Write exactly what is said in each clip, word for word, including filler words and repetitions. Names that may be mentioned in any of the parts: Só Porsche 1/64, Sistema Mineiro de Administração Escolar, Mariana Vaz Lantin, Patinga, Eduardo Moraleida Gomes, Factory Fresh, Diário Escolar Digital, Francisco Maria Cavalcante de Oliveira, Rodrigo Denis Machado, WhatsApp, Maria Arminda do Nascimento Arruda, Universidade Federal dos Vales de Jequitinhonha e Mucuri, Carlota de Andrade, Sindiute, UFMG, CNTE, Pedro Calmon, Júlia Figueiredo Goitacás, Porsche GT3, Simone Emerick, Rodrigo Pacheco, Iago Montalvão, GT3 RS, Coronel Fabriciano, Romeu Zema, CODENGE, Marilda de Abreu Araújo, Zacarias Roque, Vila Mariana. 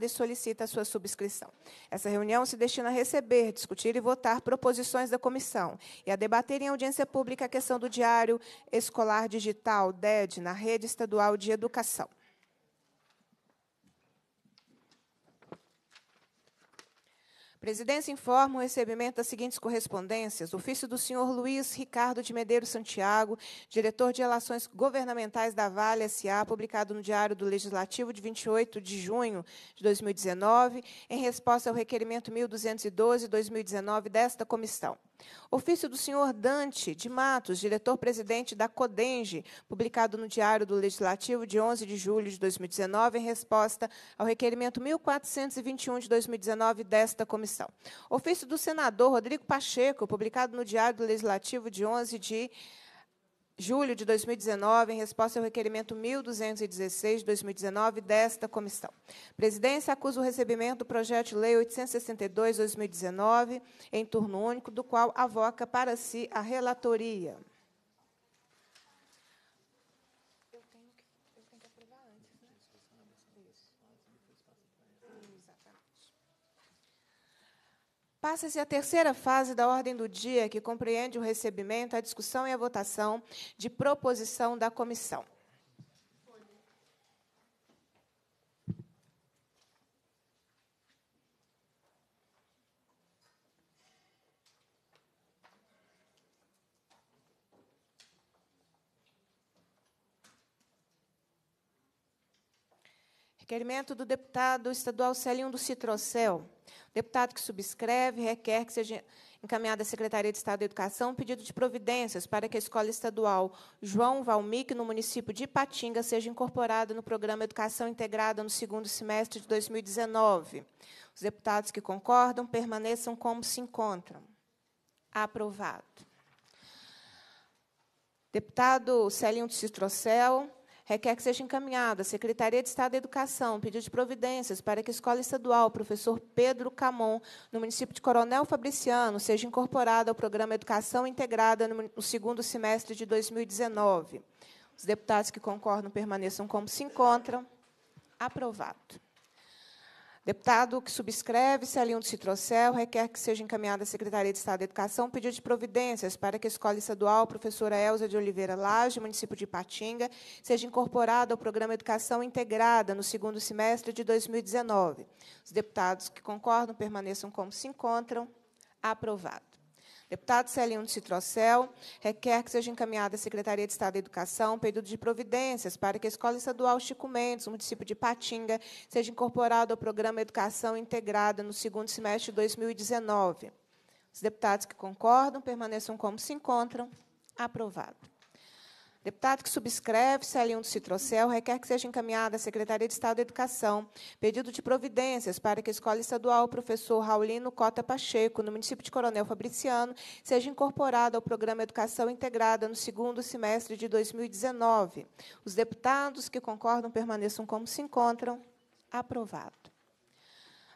e solicita a sua subscrição. Essa reunião se destina a receber, discutir e votar proposições da comissão e a debater em audiência pública a questão do Diário Escolar Digital, D E D, na Rede Estadual de Educação. Presidência informa o recebimento das seguintes correspondências. Ofício do senhor Luiz Ricardo de Medeiros Santiago, diretor de Relações Governamentais da Vale S A, publicado no Diário do Legislativo de vinte e oito de junho de dois mil e dezenove, em resposta ao requerimento mil duzentos e doze barra dois mil e dezenove desta comissão. Ofício do senhor Dante de Matos, diretor-presidente da CODENGE, publicado no Diário do Legislativo de onze de julho de dois mil e dezenove, em resposta ao requerimento mil quatrocentos e vinte e um de dois mil e dezenove desta comissão. Ofício do senador Rodrigo Pacheco, publicado no Diário do Legislativo de onze de julho de dois mil e dezenove, em resposta ao requerimento mil duzentos e dezesseis de dois mil e dezenove desta comissão. Presidência acusa o recebimento do projeto de lei oitocentos e sessenta e dois barra dois mil e dezenove, em turno único, do qual avoca para si a relatoria. Eu tenho que, eu tenho que aprovar antes, né? Exatamente. Passa-se a terceira fase da ordem do dia, que compreende o recebimento, a discussão e a votação de proposição da comissão. Requerimento do deputado estadual Celinho do Citrocel. O deputado que subscreve requer que seja encaminhada à Secretaria de Estado da Educação um pedido de providências para que a Escola Estadual João Valmique, no município de Patinga, seja incorporada no Programa Educação Integrada no segundo semestre de dois mil e dezenove. Os deputados que concordam permaneçam como se encontram. Aprovado. Deputado Celinho do Citrocel requer que seja encaminhada à Secretaria de Estado da Educação um pedido de providências para que a Escola Estadual Professor Pedro Calmon, no município de Coronel Fabriciano, seja incorporada ao Programa Educação Integrada no segundo semestre de dois mil e dezenove. Os deputados que concordam permaneçam como se encontram. Aprovado. Deputado que subscreve, Celinho do Citrocel, requer que seja encaminhada à Secretaria de Estado da Educação um pedido de providências para que a Escola Estadual Professora Elza de Oliveira Laje, município de Ipatinga, seja incorporada ao Programa Educação Integrada no segundo semestre de dois mil e dezenove. Os deputados que concordam permaneçam como se encontram. Aprovado. Deputado Celinho do Citrocel requer que seja encaminhada à Secretaria de Estado da Educação um pedido de providências para que a Escola Estadual Chico Mendes, no município de Patinga, seja incorporada ao Programa Educação Integrada no segundo semestre de dois mil e dezenove. Os deputados que concordam permaneçam como se encontram. Aprovado. Deputado que subscreve, Celinho do Citrocel, requer que seja encaminhada à Secretaria de Estado da Educação pedido de providências para que a Escola Estadual Professor Raulino Cota Pacheco, no município de Coronel Fabriciano, seja incorporada ao Programa Educação Integrada no segundo semestre de dois mil e dezenove. Os deputados que concordam permaneçam como se encontram. Aprovado.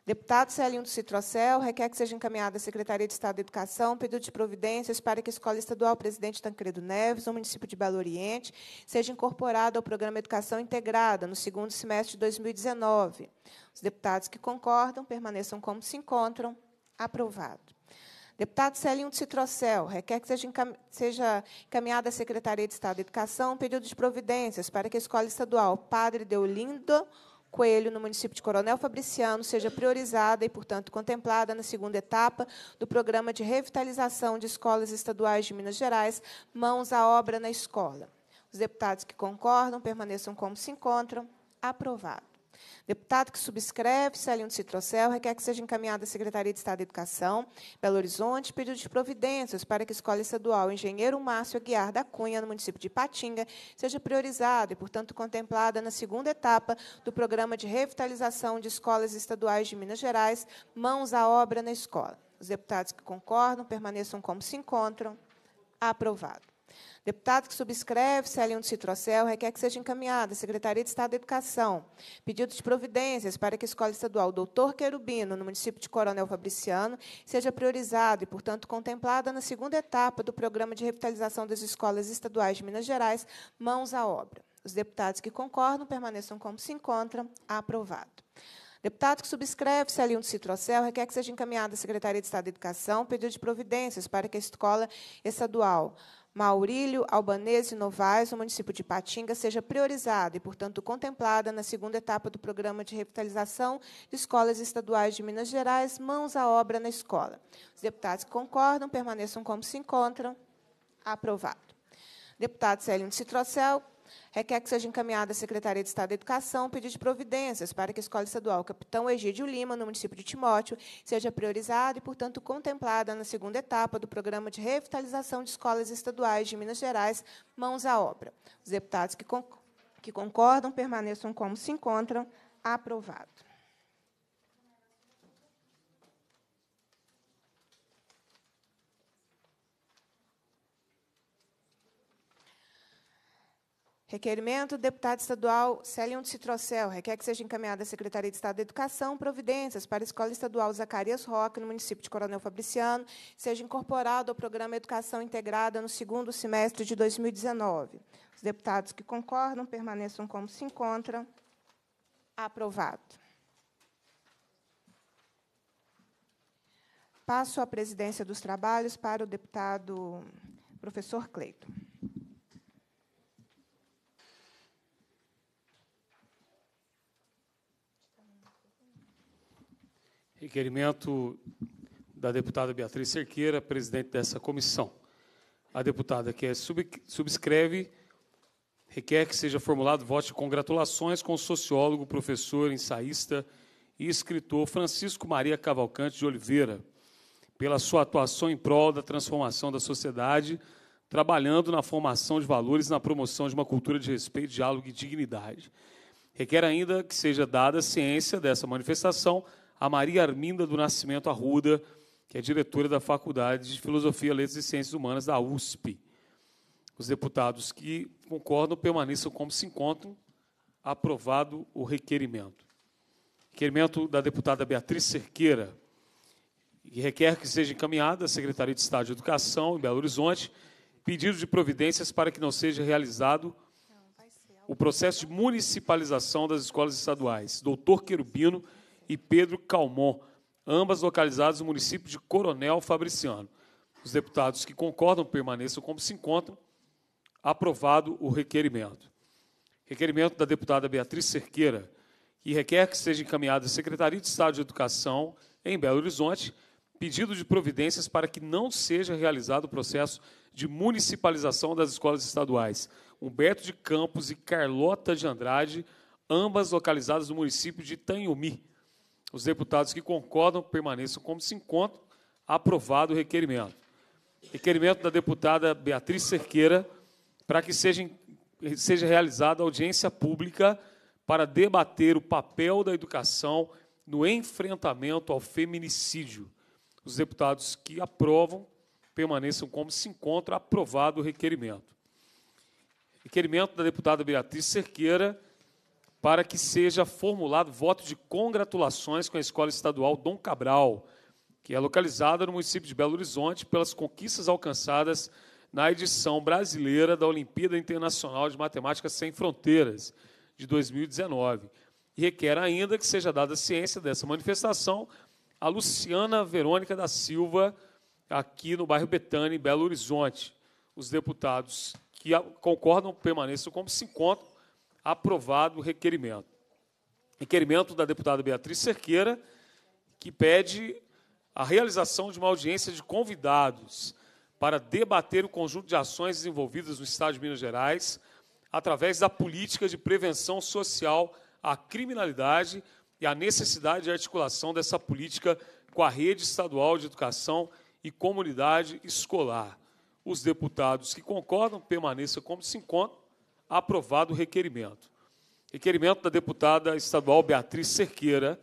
Deputado Celinho do Citrocel requer que seja encaminhada à Secretaria de Estado da Educação um pedido de providências para que a Escola Estadual Presidente Tancredo Neves, no município de Belo Oriente, seja incorporada ao Programa Educação Integrada no segundo semestre de dois mil e dezenove. Os deputados que concordam permaneçam como se encontram. Aprovado. Deputado Celinho do Citrocel requer que seja, encam... seja encaminhada à Secretaria de Estado da Educação um pedido de providências para que a Escola Estadual Padre Deolindo Coelho, no município de Coronel Fabriciano, seja priorizada e, portanto, contemplada na segunda etapa do Programa de Revitalização de Escolas Estaduais de Minas Gerais, Mãos à Obra na Escola. Os deputados que concordam permaneçam como se encontram. Aprovado. Deputado que subscreve, Celinho do Citrocel, requer que seja encaminhada à Secretaria de Estado da Educação, Belo Horizonte, pedido de providências para que a Escola Estadual Engenheiro Márcio Aguiar da Cunha, no município de Patinga, seja priorizada e, portanto, contemplada na segunda etapa do Programa de Revitalização de Escolas Estaduais de Minas Gerais, Mãos à Obra na Escola. Os deputados que concordam permaneçam como se encontram. Aprovado. Deputado que subscreve, Celinho do Citrocel, requer que seja encaminhada à Secretaria de Estado da Educação pedido de providências para que a Escola Estadual Doutor Querubino, no município de Coronel Fabriciano, seja priorizada e, portanto, contemplada na segunda etapa do Programa de Revitalização das Escolas Estaduais de Minas Gerais, Mãos à Obra. Os deputados que concordam permaneçam como se encontram. Aprovado. Deputado que subscreve Celinho do Citrocel requer que seja encaminhada à Secretaria de Estado da Educação pedido de providências para que a escola estadual Maurílio, Albanese e Novaes, no município de Patinga, seja priorizada e, portanto, contemplada na segunda etapa do Programa de Revitalização de Escolas Estaduais de Minas Gerais, Mãos à Obra na Escola. Os deputados que concordam permaneçam como se encontram. Aprovado. Deputado Celinho do Citrocel requer que seja encaminhada à Secretaria de Estado da Educação pedido de providências para que a Escola Estadual Capitão Egídio Lima, no município de Timóteo, seja priorizada e, portanto, contemplada na segunda etapa do Programa de Revitalização de Escolas Estaduais de Minas Gerais, Mãos à Obra. Os deputados que, con que concordam permaneçam como se encontram. Aprovado. Requerimento do deputado estadual Celinho do Citrocel requer que seja encaminhada à Secretaria de Estado da Educação providências para a Escola Estadual Zacarias Roque, no município de Coronel Fabriciano, seja incorporado ao Programa Educação Integrada no segundo semestre de dois mil e dezenove. Os deputados que concordam permaneçam como se encontram. Aprovado. Passo a presidência dos trabalhos para o deputado professor Cleito. Requerimento da deputada Beatriz Cerqueira, presidente dessa comissão. A deputada que subscreve requer que seja formulado voto de congratulações com o sociólogo, professor, ensaísta e escritor Francisco Maria Cavalcante de Oliveira pela sua atuação em prol da transformação da sociedade, trabalhando na formação de valores e na promoção de uma cultura de respeito, diálogo e dignidade. Requer ainda que seja dada ciência dessa manifestação a Maria Arminda do Nascimento Arruda, que é diretora da Faculdade de Filosofia, Letras e Ciências Humanas da U S P. Os deputados que concordam permaneçam como se encontram. Aprovado o requerimento. Requerimento da deputada Beatriz Cerqueira, que requer que seja encaminhada à Secretaria de Estado de Educação, em Belo Horizonte, pedido de providências para que não seja realizado o processo de municipalização das escolas estaduais Doutor Querubino e Pedro Calmon, ambas localizadas no município de Coronel Fabriciano. Os deputados que concordam permaneçam como se encontram. Aprovado o requerimento. Requerimento da deputada Beatriz Cerqueira, que requer que seja encaminhada à Secretaria de Estado de Educação, em Belo Horizonte, pedido de providências para que não seja realizado o processo de municipalização das escolas estaduais Humberto de Campos e Carlota de Andrade, ambas localizadas no município de Itanhomi. Os deputados que concordam permaneçam como se encontram. Aprovado o requerimento. Requerimento da deputada Beatriz Cerqueira para que seja, seja realizada audiência pública para debater o papel da educação no enfrentamento ao feminicídio. Os deputados que aprovam permaneçam como se encontram. Aprovado o requerimento. Requerimento da deputada Beatriz Cerqueira para que seja formulado voto de congratulações com a Escola Estadual Dom Cabral, que é localizada no município de Belo Horizonte, pelas conquistas alcançadas na edição brasileira da Olimpíada Internacional de Matemática Sem Fronteiras, de dois mil e dezenove. E requer ainda que seja dada ciência dessa manifestação a Luciana Verônica da Silva, aqui no bairro Betânia, em Belo Horizonte. Os deputados que concordam permaneçam como se encontram. Aprovado o requerimento. Requerimento da deputada Beatriz Cerqueira, que pede a realização de uma audiência de convidados para debater o conjunto de ações desenvolvidas no Estado de Minas Gerais através da política de prevenção social à criminalidade e a necessidade de articulação dessa política com a rede estadual de educação e comunidade escolar. Os deputados que concordam permaneçam como se encontram. Aprovado o requerimento. Requerimento da deputada estadual Beatriz Cerqueira,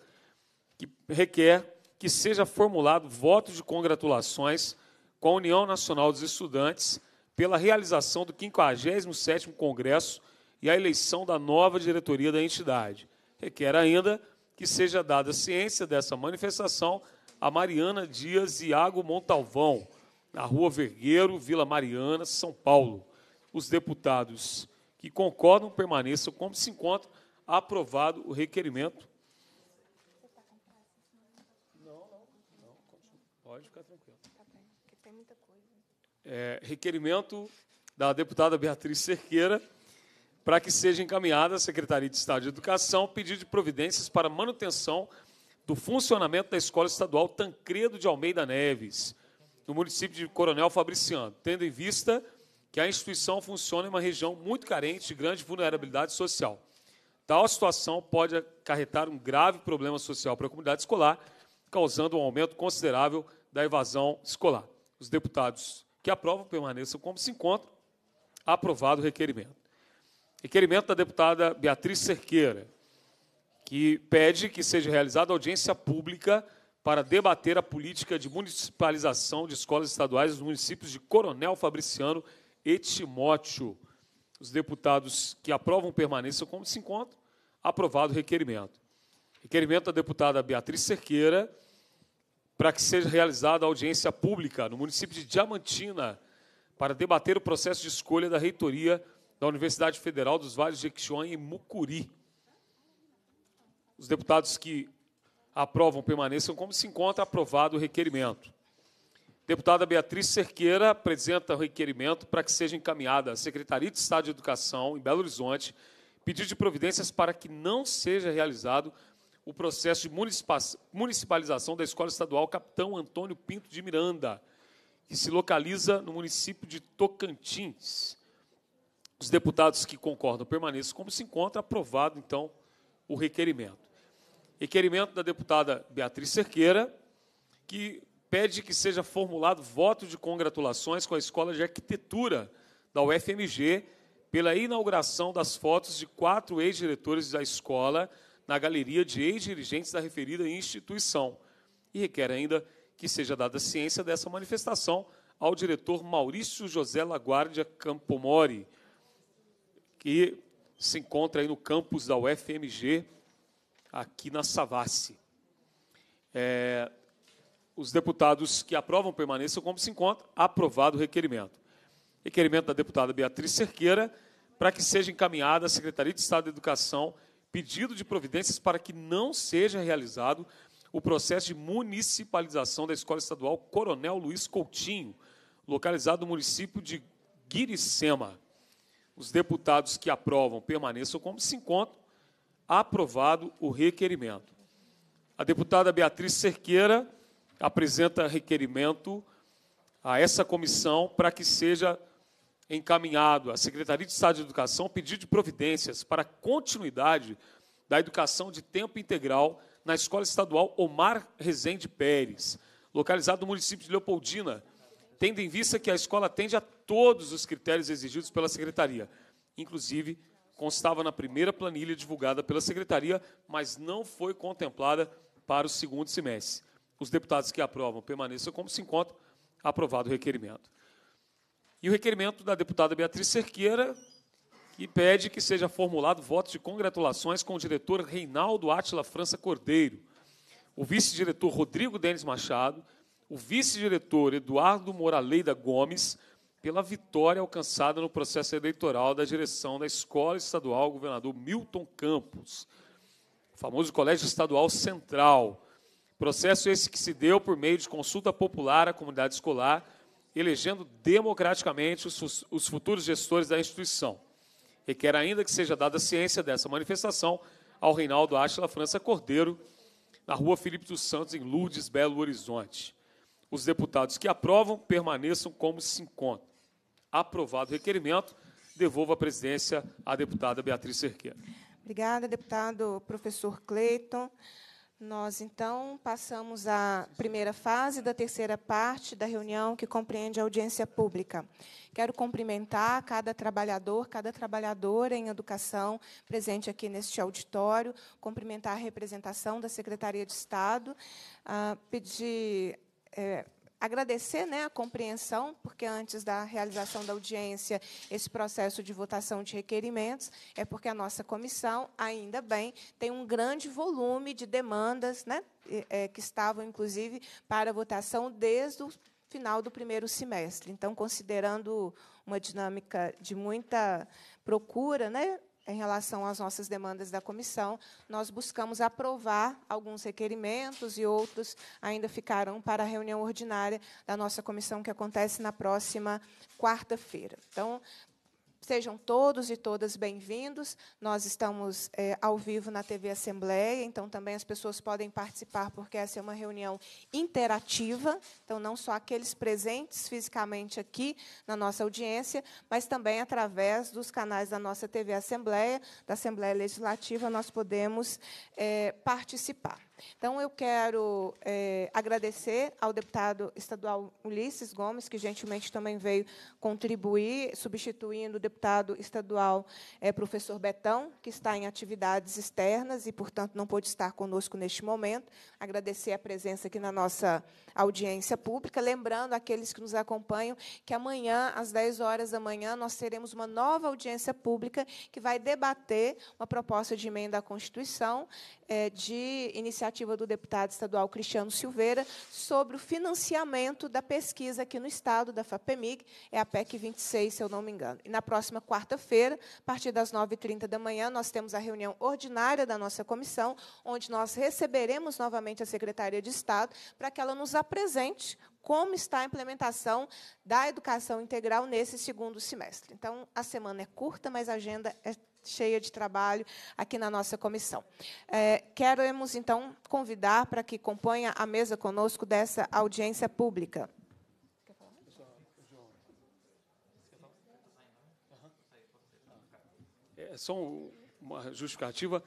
que requer que seja formulado voto de congratulações com a União Nacional dos Estudantes pela realização do quinquagésimo sétimo Congresso e a eleição da nova diretoria da entidade. Requer ainda que seja dada ciência dessa manifestação a Mariana Dias e Iago Montalvão, na Rua Vergueiro, Vila Mariana, São Paulo. Os deputados que concordam permaneçam como se encontram. Aprovado o requerimento. Não, não, não, continua. Pode ficar tranquilo. Tá bem, porque tem muita coisa. É, requerimento da deputada Beatriz Cerqueira para que seja encaminhada à Secretaria de Estado de Educação pedido de providências para manutenção do funcionamento da Escola Estadual Tancredo de Almeida Neves, no município de Coronel Fabriciano, tendo em vista que a instituição funciona em uma região muito carente de grande vulnerabilidade social. Tal situação pode acarretar um grave problema social para a comunidade escolar, causando um aumento considerável da evasão escolar. Os deputados que aprovam permaneçam como se encontram. Aprovado o requerimento. Requerimento da deputada Beatriz Cerqueira, que pede que seja realizada audiência pública para debater a política de municipalização de escolas estaduais nos municípios de Coronel Fabriciano e Timóteo. Os deputados que aprovam permaneçam como se encontram. Aprovado o requerimento. Requerimento da deputada Beatriz Cerqueira para que seja realizada audiência pública no município de Diamantina para debater o processo de escolha da reitoria da Universidade Federal dos Vales de Jequitinhonha e Mucuri. Os deputados que aprovam permaneçam como se encontra. Aprovado o requerimento. Deputada Beatriz Cerqueira apresenta o requerimento para que seja encaminhada à Secretaria de Estado de Educação, em Belo Horizonte, pedido de providências para que não seja realizado o processo de municipalização da Escola Estadual Capitão Antônio Pinto de Miranda, que se localiza no município de Tocantins. Os deputados que concordam permaneçam como se encontra. Aprovado, então, o requerimento. Requerimento da deputada Beatriz Cerqueira, que pede que seja formulado voto de congratulações com a Escola de Arquitetura da U F M G pela inauguração das fotos de quatro ex-diretores da escola na galeria de ex-dirigentes da referida instituição. E requer ainda que seja dada ciência dessa manifestação ao diretor Maurício José Laguardia Campomori, que se encontra aí no campus da U F M G, aqui na Savassi. É, os deputados que aprovam permaneçam como se encontram. Aprovado o requerimento. Requerimento da deputada Beatriz Cerqueira para que seja encaminhada à Secretaria de Estado de Educação pedido de providências para que não seja realizado o processo de municipalização da Escola Estadual Coronel Luiz Coutinho, localizado no município de Guiricema. Os deputados que aprovam permaneçam como se encontram. Aprovado o requerimento. A deputada Beatriz Cerqueira apresenta requerimento a essa comissão para que seja encaminhado à Secretaria de Estado de Educação pedido de providências para a continuidade da educação de tempo integral na Escola Estadual Omar Rezende Pérez, localizado no município de Leopoldina, tendo em vista que a escola atende a todos os critérios exigidos pela Secretaria, inclusive constava na primeira planilha divulgada pela Secretaria, mas não foi contemplada para o segundo semestre. Os deputados que aprovam permaneçam como se encontra. Aprovado o requerimento. E o requerimento da deputada Beatriz Cerqueira, que pede que seja formulado voto de congratulações com o diretor Reinaldo Átila França Cordeiro, o vice-diretor Rodrigo Denis Machado, o vice-diretor Eduardo Moraleida Gomes, pela vitória alcançada no processo eleitoral da direção da Escola Estadual Governador Milton Campos, famoso Colégio Estadual Central. Processo esse que se deu por meio de consulta popular à comunidade escolar, elegendo democraticamente os, os futuros gestores da instituição. Requer ainda que seja dada ciência dessa manifestação ao Reinaldo Átila França Cordeiro, na rua Filipe dos Santos, em Lourdes, Belo Horizonte. Os deputados que aprovam permaneçam como se encontram. Aprovado o requerimento, devolvo a presidência à deputada Beatriz Cerqueira. Obrigada, deputado professor Cleiton. Nós, então, passamos à primeira fase da terceira parte da reunião, que compreende a audiência pública. Quero cumprimentar cada trabalhador, cada trabalhadora em educação presente aqui neste auditório, cumprimentar a representação da Secretaria de Estado, ah, pedir... É, agradecer, né, a compreensão, porque antes da realização da audiência, esse processo de votação de requerimentos, é porque a nossa comissão, ainda bem, tem um grande volume de demandas, né, é, que estavam, inclusive, para votação desde o final do primeiro semestre. Então, considerando uma dinâmica de muita procura, né, em relação às nossas demandas da comissão, nós buscamos aprovar alguns requerimentos e outros ainda ficarão para a reunião ordinária da nossa comissão, que acontece na próxima quarta-feira. Então, sejam todos e todas bem-vindos. Nós estamos é, ao vivo na T V Assembleia, então também as pessoas podem participar, porque essa é uma reunião interativa, então não só aqueles presentes fisicamente aqui na nossa audiência, mas também através dos canais da nossa T V Assembleia, da Assembleia Legislativa, nós podemos é, participar. Então, eu quero é, agradecer ao deputado estadual Ulysses Gomes, que gentilmente também veio contribuir, substituindo o deputado estadual é, professor Betão, que está em atividades externas e, portanto, não pôde estar conosco neste momento. Agradecer a presença aqui na nossa audiência pública. Lembrando àqueles que nos acompanham que amanhã, às dez horas da manhã, nós teremos uma nova audiência pública que vai debater uma proposta de emenda à Constituição é, de iniciativa do deputado estadual Cristiano Silveira sobre o financiamento da pesquisa aqui no Estado, da FAPEMIG, é a PEC vinte e seis, se eu não me engano. E na próxima quarta-feira, a partir das nove e trinta da manhã, nós temos a reunião ordinária da nossa comissão, onde nós receberemos novamente a Secretaria de Estado para que ela nos apresente como está a implementação da educação integral nesse segundo semestre. Então, a semana é curta, mas a agenda é cheia de trabalho aqui na nossa comissão. É, queremos, então, convidar para que componha a mesa conosco dessa audiência pública. É só uma justificativa.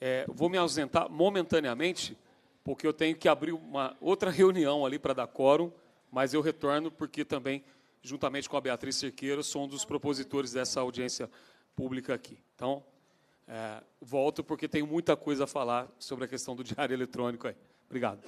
É, vou me ausentar momentaneamente, porque eu tenho que abrir uma outra reunião ali para dar quórum, mas eu retorno, porque também, juntamente com a Beatriz Cerqueira, sou um dos propositores dessa audiência pública aqui. Então, é, volto, porque tenho muita coisa a falar sobre a questão do diário eletrônico aí. Obrigado.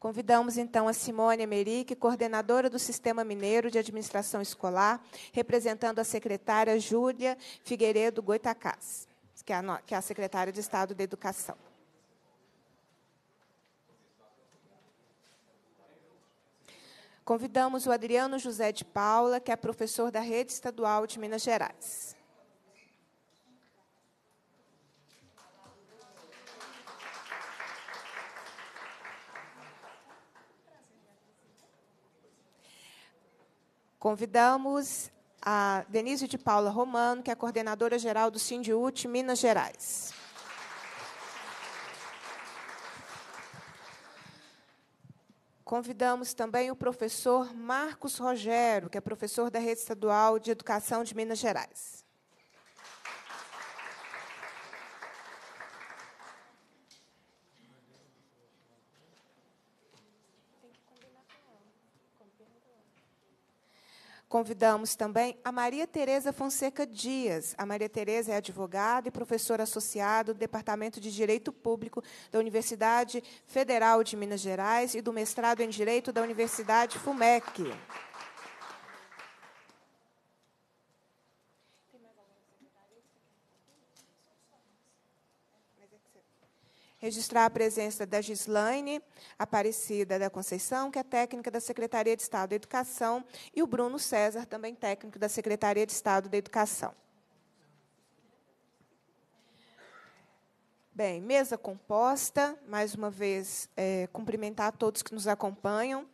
Convidamos, então, a Simone Emerick, coordenadora do Sistema Mineiro de Administração Escolar, representando a secretária Júlia Figueiredo Goitacás, que é a, que é a secretária de Estado da Educação. Convidamos o Adriano José de Paula, que é professor da Rede Estadual de Minas Gerais. Convidamos a Denise de Paula Romano, que é coordenadora-geral do Sindiute, Minas Gerais. Convidamos também o professor Marcos Rogério, que é professor da Rede Estadual de Educação de Minas Gerais. Convidamos também a Maria Tereza Fonseca Dias. A Maria Tereza é advogada e professora associada do Departamento de Direito Público da Universidade Federal de Minas Gerais e do mestrado em Direito da Universidade FUMEC. Registrar a presença da Gislaine Aparecida da Conceição, que é técnica da Secretaria de Estado da Educação, e o Bruno César, também técnico da Secretaria de Estado da Educação. Bem, mesa composta, mais uma vez, é, cumprimentar a todos que nos acompanham.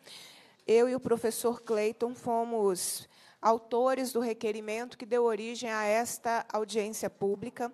Eu e o professor Cleiton fomos autores do requerimento que deu origem a esta audiência pública,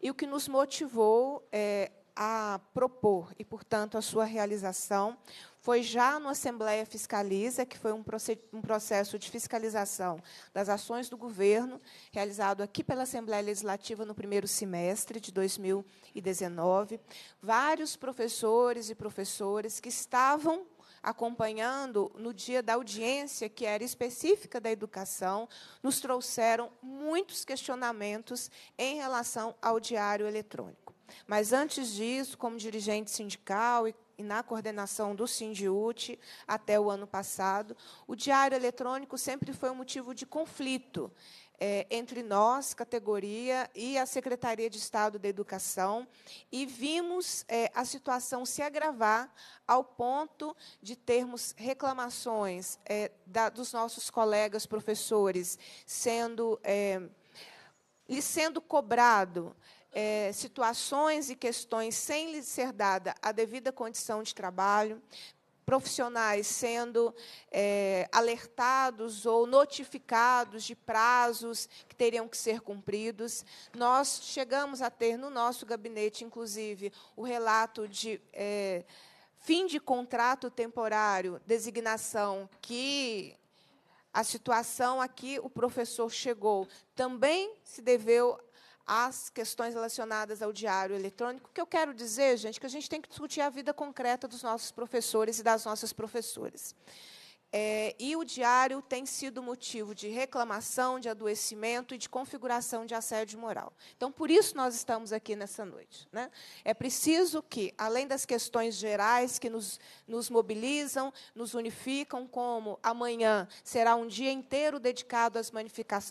e o que nos motivou é, a propor, e, portanto, a sua realização, foi já no Assembleia Fiscaliza, que foi um, um processo de fiscalização das ações do governo, realizado aqui pela Assembleia Legislativa no primeiro semestre de dois mil e dezenove. Vários professores e professoras que estavam acompanhando no dia da audiência, que era específica da educação, nos trouxeram muitos questionamentos em relação ao diário eletrônico. Mas, antes disso, como dirigente sindical e e na coordenação do Sindiute até o ano passado, o diário eletrônico sempre foi um motivo de conflito é, entre nós, categoria, e a Secretaria de Estado da Educação, e vimos é, a situação se agravar ao ponto de termos reclamações é, da, dos nossos colegas professores sendo, é, lhe sendo cobrado É, situações e questões sem lhe ser dada a devida condição de trabalho, profissionais sendo é, alertados ou notificados de prazos que teriam que ser cumpridos. Nós chegamos a ter no nosso gabinete, inclusive, o relato de é, fim de contrato temporário, designação que... A situação a que o professor chegou também se deveu as questões relacionadas ao diário eletrônico, que eu quero dizer, gente, que a gente tem que discutir a vida concreta dos nossos professores e das nossas professoras. É, e o diário tem sido motivo de reclamação, de adoecimento e de configuração de assédio moral. Então, por isso nós estamos aqui nessa noite, né? É preciso que, além das questões gerais que nos, nos mobilizam, nos unificam, como amanhã será um dia inteiro dedicado às,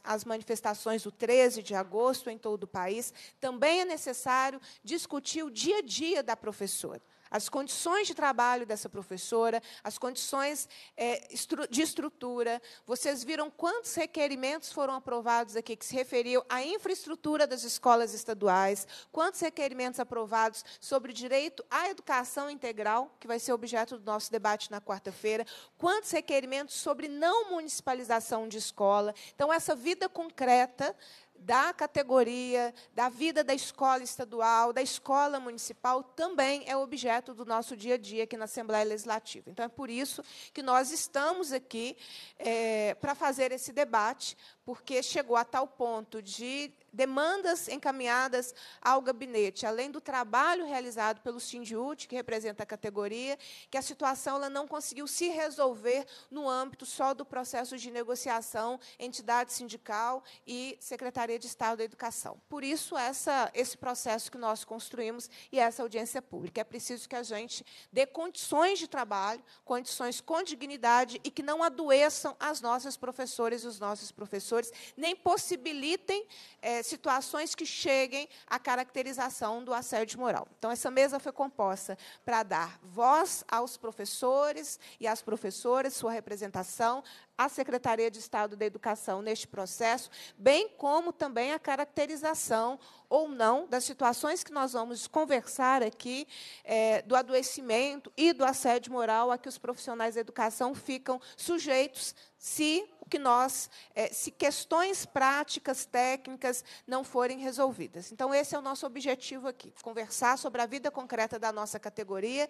às manifestações do treze de agosto em todo o país, também é necessário discutir o dia a dia da professora, as condições de trabalho dessa professora, as condições é, de estrutura. Vocês viram quantos requerimentos foram aprovados aqui que se referiam à infraestrutura das escolas estaduais, quantos requerimentos aprovados sobre o direito à educação integral, que vai ser objeto do nosso debate na quarta-feira, quantos requerimentos sobre não municipalização de escola. Então, essa vida concreta da categoria, da vida da escola estadual, da escola municipal, também é objeto do nosso dia a dia aqui na Assembleia Legislativa. Então, é por isso que nós estamos aqui é, para fazer esse debate, porque chegou a tal ponto de demandas encaminhadas ao gabinete, além do trabalho realizado pelo Sindiute, que representa a categoria, que a situação ela não conseguiu se resolver no âmbito só do processo de negociação, entidade sindical e Secretaria de Estado da Educação. Por isso, essa, esse processo que nós construímos e essa audiência pública. É preciso que a gente dê condições de trabalho, condições com dignidade e que não adoeçam as nossas professoras e os nossos professores, nem possibilitem é, situações que cheguem à caracterização do assédio moral. Então, essa mesa foi composta para dar voz aos professores e às professoras, sua representação, à Secretaria de Estado da Educação neste processo, bem como também a caracterização ou não das situações que nós vamos conversar aqui, é, do adoecimento e do assédio moral a que os profissionais da educação ficam sujeitos se o que nós, é, se questões práticas, técnicas, não forem resolvidas. Então, esse é o nosso objetivo aqui, conversar sobre a vida concreta da nossa categoria,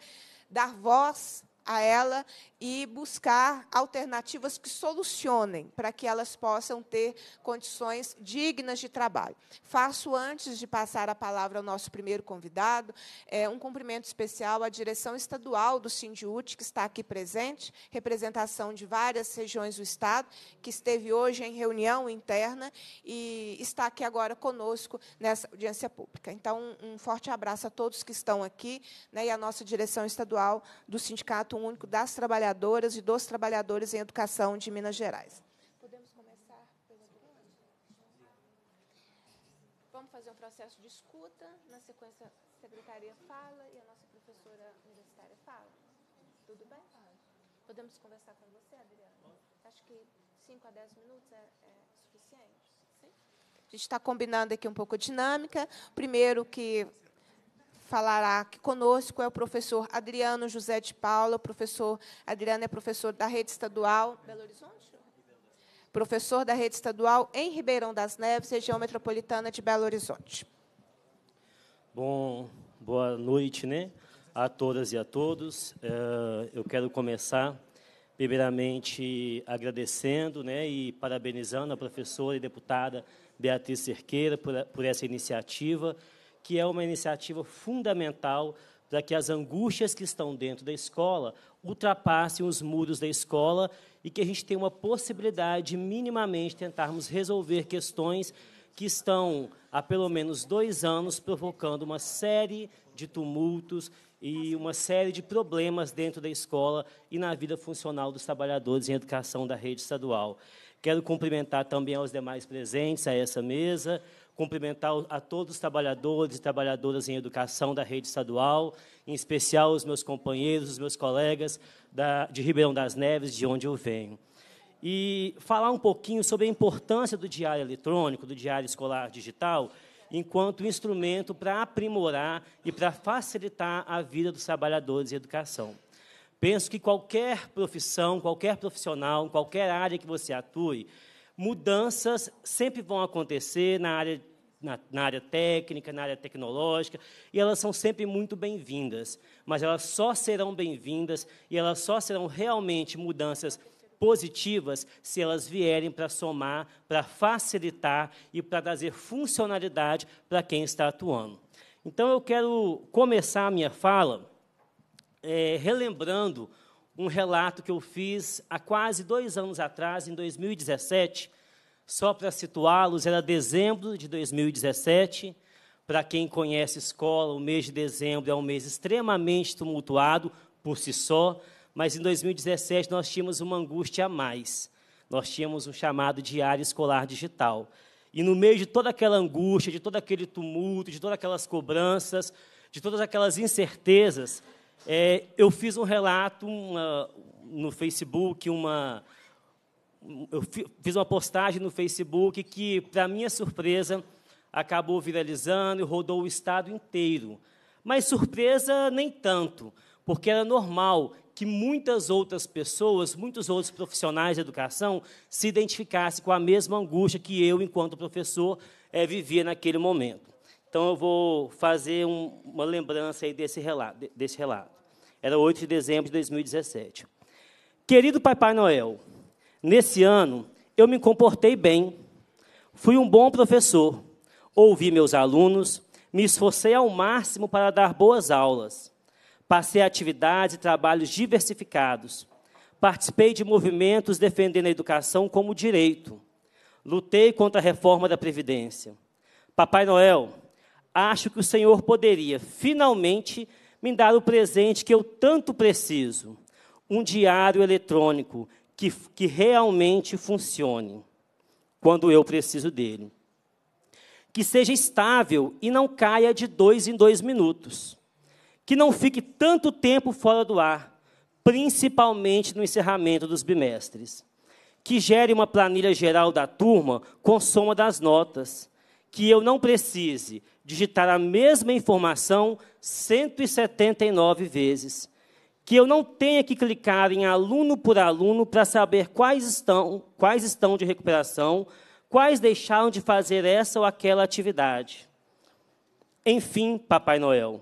dar voz a ela e buscar alternativas que solucionem para que elas possam ter condições dignas de trabalho. Faço, antes de passar a palavra ao nosso primeiro convidado, é, um cumprimento especial à direção estadual do Sindiute, que está aqui presente, representação de várias regiões do Estado, que esteve hoje em reunião interna e está aqui agora conosco nessa audiência pública. Então, um forte abraço a todos que estão aqui, né, e à nossa direção estadual do Sindicato Único das Trabalhadoras e dos Trabalhadores em Educação de Minas Gerais. Podemos começar pela pergunta? Vamos fazer um processo de escuta, na sequência a secretaria fala e a nossa professora universitária fala. Tudo bem? Podemos conversar com você, Adriano? Acho que cinco a dez minutos é, é suficiente. Sim? A gente está combinando aqui um pouco a dinâmica. Primeiro que falará aqui conosco é o professor Adriano José de Paula. O professor Adriano é professor da rede estadual Belo Horizonte? Professor da rede estadual em Ribeirão das Neves, região metropolitana de Belo Horizonte. Bom, boa noite, né, a todas e a todos. Eu quero começar, primeiramente, agradecendo, né, e parabenizando a professora e deputada Beatriz Cerqueira por, por essa iniciativa, que é uma iniciativa fundamental para que as angústias que estão dentro da escola ultrapassem os muros da escola e que a gente tenha uma possibilidade de minimamente tentarmos resolver questões que estão há pelo menos dois anos provocando uma série de tumultos e uma série de problemas dentro da escola e na vida funcional dos trabalhadores em educação da rede estadual. Quero cumprimentar também aos demais presentes a essa mesa, cumprimentar a todos os trabalhadores e trabalhadoras em educação da rede estadual, em especial os meus companheiros, os meus colegas da, de Ribeirão das Neves, de onde eu venho. E falar um pouquinho sobre a importância do diário eletrônico, do diário escolar digital, enquanto instrumento para aprimorar e para facilitar a vida dos trabalhadores em educação. Penso que qualquer profissão, qualquer profissional, qualquer área que você atue, mudanças sempre vão acontecer na área, na, na área técnica, na área tecnológica, e elas são sempre muito bem-vindas, mas elas só serão bem-vindas e elas só serão realmente mudanças positivas se elas vierem para somar, para facilitar e para trazer funcionalidade para quem está atuando. Então, eu quero começar a minha fala É, relembrando um relato que eu fiz há quase dois anos atrás, em dois mil e dezessete, só para situá-los, era dezembro de dois mil e dezessete. Para quem conhece escola, o mês de dezembro é um mês extremamente tumultuado por si só, mas em dois mil e dezessete nós tínhamos uma angústia a mais. Nós tínhamos um chamado diário escolar digital. E no meio de toda aquela angústia, de todo aquele tumulto, de todas aquelas cobranças, de todas aquelas incertezas, É, eu fiz um relato uma, no Facebook, uma, eu fiz uma postagem no Facebook que, para minha surpresa, acabou viralizando e rodou o estado inteiro. Mas surpresa nem tanto, porque era normal que muitas outras pessoas, muitos outros profissionais de educação se identificassem com a mesma angústia que eu, enquanto professor, é, vivia naquele momento. Então, eu vou fazer um, uma lembrança aí desse relato, desse relato. Era oito de dezembro de dois mil e dezessete. Querido Papai Noel, nesse ano eu me comportei bem, fui um bom professor, ouvi meus alunos, me esforcei ao máximo para dar boas aulas, passei atividades e trabalhos diversificados, participei de movimentos defendendo a educação como direito, lutei contra a reforma da Previdência. Papai Noel, acho que o Senhor poderia, finalmente, me dar o presente que eu tanto preciso, um diário eletrônico que, que realmente funcione, quando eu preciso dele. Que seja estável e não caia de dois em dois minutos. Que não fique tanto tempo fora do ar, principalmente no encerramento dos bimestres. Que gere uma planilha geral da turma com soma das notas. Que eu não precise digitar a mesma informação cento e setenta e nove vezes, que eu não tenha que clicar em aluno por aluno para saber quais estão, quais estão de recuperação, quais deixaram de fazer essa ou aquela atividade. Enfim, Papai Noel,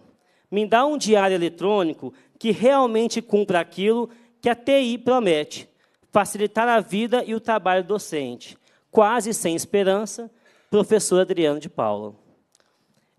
me dá um diário eletrônico que realmente cumpra aquilo que a T I promete, facilitar a vida e o trabalho docente, quase sem esperança, professor Adriano de Paula.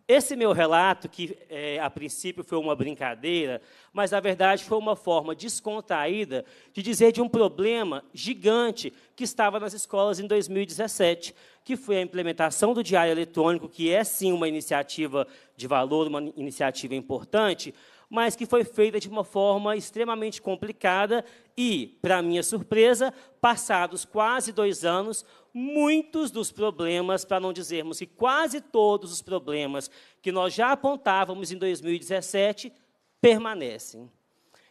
Esse meu relato, que, é, a princípio, foi uma brincadeira, mas, na verdade, foi uma forma descontraída de dizer de um problema gigante que estava nas escolas em dois mil e dezessete, que foi a implementação do diário eletrônico, que é, sim, uma iniciativa de valor, uma iniciativa importante, mas que foi feita de uma forma extremamente complicada e, para minha surpresa, passados quase dois anos, muitos dos problemas, para não dizermos que quase todos os problemas que nós já apontávamos em dois mil e dezessete, permanecem.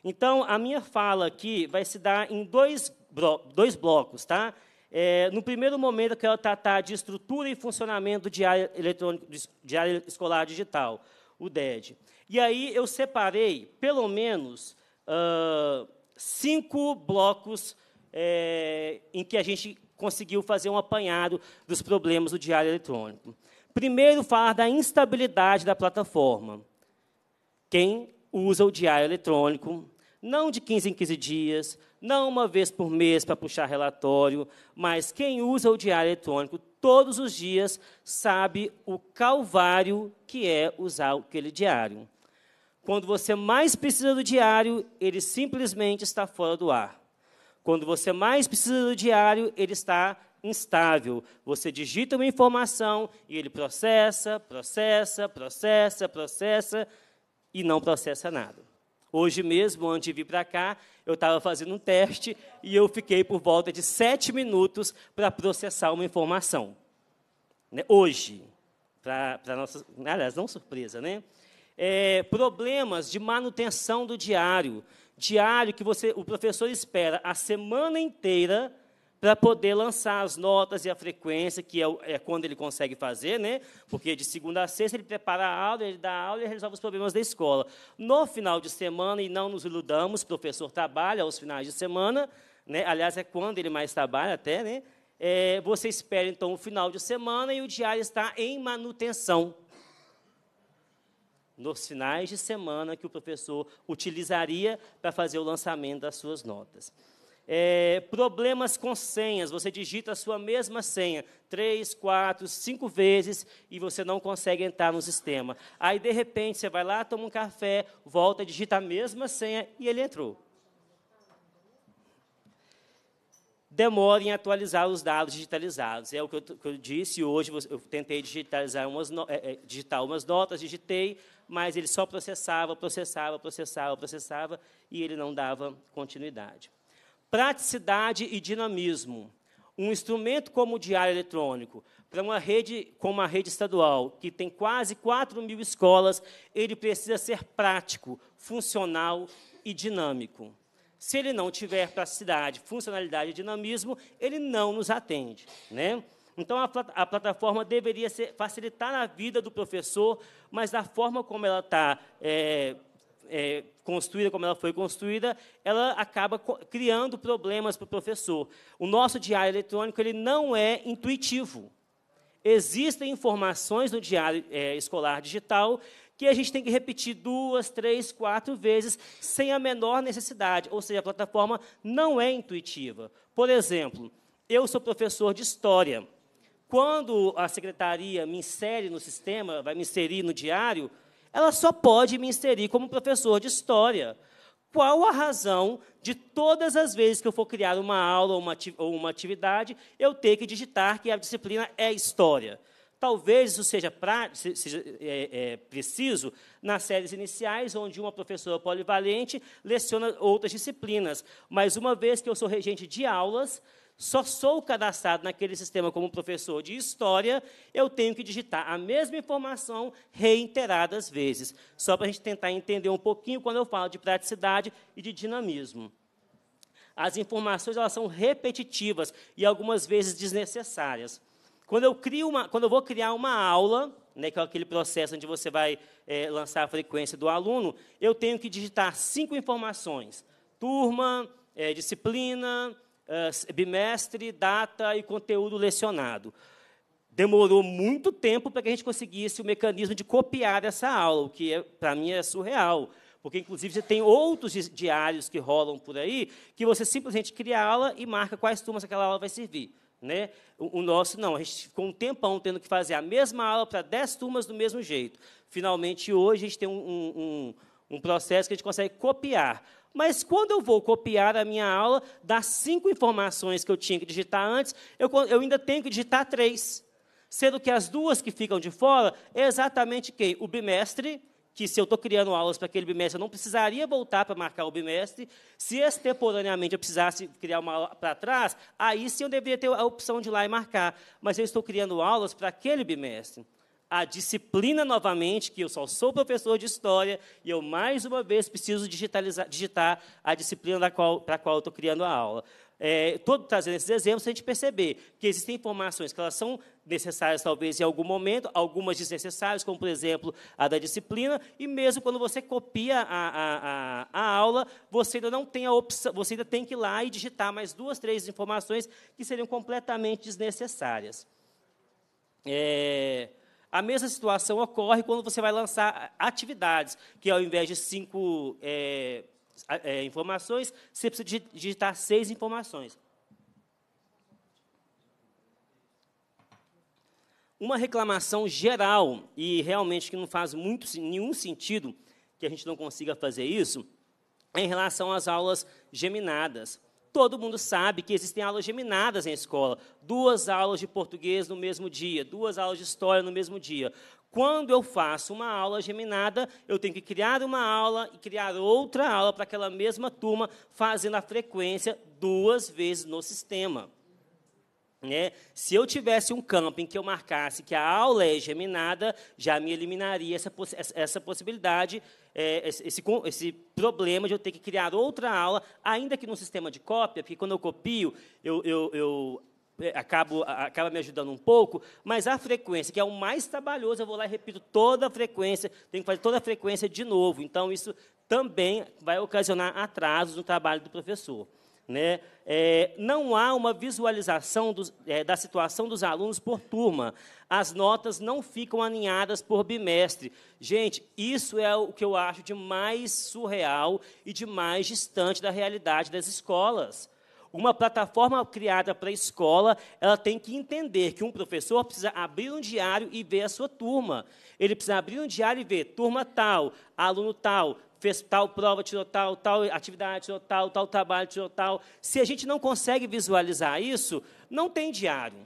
Então, a minha fala aqui vai se dar em dois, blo- dois blocos. Tá? É, no primeiro momento, eu quero tratar de estrutura e funcionamento do Diário Eletrônico, do Diário Escolar Digital, o D E D. E aí eu separei, pelo menos, uh, cinco blocos é, em que a gente conseguiu fazer um apanhado dos problemas do diário eletrônico. Primeiro, falar da instabilidade da plataforma. Quem usa o diário eletrônico, não de quinze em quinze dias, não uma vez por mês para puxar relatório, mas quem usa o diário eletrônico todos os dias sabe o calvário que é usar aquele diário. Quando você mais precisa do diário, ele simplesmente está fora do ar. Quando você mais precisa do diário, ele está instável. Você digita uma informação e ele processa, processa, processa, processa e não processa nada. Hoje mesmo, antes de vir para cá, eu estava fazendo um teste e eu fiquei por volta de sete minutos para processar uma informação. Né? Hoje, para a nossa... Aliás, não surpresa, né? É, problemas de manutenção do diário. Diário que você, o professor espera a semana inteira para poder lançar as notas e a frequência, que é, é quando ele consegue fazer, né? Porque de segunda a sexta ele prepara a aula, ele dá a aula e resolve os problemas da escola. No final de semana, e não nos iludamos, o professor trabalha aos finais de semana, né? Aliás, é quando ele mais trabalha até, né? É, você espera, então, o final de semana e o diário está em manutenção. Nos finais de semana que o professor utilizaria para fazer o lançamento das suas notas. É, problemas com senhas, você digita a sua mesma senha três, quatro, cinco vezes e você não consegue entrar no sistema. Aí, de repente, você vai lá, toma um café, volta, digita a mesma senha e ele entrou. Demora em atualizar os dados digitalizados. É o que eu, que eu disse hoje, eu tentei digitalizar umas, no, é, digitar umas notas, digitei, mas ele só processava, processava, processava, processava e ele não dava continuidade. Praticidade e dinamismo. Um instrumento como o diário eletrônico, para uma rede como a rede estadual, que tem quase quatro mil escolas, ele precisa ser prático, funcional e dinâmico. Se ele não tiver praticidade, funcionalidade e dinamismo, ele não nos atende, né? Então, a, a plataforma deveria ser, facilitar a vida do professor, mas da forma como ela está... É, É, construída, como ela foi construída, ela acaba criando problemas para o professor. O nosso diário eletrônico ele não é intuitivo. Existem informações no diário é, escolar digital que a gente tem que repetir duas, três, quatro vezes sem a menor necessidade, ou seja, a plataforma não é intuitiva. Por exemplo, eu sou professor de História. Quando a secretaria me insere no sistema, vai me inserir no diário, ela só pode me inserir como professor de História. Qual a razão de todas as vezes que eu for criar uma aula ou uma atividade, eu ter que digitar que a disciplina é História? Talvez isso seja, pra, seja é, é, preciso nas séries iniciais, onde uma professora polivalente leciona outras disciplinas. Mas, uma vez que eu sou regente de aulas, só sou cadastrado naquele sistema como professor de História, eu tenho que digitar a mesma informação reiteradas vezes, só para a gente tentar entender um pouquinho quando eu falo de praticidade e de dinamismo. As informações elas são repetitivas e, algumas vezes, desnecessárias. Quando eu, crio uma, quando eu vou criar uma aula, né, que é aquele processo onde você vai é, lançar a frequência do aluno, eu tenho que digitar cinco informações. Turma, é, disciplina... bimestre, data e conteúdo lecionado. Demorou muito tempo para que a gente conseguisse o mecanismo de copiar essa aula, o que, é, para mim, é surreal, porque, inclusive, você tem outros diários que rolam por aí que você simplesmente cria a aula e marca quais turmas aquela aula vai servir. Né? O, o nosso, não. A gente ficou um tempão tendo que fazer a mesma aula para dez turmas do mesmo jeito. Finalmente, hoje, a gente tem um, um, um, um processo que a gente consegue copiar. Mas, quando eu vou copiar a minha aula, das cinco informações que eu tinha que digitar antes, eu, eu ainda tenho que digitar três, sendo que as duas que ficam de fora é exatamente quem? O bimestre, que, se eu estou criando aulas para aquele bimestre, eu não precisaria voltar para marcar o bimestre. Se, extemporaneamente, eu precisasse criar uma aula para trás, aí sim eu deveria ter a opção de ir lá e marcar. Mas eu estou criando aulas para aquele bimestre. A disciplina, novamente, que eu só sou professor de História e eu, mais uma vez, preciso digitalizar, digitar a disciplina da qual, para a qual eu estou criando a aula. É, todo trazendo esses exemplos, a gente perceber que existem informações que elas são necessárias, talvez, em algum momento, algumas desnecessárias, como, por exemplo, a da disciplina, e mesmo quando você copia a, a, a, a aula, você ainda não tem a opção, você ainda tem que ir lá e digitar mais duas, três informações que seriam completamente desnecessárias. É... A mesma situação ocorre quando você vai lançar atividades, que, ao invés de cinco é, é, informações, você precisa digitar seis informações. Uma reclamação geral, e realmente que não faz muito, nenhum sentido que a gente não consiga fazer isso, é em relação às aulas geminadas. Todo mundo sabe que existem aulas geminadas em escola, duas aulas de português no mesmo dia, duas aulas de história no mesmo dia. Quando eu faço uma aula geminada, eu tenho que criar uma aula e criar outra aula para aquela mesma turma, fazendo a frequência duas vezes no sistema. Né? Se eu tivesse um campo em que eu marcasse que a aula é geminada, já me eliminaria essa, poss essa possibilidade, é, esse, esse, esse problema de eu ter que criar outra aula, ainda que num sistema de cópia, porque, quando eu copio, eu, eu, eu acabo, acaba me ajudando um pouco, mas a frequência, que é o mais trabalhoso, eu vou lá e repito toda a frequência, tenho que fazer toda a frequência de novo. Então, isso também vai ocasionar atrasos no trabalho do professor. Né? É, não há uma visualização dos, é, da situação dos alunos por turma. As notas não ficam alinhadas por bimestre. Gente, isso é o que eu acho de mais surreal e de mais distante da realidade das escolas. Uma plataforma criada para a escola, ela tem que entender que um professor precisa abrir um diário e ver a sua turma. Ele precisa abrir um diário e ver turma tal, aluno tal, fez tal prova, tirou tal, tal atividade, tirou tal, tal trabalho, tirou tal. Se a gente não consegue visualizar isso, não tem diário.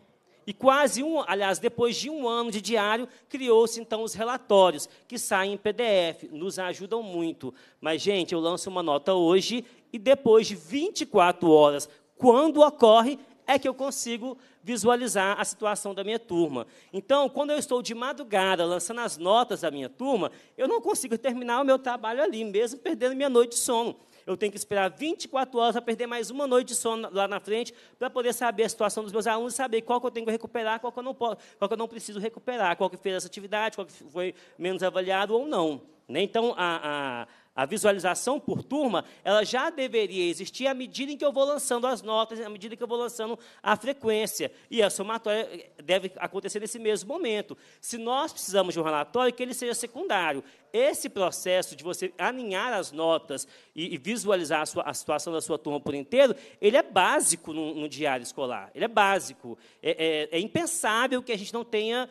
E quase um, aliás, depois de um ano de diário, criou-se, então, os relatórios, que saem em P D F, nos ajudam muito. Mas, gente, eu lanço uma nota hoje e, depois de vinte e quatro horas, quando ocorre, é que eu consigo visualizar a situação da minha turma. Então, quando eu estou de madrugada lançando as notas da minha turma, eu não consigo terminar o meu trabalho ali, mesmo perdendo minha noite de sono. Eu tenho que esperar vinte e quatro horas para perder mais uma noite de sono lá na frente, para poder saber a situação dos meus alunos, saber qual que eu tenho que recuperar, qual que eu não posso, qual que eu não preciso recuperar, qual que fez essa atividade, qual que foi menos avaliado ou não. Então, a, a, a visualização por turma, ela já deveria existir à medida em que eu vou lançando as notas, à medida que eu vou lançando a frequência. E a somatória deve acontecer nesse mesmo momento. Se nós precisamos de um relatório, que ele seja secundário. Esse processo de você alinhar as notas e, e visualizar a, sua, a situação da sua turma por inteiro, ele é básico no, no diário escolar. Ele é básico. É, é, é impensável que a gente não tenha,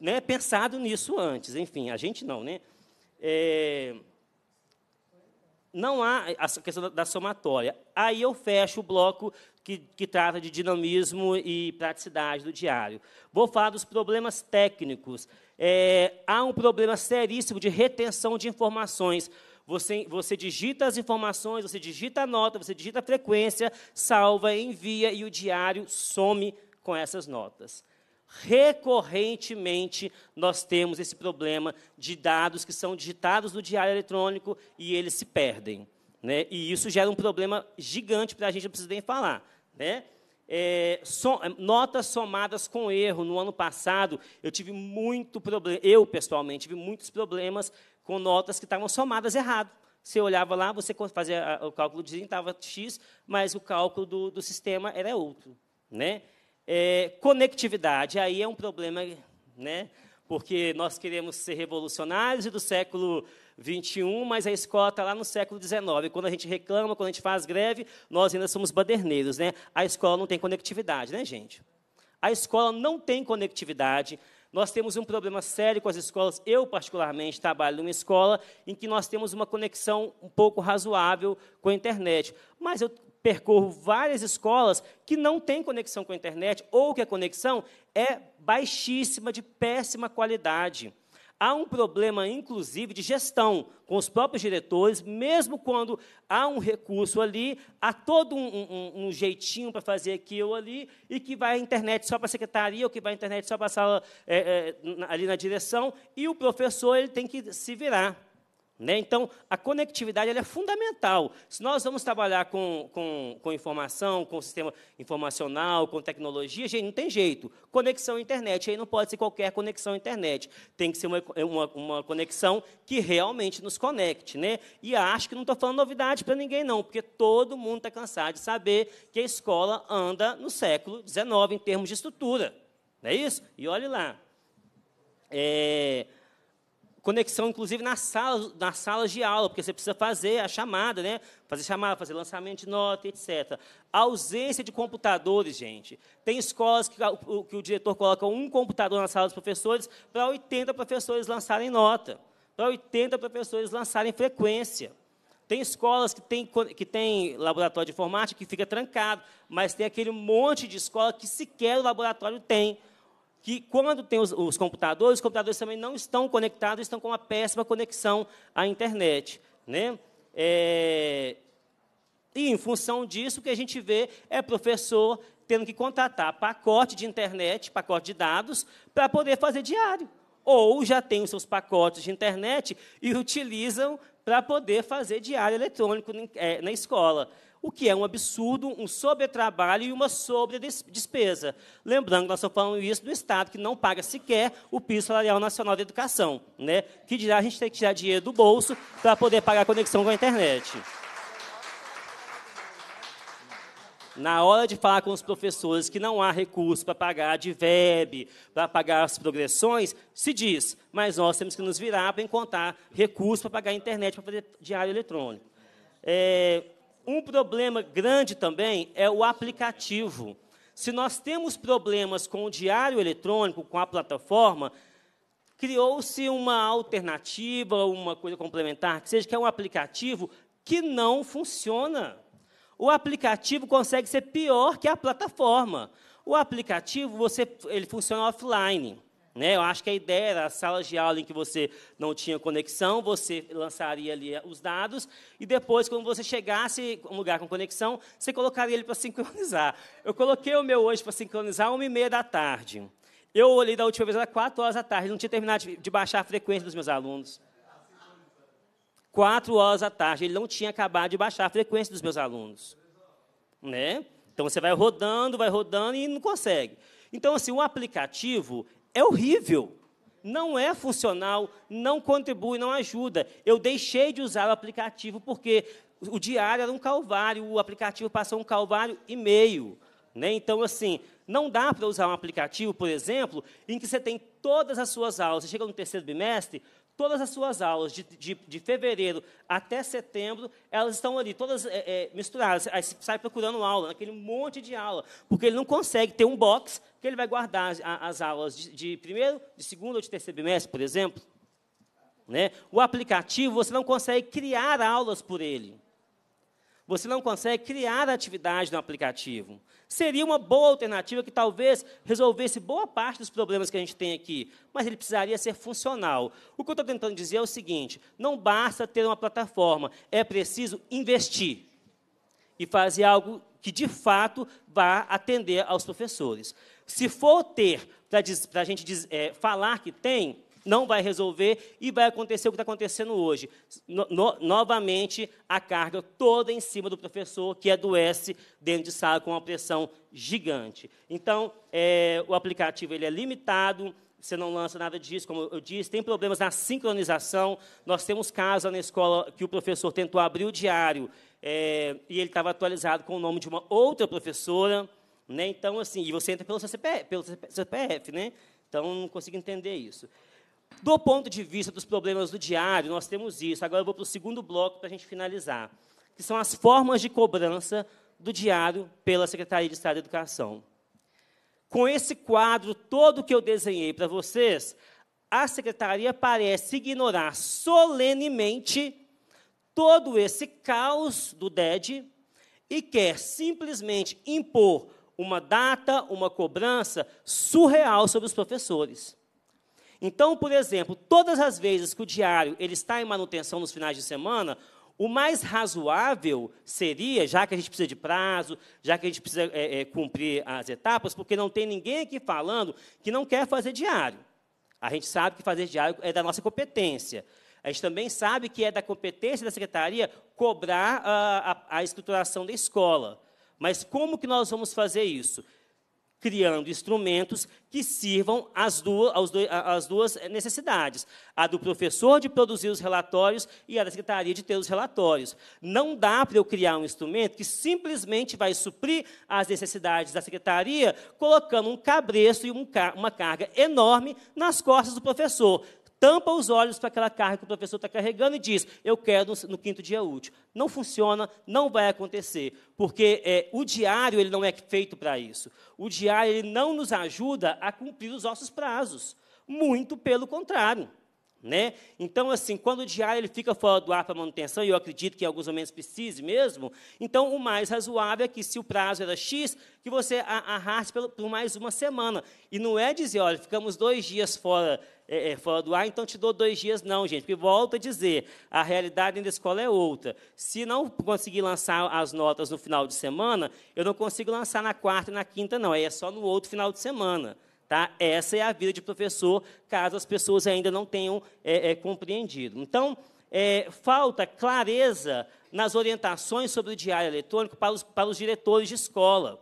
né, pensado nisso antes. Enfim, a gente não, né? É, não há a questão da, da somatória. Aí eu fecho o bloco que, que trata de dinamismo e praticidade do diário. Vou falar dos problemas técnicos. É, há um problema seríssimo de retenção de informações. Você, você digita as informações, você digita a nota, você digita a frequência, salva, envia, e o diário some com essas notas. Recorrentemente, nós temos esse problema de dados que são digitados no diário eletrônico e eles se perdem. Né? E isso gera um problema gigante para a gente, não precisa nem falar. Né? É, so, notas somadas com erro. No ano passado, eu tive muito problema, eu, pessoalmente, tive muitos problemas com notas que estavam somadas errado. Você olhava lá, você fazia o cálculo de estava X, mas o cálculo do, do sistema era outro. Né? É, conectividade, aí é um problema, né? Porque nós queremos ser revolucionários do século vinte e um, mas a escola está lá no século dezenove. Quando a gente reclama, quando a gente faz greve, nós ainda somos baderneiros. Né? A escola não tem conectividade, né, gente? A escola não tem conectividade. Nós temos um problema sério com as escolas. Eu, particularmente, trabalho numa escola em que nós temos uma conexão um pouco razoável com a internet. Mas eu percorro várias escolas que não têm conexão com a internet ou que a conexão é baixíssima, de péssima qualidade. Há um problema, inclusive, de gestão com os próprios diretores, mesmo quando há um recurso ali, há todo um, um, um jeitinho para fazer aqui ou ali, e que vai a internet só para a secretaria, ou que vai a internet só para a sala é, é, ali na direção, e o professor ele tem que se virar. Né? Então, a conectividade ela é fundamental. Se nós vamos trabalhar com, com, com informação, com sistema informacional, com tecnologia, gente, não tem jeito. Conexão à internet, aí não pode ser qualquer conexão à internet. Tem que ser uma, uma, uma conexão que realmente nos conecte. Né? E acho que não estou falando novidade para ninguém, não, porque todo mundo está cansado de saber que a escola anda no século dezenove em termos de estrutura. Não é isso? E olhe lá. É... Conexão, inclusive, nas salas, nas salas de aula, porque você precisa fazer a chamada, né? Fazer chamada, fazer lançamento de nota, etcétera. A ausência de computadores, gente. Tem escolas que o, que o diretor coloca um computador na sala dos professores para oitenta professores lançarem nota, para oitenta professores lançarem frequência. Tem escolas que tem, que tem laboratório de informática que fica trancado, mas tem aquele monte de escola que sequer o laboratório tem, que, quando tem os, os computadores, os computadores também não estão conectados, estão com uma péssima conexão à internet, né? É... E, em função disso, o que a gente vê é professor tendo que contratar pacote de internet, pacote de dados, para poder fazer diário. Ou já tem os seus pacotes de internet e utilizam para poder fazer diário eletrônico na escola, o que é um absurdo, um sobretrabalho e uma sobredespesa. Lembrando que nós estamos falando isso do Estado, que não paga sequer o piso salarial nacional da educação, né? Que dirá a gente tem que tirar dinheiro do bolso para poder pagar a conexão com a internet. Na hora de falar com os professores que não há recurso para pagar a D V E B, para pagar as progressões, se diz, mas nós temos que nos virar para encontrar recursos para pagar a internet, para fazer diário eletrônico. É, um problema grande também é o aplicativo. Se nós temos problemas com o diário eletrônico, com a plataforma, criou-se uma alternativa, uma coisa complementar, que seja, que é um aplicativo que não funciona. O aplicativo consegue ser pior que a plataforma. O aplicativo, você, ele funciona offline, né? Eu acho que a ideia era a sala de aula em que você não tinha conexão, você lançaria ali os dados, e depois, quando você chegasse a um lugar com conexão, você colocaria ele para sincronizar. Eu coloquei o meu hoje para sincronizar uma e meia da tarde. Eu olhei da última vez, era quatro horas da tarde, não tinha terminado de baixar a frequência dos meus alunos. Quatro horas da tarde, ele não tinha acabado de baixar a frequência dos meus alunos, né? Então, você vai rodando, vai rodando e não consegue. Então, assim, o aplicativo é horrível, não é funcional, não contribui, não ajuda. Eu deixei de usar o aplicativo porque o diário era um calvário, o aplicativo passou um calvário e meio, né? Então, assim, não dá para usar um aplicativo, por exemplo, em que você tem todas as suas aulas, você chega no terceiro bimestre, todas as suas aulas, de, de, de fevereiro até setembro, elas estão ali, todas é, é, misturadas. Aí você sai procurando aula, naquele monte de aula, porque ele não consegue ter um box que ele vai guardar as, as aulas de, de primeiro, de segundo ou de terceiro bimestre, por exemplo, né? O aplicativo, você não consegue criar aulas por ele. Você não consegue criar atividade no aplicativo. Seria uma boa alternativa que talvez resolvesse boa parte dos problemas que a gente tem aqui, mas ele precisaria ser funcional. O que eu estou tentando dizer é o seguinte, não basta ter uma plataforma, é preciso investir e fazer algo que, de fato, vá atender aos professores. Se for ter, para a gente diz, é, falar que tem, não vai resolver e vai acontecer o que está acontecendo hoje. No, no, novamente, a carga toda em cima do professor, que adoece dentro de sala com uma pressão gigante. Então, é, o aplicativo ele é limitado, você não lança nada disso, como eu disse, tem problemas na sincronização. Nós temos casos na escola que o professor tentou abrir o diário é, e ele estava atualizado com o nome de uma outra professora, né? Então, assim, e você entra pelo seu C P F, pelo C P F, né? Então, não consigo entender isso. Do ponto de vista dos problemas do diário, nós temos isso. Agora eu vou para o segundo bloco para a gente finalizar, que são as formas de cobrança do diário pela Secretaria de Estado da Educação. Com esse quadro todo que eu desenhei para vocês, a Secretaria parece ignorar solenemente todo esse caos do D E D e quer simplesmente impor uma data, uma cobrança surreal sobre os professores. Então, por exemplo, todas as vezes que o diário ele está em manutenção nos finais de semana, o mais razoável seria, já que a gente precisa de prazo, já que a gente precisa é, é, cumprir as etapas, porque não tem ninguém aqui falando que não quer fazer diário. A gente sabe que fazer diário é da nossa competência. A gente também sabe que é da competência da Secretaria cobrar a, a, a estruturação da escola. Mas como que nós vamos fazer isso? Criando instrumentos que sirvam às duas, às duas necessidades, a do professor de produzir os relatórios e a da Secretaria de ter os relatórios. Não dá para eu criar um instrumento que simplesmente vai suprir as necessidades da Secretaria, colocando um cabresto e um, uma carga enorme nas costas do professor. Tampa os olhos para aquela carga que o professor está carregando e diz, eu quero no, no quinto dia útil. Não funciona, não vai acontecer, porque é, o diário ele não é feito para isso. O diário ele não nos ajuda a cumprir os nossos prazos, muito pelo contrário. né? Então, assim, quando o diário ele fica fora do ar para manutenção, e eu acredito que em alguns momentos precise mesmo, então o mais razoável é que, se o prazo era X, que você arraste por mais uma semana. E não é dizer, olha, ficamos dois dias fora, é, fora do ar, então te dou dois dias, não, gente. Porque, volto a dizer, a realidade dentro da escola é outra. Se não conseguir lançar as notas no final de semana, eu não consigo lançar na quarta e na quinta, não. Aí é só no outro final de semana. Tá? Essa é a vida de professor, caso as pessoas ainda não tenham é, é, compreendido. Então, é, falta clareza nas orientações sobre o diário eletrônico para os, para os diretores de escola.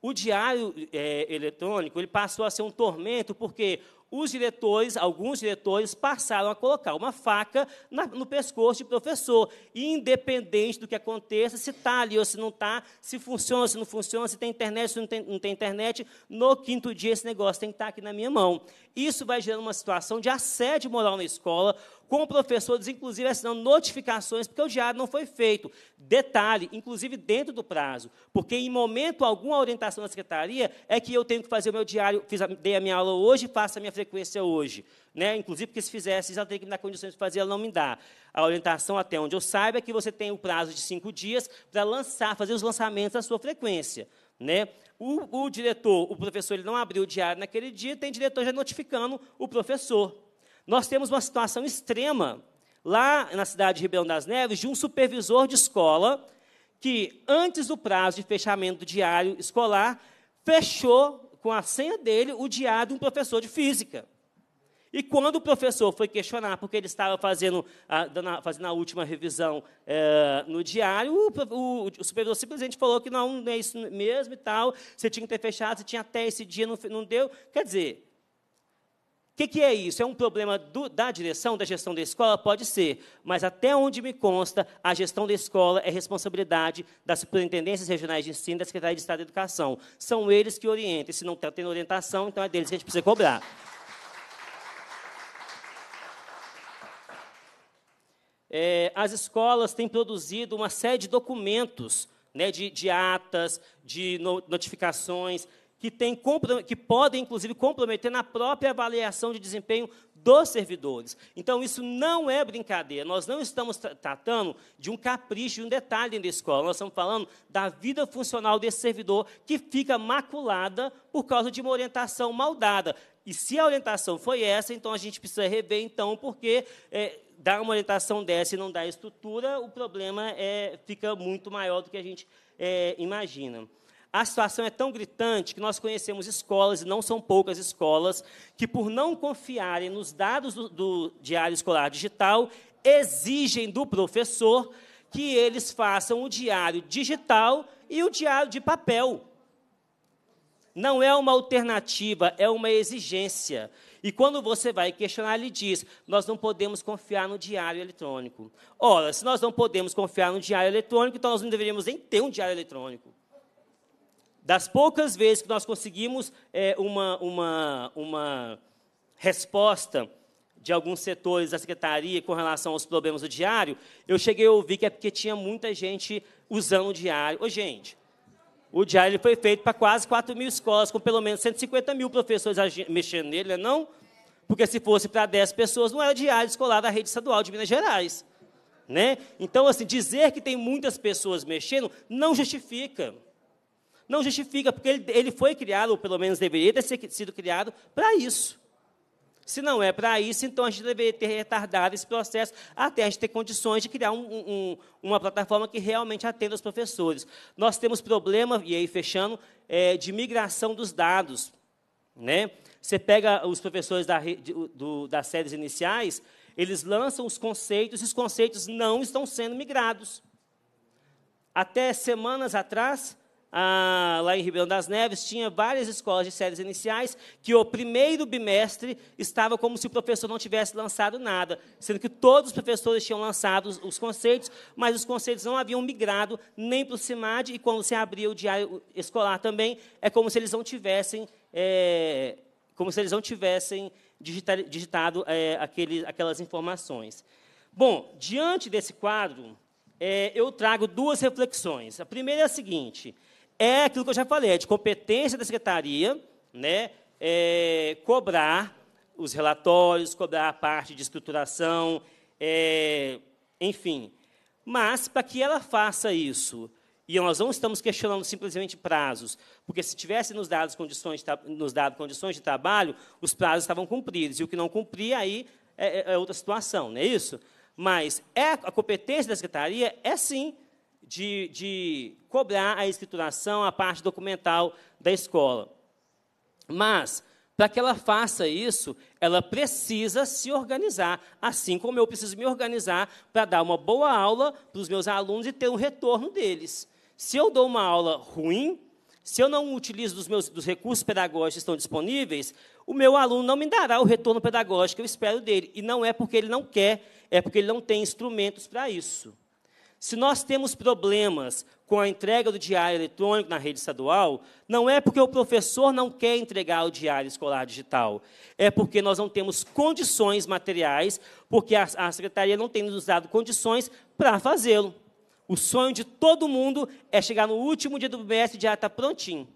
O diário é, eletrônico ele passou a ser um tormento porque os diretores, alguns diretores, passaram a colocar uma faca na, no pescoço de professor, independente do que aconteça, se está ali ou se não está, se funciona, se não funciona, se tem internet, se não tem, não tem internet, no quinto dia esse negócio tem que estar aqui na minha mão. Isso vai gerando uma situação de assédio moral na escola, com professores, inclusive, assinando notificações, porque o diário não foi feito. Detalhe, inclusive dentro do prazo, porque, em momento algum, a orientação da secretaria é que eu tenho que fazer o meu diário, fiz a, dei a minha aula hoje, faço a minha frequência hoje. Né? Inclusive, porque se fizesse, ela tem que me dar condições de fazer, ela não me dá. A orientação, até onde eu saiba, é que você tem o prazo de cinco dias para lançar, fazer os lançamentos da sua frequência. Né? O, o diretor, o professor, ele não abriu o diário naquele dia, tem diretor já notificando o professor. Nós temos uma situação extrema, lá na cidade de Ribeirão das Neves, de um supervisor de escola que, antes do prazo de fechamento do diário escolar, fechou com a senha dele o diário de um professor de física. E, quando o professor foi questionar, porque ele estava fazendo a, fazendo a última revisão é, no diário, o, o, o supervisor simplesmente falou que não, não é isso mesmo e tal, você tinha que ter fechado, você tinha até esse dia, não, não deu. Quer dizer... O que, que é isso? É um problema do, da direção, da gestão da escola? Pode ser, mas, até onde me consta, a gestão da escola é responsabilidade das superintendências regionais de ensino e da Secretaria de Estado de Educação. São eles que orientam, e se não está tendo orientação, então é deles que a gente precisa cobrar. É, as escolas têm produzido uma série de documentos, né, de, de atas, de notificações, Que, tem, que podem, inclusive, comprometer na própria avaliação de desempenho dos servidores. Então, isso não é brincadeira. Nós não estamos tra tratando de um capricho, de um detalhe dentro da escola. Nós estamos falando da vida funcional desse servidor que fica maculada por causa de uma orientação mal dada. E, se a orientação foi essa, então a gente precisa rever, então, porque é, dar uma orientação dessa e não dar estrutura, o problema é, fica muito maior do que a gente é, imagina. A situação é tão gritante que nós conhecemos escolas, e não são poucas escolas, que, por não confiarem nos dados do, do diário escolar digital, exigem do professor que eles façam o diário digital e o diário de papel. Não é uma alternativa, é uma exigência. E, quando você vai questionar, ele diz, nós não podemos confiar no diário eletrônico. Ora, se nós não podemos confiar no diário eletrônico, então nós não deveríamos nem ter um diário eletrônico. Das poucas vezes que nós conseguimos é, uma, uma, uma resposta de alguns setores da secretaria com relação aos problemas do diário, eu cheguei a ouvir que é porque tinha muita gente usando o diário. Ô, gente, o diário ele foi feito para quase quatro mil escolas, com pelo menos cento e cinquenta mil professores mexendo nele, não? Porque, se fosse para dez pessoas, não era diário escolar da rede estadual de Minas Gerais. Né? Então, assim, dizer que tem muitas pessoas mexendo não justifica. Não justifica, porque ele, ele foi criado, ou pelo menos deveria ter sido criado, para isso. Se não é para isso, então a gente deveria ter retardado esse processo até a gente ter condições de criar um, um, uma plataforma que realmente atenda os professores. Nós temos problema, e aí fechando, é, de migração dos dados. Né? Você pega os professores da, do, das séries iniciais, eles lançam os conceitos, e os conceitos não estão sendo migrados. Até semanas atrás... Ah, lá em Ribeirão das Neves, tinha várias escolas de séries iniciais que o primeiro bimestre estava como se o professor não tivesse lançado nada, sendo que todos os professores tinham lançado os, os conceitos, mas os conceitos não haviam migrado nem para o CIMAD, e, quando se abria o diário escolar também, é como se eles não tivessem, é, como se eles não tivessem digita, digitado é, aquele, aquelas informações. Bom, diante desse quadro, é, eu trago duas reflexões. A primeira é a seguinte... É aquilo que eu já falei, é de competência da secretaria, né, é, cobrar os relatórios, cobrar a parte de estruturação, é, enfim. Mas, para que ela faça isso, e nós não estamos questionando simplesmente prazos, porque se tivesse nos dado condições, nos dado condições de trabalho, os prazos estavam cumpridos, e o que não cumpria, aí é, é outra situação, não é isso? Mas é, a competência da Secretaria é, sim, de, de cobrar a escrituração, a parte documental da escola. Mas, para que ela faça isso, ela precisa se organizar, assim como eu preciso me organizar para dar uma boa aula para os meus alunos e ter um retorno deles. Se eu dou uma aula ruim, se eu não utilizo dos, meus, dos recursos pedagógicos que estão disponíveis, o meu aluno não me dará o retorno pedagógico que eu espero dele. E não é porque ele não quer, é porque ele não tem instrumentos para isso. Se nós temos problemas com a entrega do diário eletrônico na rede estadual, não é porque o professor não quer entregar o diário escolar digital, é porque nós não temos condições materiais, porque a, a Secretaria não tem nos dado condições para fazê-lo. O sonho de todo mundo é chegar no último dia do bimestre e já está prontinho.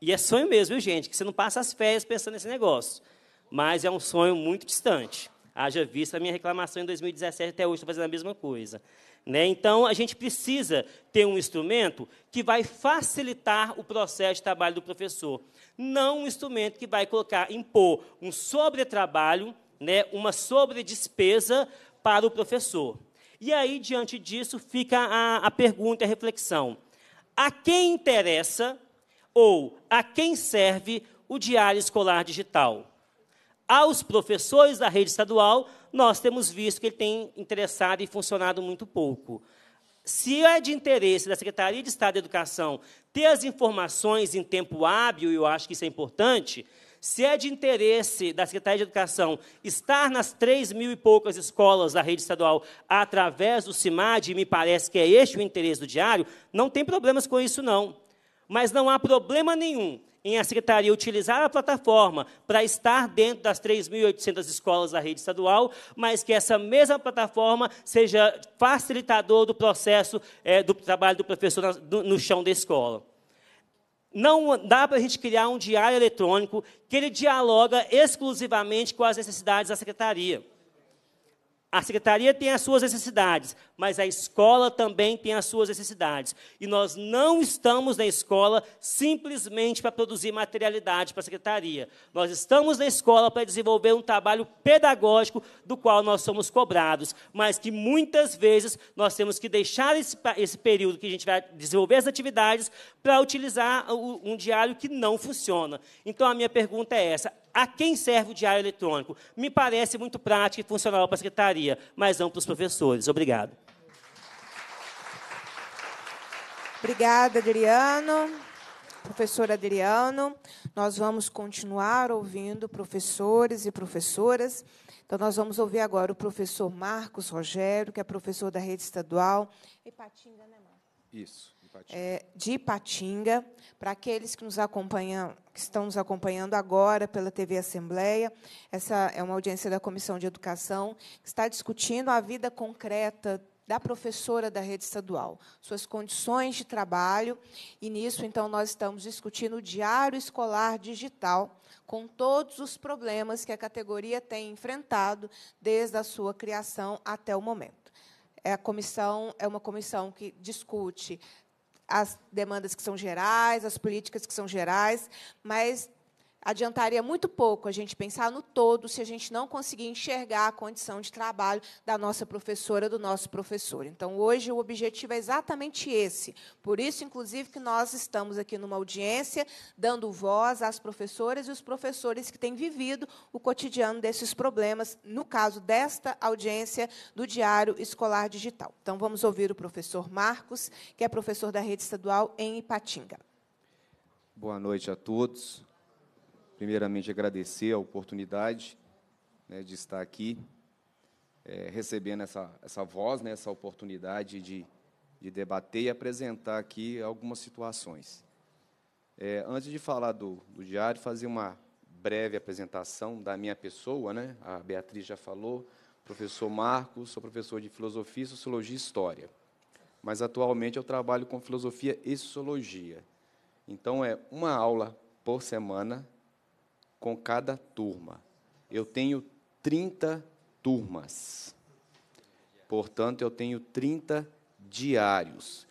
E é sonho mesmo, viu, gente, que você não passa as férias pensando nesse negócio. Mas é um sonho muito distante. Haja vista a minha reclamação em dois mil e dezessete, até hoje estou fazendo a mesma coisa. Né? Então, a gente precisa ter um instrumento que vai facilitar o processo de trabalho do professor, não um instrumento que vai colocar, impor um sobretrabalho, né, uma sobredespesa para o professor. E aí, diante disso, fica a, a pergunta, a reflexão. A quem interessa ou a quem serve o diário escolar digital? Aos professores da rede estadual, nós temos visto que ele tem interessado e funcionado muito pouco. Se é de interesse da Secretaria de Estado da Educação ter as informações em tempo hábil, e eu acho que isso é importante, se é de interesse da Secretaria de Educação estar nas três mil e poucas escolas da rede estadual através do CIMAD, e me parece que é este o interesse do diário, não tem problemas com isso, não. Mas não há problema nenhum em a Secretaria utilizar a plataforma para estar dentro das três mil e oitocentas escolas da rede estadual, mas que essa mesma plataforma seja facilitador do processo é, do trabalho do professor na, do, no chão da escola. Não dá para a gente criar um diário eletrônico que ele dialoga exclusivamente com as necessidades da Secretaria. A Secretaria tem as suas necessidades, mas a escola também tem as suas necessidades. E nós não estamos na escola simplesmente para produzir materialidade para a Secretaria. Nós estamos na escola para desenvolver um trabalho pedagógico do qual nós somos cobrados, mas que, muitas vezes, nós temos que deixar esse, esse período que a gente vai desenvolver as atividades para utilizar um diário que não funciona. Então, a minha pergunta é essa. A quem serve o diário eletrônico? Me parece muito prático e funcional para a Secretaria, mas não para os professores. Obrigado. Obrigada, Adriano. Professor Adriano, nós vamos continuar ouvindo professores e professoras. Então, nós vamos ouvir agora o professor Marcos Rogério, que é professor da rede estadual. Ipatinga, né, Marcos? Isso. É, de Ipatinga, para aqueles que nos acompanham, que estão nos acompanhando agora pela T V Assembleia, essa é uma audiência da Comissão de Educação, que está discutindo a vida concreta da professora da rede estadual, suas condições de trabalho, e nisso, então, nós estamos discutindo o diário escolar digital, com todos os problemas que a categoria tem enfrentado desde a sua criação até o momento. É, a comissão, é uma comissão que discute as demandas que são gerais, as políticas que são gerais, mas adiantaria muito pouco a gente pensar no todo se a gente não conseguir enxergar a condição de trabalho da nossa professora, do nosso professor. Então, hoje, o objetivo é exatamente esse. Por isso, inclusive, que nós estamos aqui numa audiência, dando voz às professoras e os professores que têm vivido o cotidiano desses problemas, no caso desta audiência do Diário Escolar Digital. Então, vamos ouvir o professor Marcos, que é professor da rede estadual em Ipatinga. Boa noite a todos. Primeiramente, agradecer a oportunidade, né, de estar aqui, é, recebendo essa, essa voz, né, essa oportunidade de, de debater e apresentar aqui algumas situações. É, antes de falar do, do diário, fazer uma breve apresentação da minha pessoa, né? A Beatriz já falou, professor Marcos, sou professor de Filosofia, Sociologia e História, mas, atualmente, eu trabalho com Filosofia e Sociologia. Então, é uma aula por semana, com cada turma. eu tenho trinta turmas. Portanto, eu tenho trinta diários.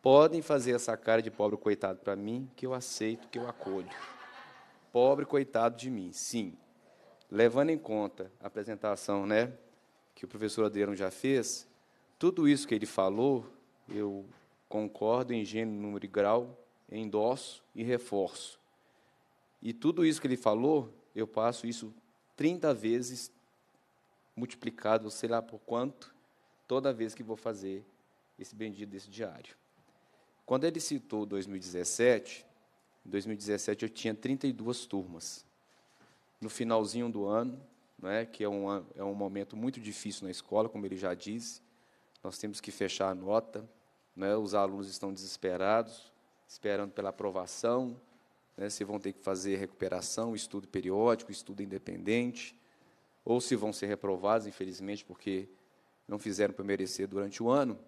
Podem fazer essa cara de pobre coitado para mim, que eu aceito, que eu acolho. Pobre coitado de mim, sim. Levando em conta a apresentação, né, que o professor Adriano já fez, tudo isso que ele falou, eu concordo em gênero, número e grau, endosso e reforço. E tudo isso que ele falou, eu passo isso trinta vezes multiplicado, sei lá por quanto, toda vez que vou fazer esse bendito desse diário. Quando ele citou dois mil e dezessete, em dois mil e dezessete eu tinha trinta e duas turmas. No finalzinho do ano, né, que é um, é um momento muito difícil na escola, como ele já disse, nós temos que fechar a nota, né, os alunos estão desesperados, esperando pela aprovação, né, se vão ter que fazer recuperação, estudo periódico, estudo independente, ou se vão ser reprovados, infelizmente, porque não fizeram para merecer durante o ano.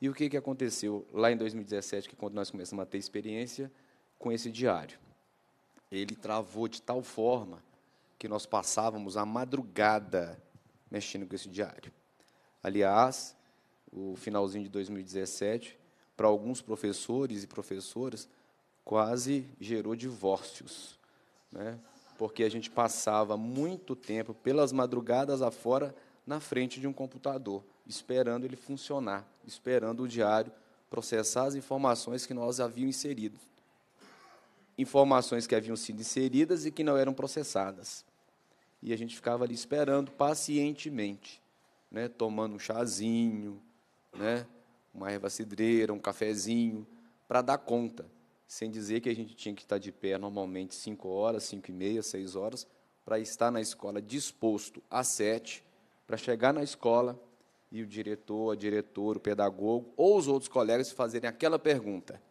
E o que, que aconteceu lá em dois mil e dezessete, que quando nós começamos a ter experiência com esse diário? Ele travou de tal forma que nós passávamos a madrugada mexendo com esse diário. Aliás, o finalzinho de dois mil e dezessete, para alguns professores e professoras, quase gerou divórcios, né? Porque a gente passava muito tempo, pelas madrugadas afora, na frente de um computador, esperando ele funcionar, esperando o diário processar as informações que nós havíamos inserido. Informações que haviam sido inseridas e que não eram processadas. E a gente ficava ali esperando pacientemente, né? Tomando um chazinho, né? Uma erva cidreira, um cafezinho, para dar conta, sem dizer que a gente tinha que estar de pé normalmente cinco horas, cinco e meia, seis horas, para estar na escola disposto às sete, para chegar na escola e o diretor, a diretora, o pedagogo ou os outros colegas fazerem aquela pergunta: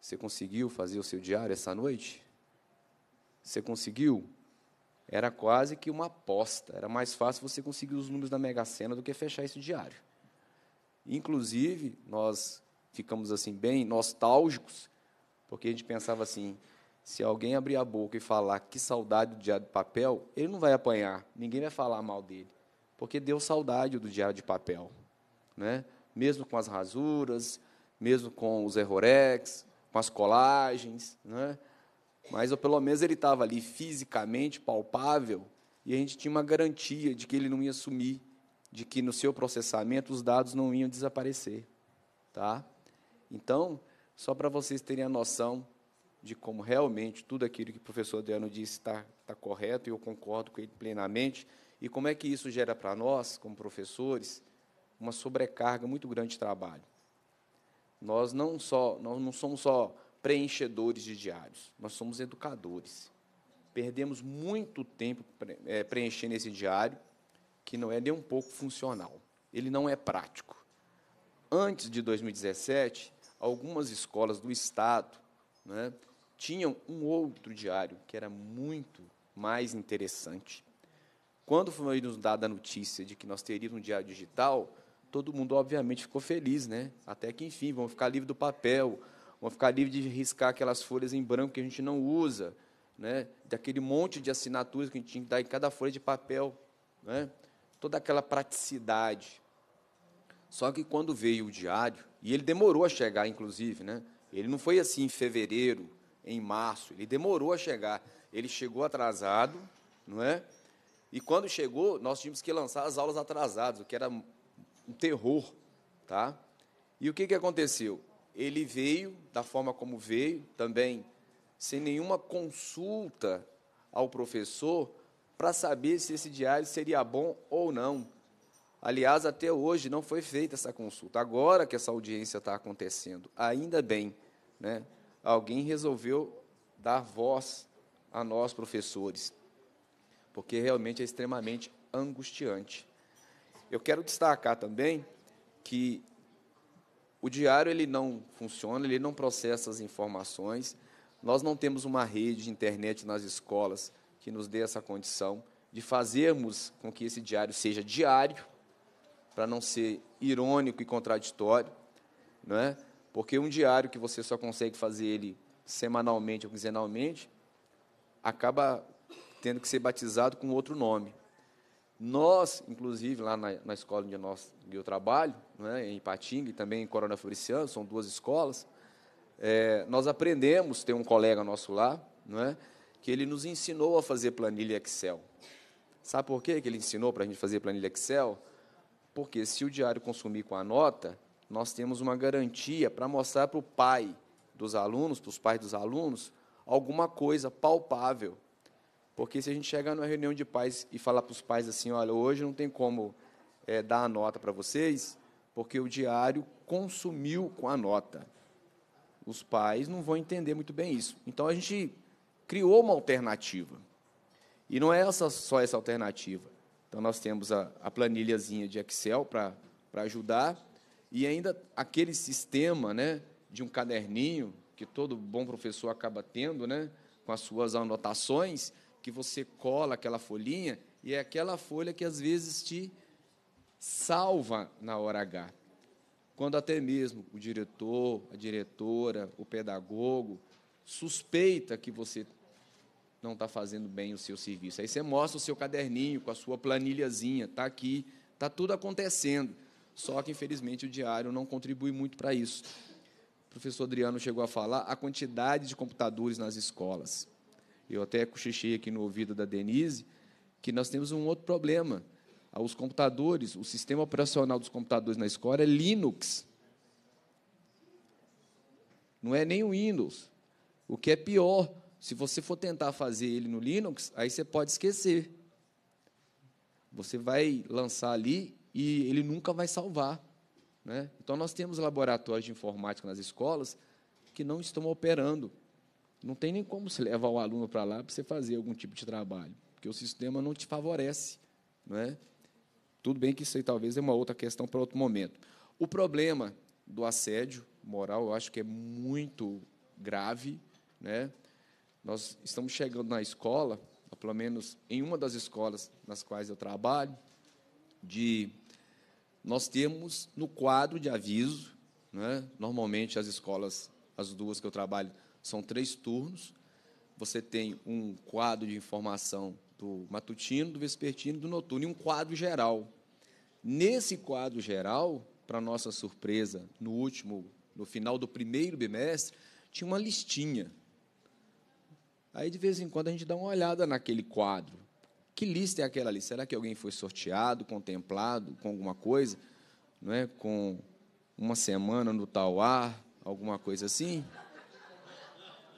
você conseguiu fazer o seu diário essa noite? Você conseguiu? Era quase que uma aposta, era mais fácil você conseguir os números da Mega Sena do que fechar esse diário. Inclusive, nós ficamos assim bem nostálgicos, porque a gente pensava assim, se alguém abrir a boca e falar que saudade do diário de papel, ele não vai apanhar, ninguém vai falar mal dele, porque deu saudade do diário de papel, né? Mesmo com as rasuras, mesmo com os errorex, com as colagens, né? Mas ou, pelo menos ele estava ali fisicamente palpável e a gente tinha uma garantia de que ele não ia sumir, de que no seu processamento os dados não iam desaparecer, tá? Então, só para vocês terem a noção de como realmente tudo aquilo que o professor Adriano disse está tá correto, e eu concordo com ele plenamente, e como é que isso gera para nós, como professores, uma sobrecarga muito grande de trabalho. Nós não, só, nós não somos só preenchedores de diários, nós somos educadores. Perdemos muito tempo preenchendo esse diário, que não é nem um pouco funcional, ele não é prático. Antes de dois mil e dezessete, algumas escolas do Estado, né, tinham um outro diário que era muito mais interessante. Quando foi nos dada a notícia de que nós teríamos um diário digital, todo mundo, obviamente, ficou feliz, né? Até que, enfim, vão ficar livres do papel, vão ficar livres de riscar aquelas folhas em branco que a gente não usa, né? Daquele monte de assinaturas que a gente tinha que dar em cada folha de papel, né? Toda aquela praticidade. Só que, quando veio o diário, e ele demorou a chegar, inclusive, né? Ele não foi assim em fevereiro, em março, ele demorou a chegar. Ele chegou atrasado, não é? E, quando chegou, nós tínhamos que lançar as aulas atrasadas, o que era um terror, tá? E o que, que aconteceu? Ele veio da forma como veio, também sem nenhuma consulta ao professor para saber se esse diário seria bom ou não. Aliás, até hoje não foi feita essa consulta. Agora que essa audiência está acontecendo, ainda bem, né? Alguém resolveu dar voz a nós, professores, porque realmente é extremamente angustiante. Eu quero destacar também que o diário ele não funciona, ele não processa as informações, nós não temos uma rede de internet nas escolas que nos dê essa condição de fazermos com que esse diário seja diário, para não ser irônico e contraditório, né? Porque um diário que você só consegue fazer ele semanalmente ou quinzenalmente acaba tendo que ser batizado com outro nome. Nós, inclusive, lá na, na escola onde, nós, onde eu trabalho, né, em Patinga e também em Coronel Fabriciano, são duas escolas, é, nós aprendemos, tem um colega nosso lá, né, que ele nos ensinou a fazer planilha Excel. Sabe por quê que ele ensinou para a gente fazer planilha Excel? Porque se o diário consumir com a nota, nós temos uma garantia para mostrar para o pai dos alunos, para os pais dos alunos, alguma coisa palpável. Porque se a gente chegar numa reunião de pais e falar para os pais assim, olha, hoje não tem como é, dar a nota para vocês, porque o diário consumiu com a nota. Os pais não vão entender muito bem isso. Então, a gente criou uma alternativa. E não é essa, só essa alternativa. Então, nós temos a, a planilhazinha de Excel para ajudar, e ainda aquele sistema, né, de um caderninho que todo bom professor acaba tendo, né, com as suas anotações, que você cola aquela folhinha, e é aquela folha que, às vezes, te salva na hora H. Quando até mesmo o diretor, a diretora, o pedagogo suspeita que você não está fazendo bem o seu serviço. Aí você mostra o seu caderninho com a sua planilhazinha, está aqui, está tudo acontecendo. Só que, infelizmente, o diário não contribui muito para isso. O professor Adriano chegou a falar a quantidade de computadores nas escolas. Eu até cochichei aqui no ouvido da Denise que nós temos um outro problema. Os computadores, o sistema operacional dos computadores na escola é Linux. Não é nem o Windows. O que é pior, se você for tentar fazer ele no Linux, aí você pode esquecer. Você vai lançar ali e ele nunca vai salvar, né? Então, nós temos laboratórios de informática nas escolas que não estão operando. Não tem nem como você levar o aluno para lá para você fazer algum tipo de trabalho, porque o sistema não te favorece, não é? Tudo bem que isso aí talvez é uma outra questão para outro momento. O problema do assédio moral, eu acho que é muito grave, né? Nós estamos chegando na escola, pelo menos em uma das escolas nas quais eu trabalho, de nós temos no quadro de aviso, né? Normalmente as escolas, as duas que eu trabalho, são três turnos. Você tem um quadro de informação do matutino, do vespertino e do noturno, e um quadro geral. Nesse quadro geral, para nossa surpresa, no último, no final do primeiro bimestre, tinha uma listinha. Aí, de vez em quando, a gente dá uma olhada naquele quadro. Que lista é aquela ali? Será que alguém foi sorteado, contemplado com alguma coisa? Não é? Com uma semana no Tauá, alguma coisa assim?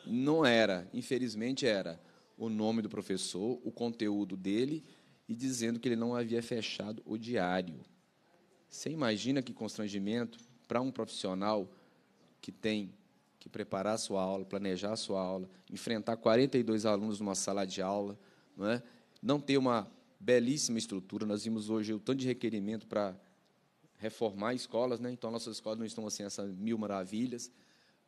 Não era, infelizmente era o nome do professor, o conteúdo dele, e dizendo que ele não havia fechado o diário. Você imagina que constrangimento para um profissional que tem que preparar a sua aula, planejar a sua aula, enfrentar quarenta e dois alunos numa sala de aula, não é? Não ter uma belíssima estrutura. Nós vimos hoje o tanto de requerimento para reformar escolas, né? Então, nossas escolas não estão assim, essas mil maravilhas,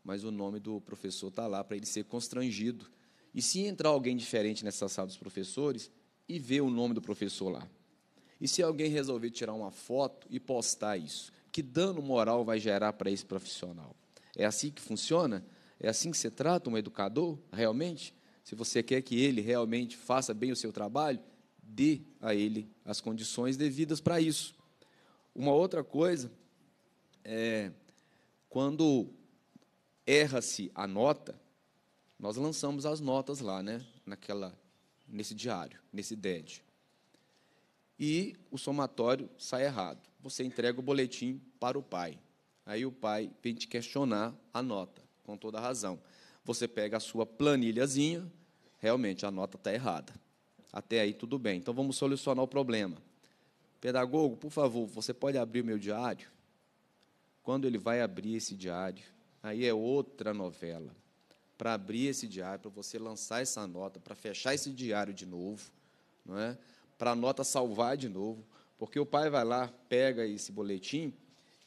mas o nome do professor está lá para ele ser constrangido. E se entrar alguém diferente nessa sala dos professores e ver o nome do professor lá? E se alguém resolver tirar uma foto e postar isso? Que dano moral vai gerar para esse profissional? É assim que funciona? É assim que você trata um educador, realmente? Se você quer que ele realmente faça bem o seu trabalho, dê a ele as condições devidas para isso. Uma outra coisa é quando erra-se a nota, nós lançamos as notas lá, né, naquela, nesse diário, nesse D E D. E o somatório sai errado. Você entrega o boletim para o pai. Aí o pai vem te questionar a nota, com toda a razão. Você pega a sua planilhazinha, realmente a nota está errada. Até aí tudo bem. Então, vamos solucionar o problema. Pedagogo, por favor, você pode abrir o meu diário? Quando ele vai abrir esse diário, aí é outra novela. Para abrir esse diário, para você lançar essa nota, para fechar esse diário de novo, não é? Para a nota salvar de novo, porque o pai vai lá, pega esse boletim,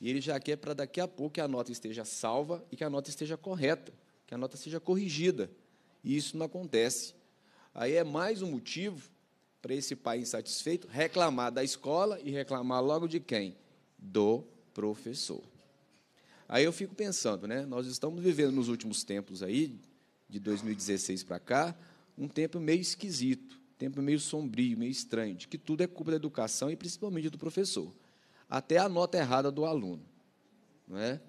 e ele já quer para daqui a pouco que a nota esteja salva e que a nota esteja correta, que a nota seja corrigida. E isso não acontece. Aí é mais um motivo para esse pai insatisfeito reclamar da escola e reclamar logo de quem? Do professor. Aí eu fico pensando, né? Nós estamos vivendo nos últimos tempos aí, de dois mil e dezesseis para cá, um tempo meio esquisito. tempo meio sombrio, meio estranho, de que tudo é culpa da educação e principalmente do professor. Até a nota errada do aluno. Não é?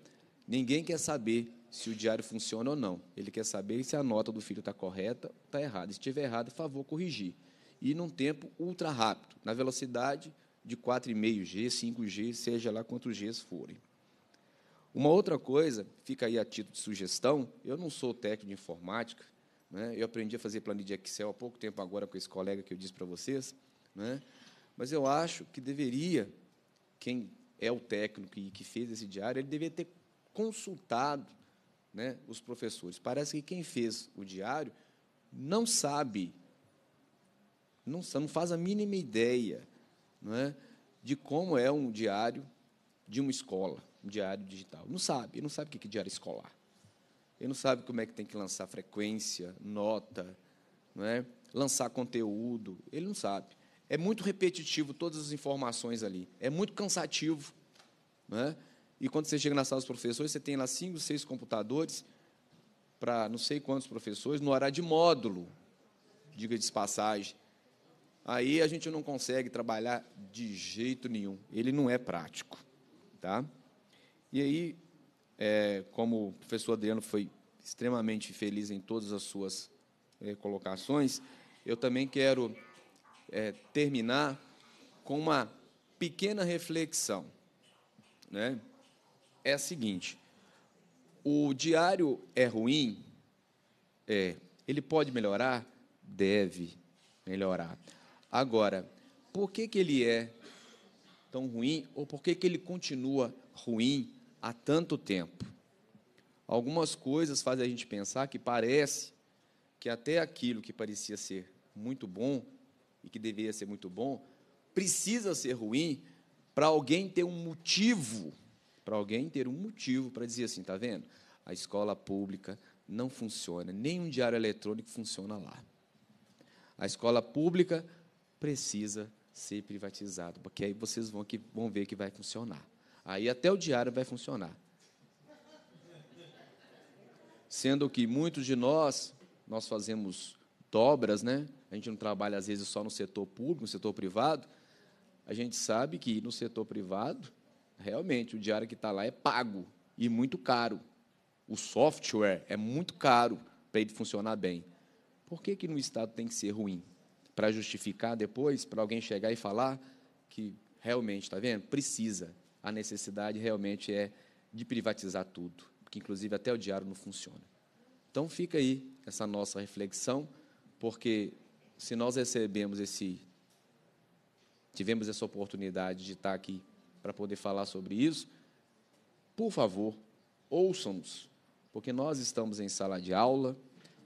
Ninguém quer saber se o diário funciona ou não. Ele quer saber se a nota do filho está correta ou está errada. Se estiver errada, favor, corrigir. E num tempo ultra rápido, na velocidade de quatro vírgula cinco G, cinco G, seja lá quantos Gs forem. Uma outra coisa, fica aí a título de sugestão, eu não sou técnico de informática, né? Eu aprendi a fazer planilha de Excel há pouco tempo agora com esse colega que eu disse para vocês, né? Mas eu acho que deveria, quem é o técnico e que fez esse diário, ele deveria ter consultado, né, os professores. Parece que quem fez o diário não sabe, não, não faz a mínima ideia, não é, de como é um diário de uma escola, um diário digital. Não sabe, ele não sabe o que é diário escolar. Ele não sabe como é que tem que lançar frequência, nota, não é, lançar conteúdo, ele não sabe. É muito repetitivo todas as informações ali, é muito cansativo. Não é? E, quando você chega na sala dos professores, você tem lá cinco, seis computadores para não sei quantos professores, no horário de módulo, diga de passagem. Aí a gente não consegue trabalhar de jeito nenhum. Ele não é prático. Tá? E aí, é, como o professor Adriano foi extremamente feliz em todas as suas é, colocações, eu também quero é, terminar com uma pequena reflexão. Né? É a seguinte, o diário é ruim? É. Ele pode melhorar? Deve melhorar. Agora, por que que ele é tão ruim ou por que que ele continua ruim há tanto tempo? Algumas coisas fazem a gente pensar que parece que até aquilo que parecia ser muito bom e que deveria ser muito bom, precisa ser ruim para alguém ter um motivo para alguém ter um motivo para dizer assim, está vendo? A escola pública não funciona, nem um diário eletrônico funciona lá. A escola pública precisa ser privatizada, porque aí vocês vão, que, vão ver que vai funcionar. Aí até o diário vai funcionar. Sendo que muitos de nós, nós fazemos dobras, né? A gente não trabalha, às vezes, só no setor público, no setor privado. A gente sabe que no setor privado, realmente, o diário que está lá é pago e muito caro. O software é muito caro para ele funcionar bem. Por que que no Estado tem que ser ruim? Para justificar depois, para alguém chegar e falar que realmente, está vendo? Precisa. A necessidade realmente é de privatizar tudo, porque, inclusive, até o diário não funciona. Então, fica aí essa nossa reflexão, porque se nós recebemos esse... tivemos essa oportunidade de estar aqui para poder falar sobre isso, por favor, ouçam-nos, porque nós estamos em sala de aula,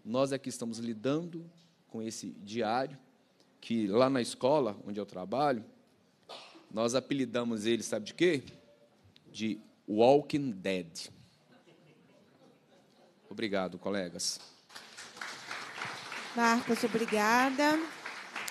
nós aqui estamos lidando com esse diário, que lá na escola, onde eu trabalho, nós apelidamos ele, sabe de quê? De Walking Dead. Obrigado, colegas. Marcos, obrigada.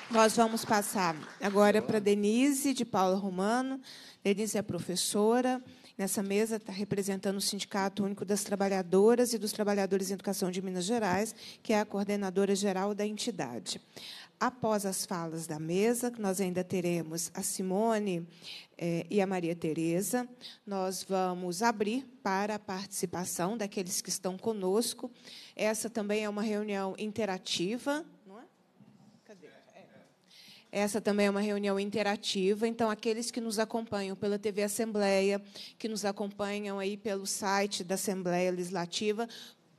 Nós vamos passar agora para Denise de Paula Romano. Denise é professora, nessa mesa está representando o Sindicato Único das Trabalhadoras e dos Trabalhadores em Educação de Minas Gerais, que é a coordenadora geral da entidade. Após as falas da mesa, nós ainda teremos a Simone eh, e a Maria Tereza. Nós vamos abrir para a participação daqueles que estão conosco. Essa também é uma reunião interativa. Essa também é uma reunião interativa, então, aqueles que nos acompanham pela T V Assembleia, que nos acompanham aí pelo site da Assembleia Legislativa,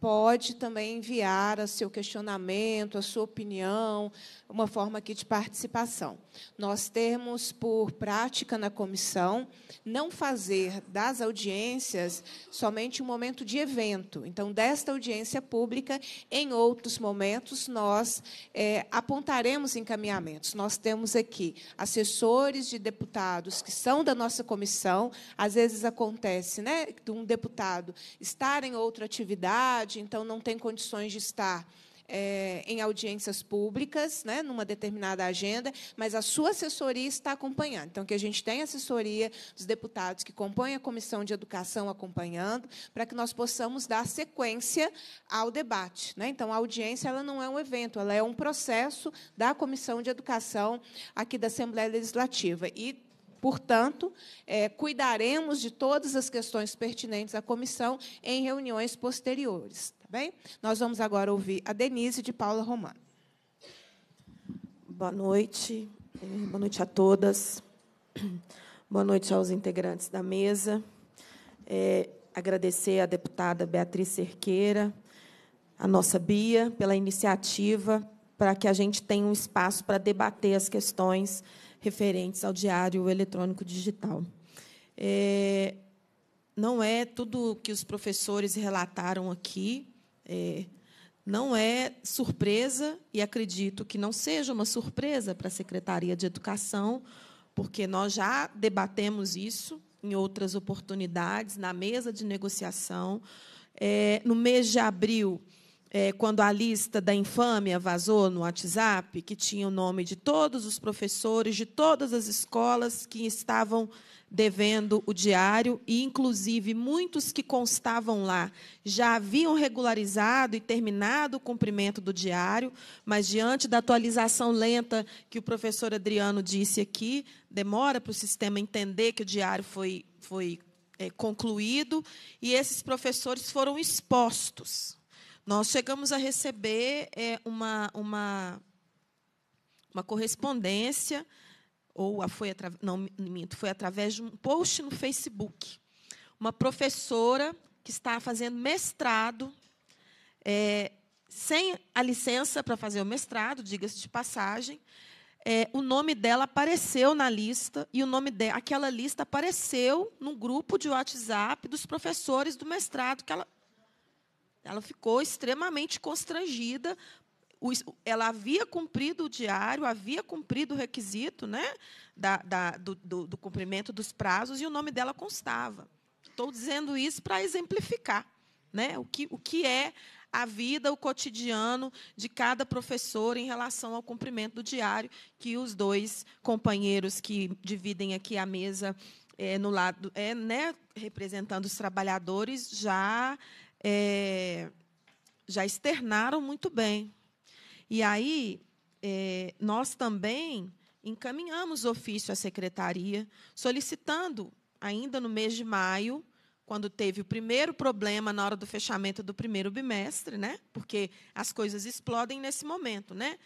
pode também enviar o seu questionamento, a sua opinião, uma forma aqui de participação. Nós temos, por prática na comissão, não fazer das audiências somente um momento de evento. Então, desta audiência pública, em outros momentos, nós é, apontaremos encaminhamentos. Nós temos aqui assessores de deputados que são da nossa comissão. Às vezes acontece, né, de um deputado estar em outra atividade, então não tem condições de estar é, em audiências públicas, né, numa determinada agenda, mas a sua assessoria está acompanhando. Então, que a gente tenha assessoria dos deputados que compõem a Comissão de Educação acompanhando, para que nós possamos dar sequência ao debate, né? Então, a audiência ela não é um evento, ela é um processo da Comissão de Educação aqui da Assembleia Legislativa. E, portanto, é, cuidaremos de todas as questões pertinentes à comissão em reuniões posteriores. Tá bem? Nós vamos agora ouvir a Denise de Paula Romano. Boa noite. Boa noite a todas. Boa noite aos integrantes da mesa. É, agradecer à deputada Beatriz Cerqueira, a nossa Bia, pela iniciativa para que a gente tenha um espaço para debater as questões referentes ao diário eletrônico digital. É, não é tudo o que os professores relataram aqui, é, não é surpresa, e acredito que não seja uma surpresa para a Secretaria de Educação, porque nós já debatemos isso em outras oportunidades, na mesa de negociação. É, no mês de abril, É, quando a lista da infâmia vazou no WhatsApp, que tinha o nome de todos os professores, de todas as escolas que estavam devendo o diário, e, inclusive, muitos que constavam lá já haviam regularizado e terminado o cumprimento do diário, mas, diante da atualização lenta que o professor Adriano disse aqui, demora para o sistema entender que o diário foi, foi é, concluído, e esses professores foram expostos. Nós chegamos a receber é, uma, uma, uma correspondência, ou a foi, atra, não, minto, foi através de um post no Facebook. Uma professora que está fazendo mestrado, é, sem a licença para fazer o mestrado, diga-se de passagem, é, o nome dela apareceu na lista, e o nome de, aquela lista apareceu num grupo de WhatsApp dos professores do mestrado que ela... Ela ficou extremamente constrangida. Ela havia cumprido o diário, havia cumprido o requisito, né, da, da, do, do, do cumprimento dos prazos, e o nome dela constava. Estou dizendo isso para exemplificar, né, o que, o que é a vida, o cotidiano de cada professor em relação ao cumprimento do diário, que os dois companheiros que dividem aqui a mesa, é, no lado, é, né, representando os trabalhadores, já... É, já externaram muito bem. E aí, é, nós também encaminhamos ofício à secretaria, solicitando, ainda no mês de maio, quando teve o primeiro problema na hora do fechamento do primeiro bimestre, né? Porque as coisas explodem nesse momento, né?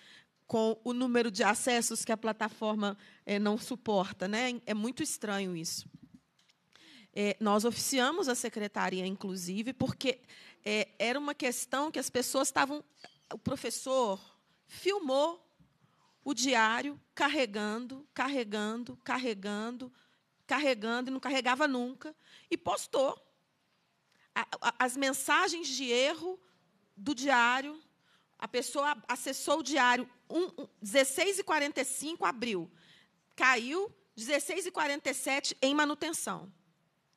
Com o número de acessos que a plataforma é, não suporta, né? É muito estranho isso. É, nós oficiamos a secretaria, inclusive, porque é, era uma questão que as pessoas estavam... O professor filmou o diário carregando, carregando, carregando, carregando, e não carregava nunca, e postou a, a, as mensagens de erro do diário. A pessoa acessou o diário dezesseis e quarenta e cinco, abriu, caiu, dezesseis e quarenta e sete em manutenção.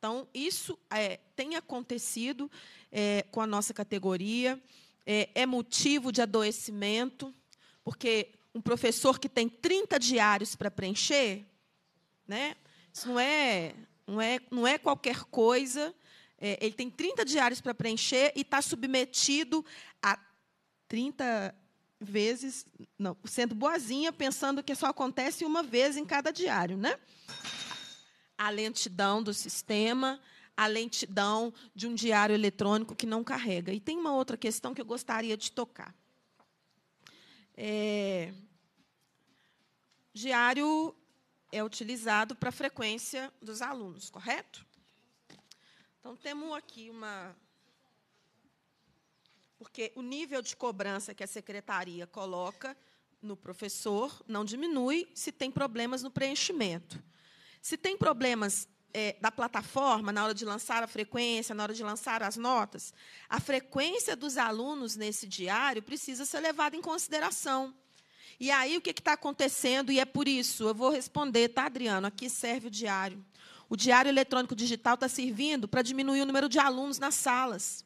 Então, isso é, tem acontecido é, com a nossa categoria, é, é motivo de adoecimento, porque um professor que tem trinta diários para preencher, né, isso não é, não é, não é qualquer coisa, é, ele tem trinta diários para preencher e está submetido a trinta vezes, não, sendo boazinha, pensando que só acontece uma vez em cada diário, né? A lentidão do sistema, a lentidão de um diário eletrônico que não carrega. E tem uma outra questão que eu gostaria de tocar. É... Diário é utilizado para a frequência dos alunos, correto? Então, temos aqui uma... Porque o nível de cobrança que a secretaria coloca no professor não diminui se tem problemas no preenchimento. Se tem problemas é, da plataforma, na hora de lançar a frequência, na hora de lançar as notas, a frequência dos alunos nesse diário precisa ser levada em consideração. E aí, o que está acontecendo? E é por isso, eu vou responder, tá, Adriano? Aqui serve o diário. O diário eletrônico digital está servindo para diminuir o número de alunos nas salas.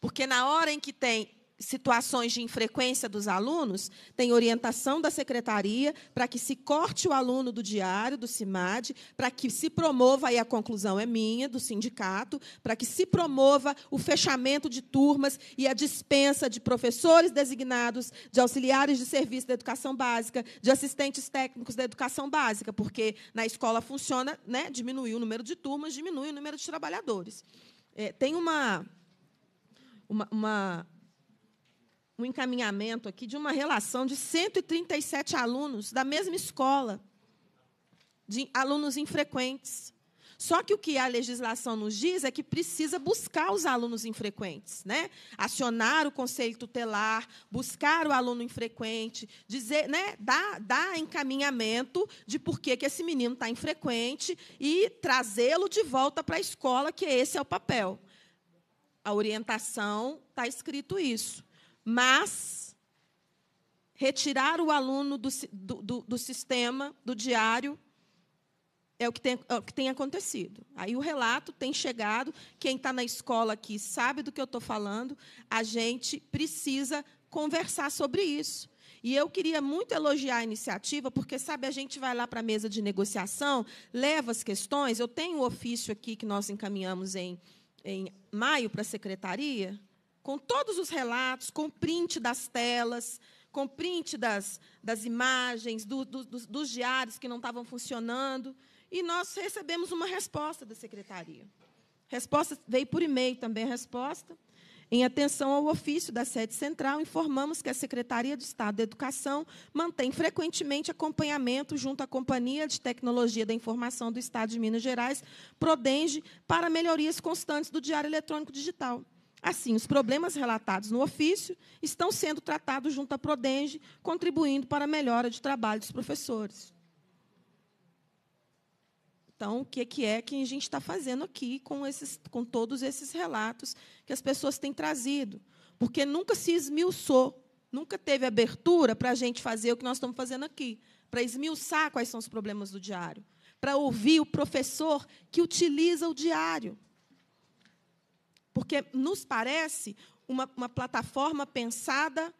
Porque, na hora em que tem situações de infrequência dos alunos, tem orientação da secretaria para que se corte o aluno do diário, do CIMAD, para que se promova, aí a conclusão é minha, do sindicato, para que se promova o fechamento de turmas e a dispensa de professores designados, de auxiliares de serviço da educação básica, de assistentes técnicos da educação básica, porque na escola funciona, né, diminuiu o número de turmas, diminui o número de trabalhadores. É, tem uma... uma, uma um encaminhamento aqui de uma relação de cento e trinta e sete alunos da mesma escola, de alunos infrequentes. Só que o que a legislação nos diz é que precisa buscar os alunos infrequentes, né? Acionar o conselho tutelar, buscar o aluno infrequente, dizer, né? dar, dar encaminhamento de por que esse menino está infrequente e trazê-lo de volta para a escola, que esse é o papel. A orientação está escrito isso. Mas retirar o aluno do, do, do sistema, do diário, é o, que tem, é o que tem acontecido. Aí o relato tem chegado, quem está na escola aqui sabe do que eu estou falando, a gente precisa conversar sobre isso. E eu queria muito elogiar a iniciativa, porque, sabe, a gente vai lá para a mesa de negociação, leva as questões, eu tenho um ofício aqui que nós encaminhamos em, em maio para a secretaria, com todos os relatos, com print das telas, com print das, das imagens, do, do, dos, dos diários que não estavam funcionando. E nós recebemos uma resposta da secretaria. Resposta, veio por e-mail também a resposta. Em atenção ao ofício da sede central, informamos que a Secretaria de Estado da Educação mantém frequentemente acompanhamento junto à Companhia de Tecnologia da Informação do Estado de Minas Gerais, CODENGE, para melhorias constantes do Diário Eletrônico Digital. Assim, os problemas relatados no ofício estão sendo tratados junto à CODENGE, contribuindo para a melhora de trabalho dos professores. Então, o que é que a gente está fazendo aqui com, esses, com todos esses relatos que as pessoas têm trazido? Porque nunca se esmiuçou, nunca teve abertura para a gente fazer o que nós estamos fazendo aqui, para esmiuçar quais são os problemas do diário, para ouvir o professor que utiliza o diário. Porque nos parece uma, uma plataforma pensada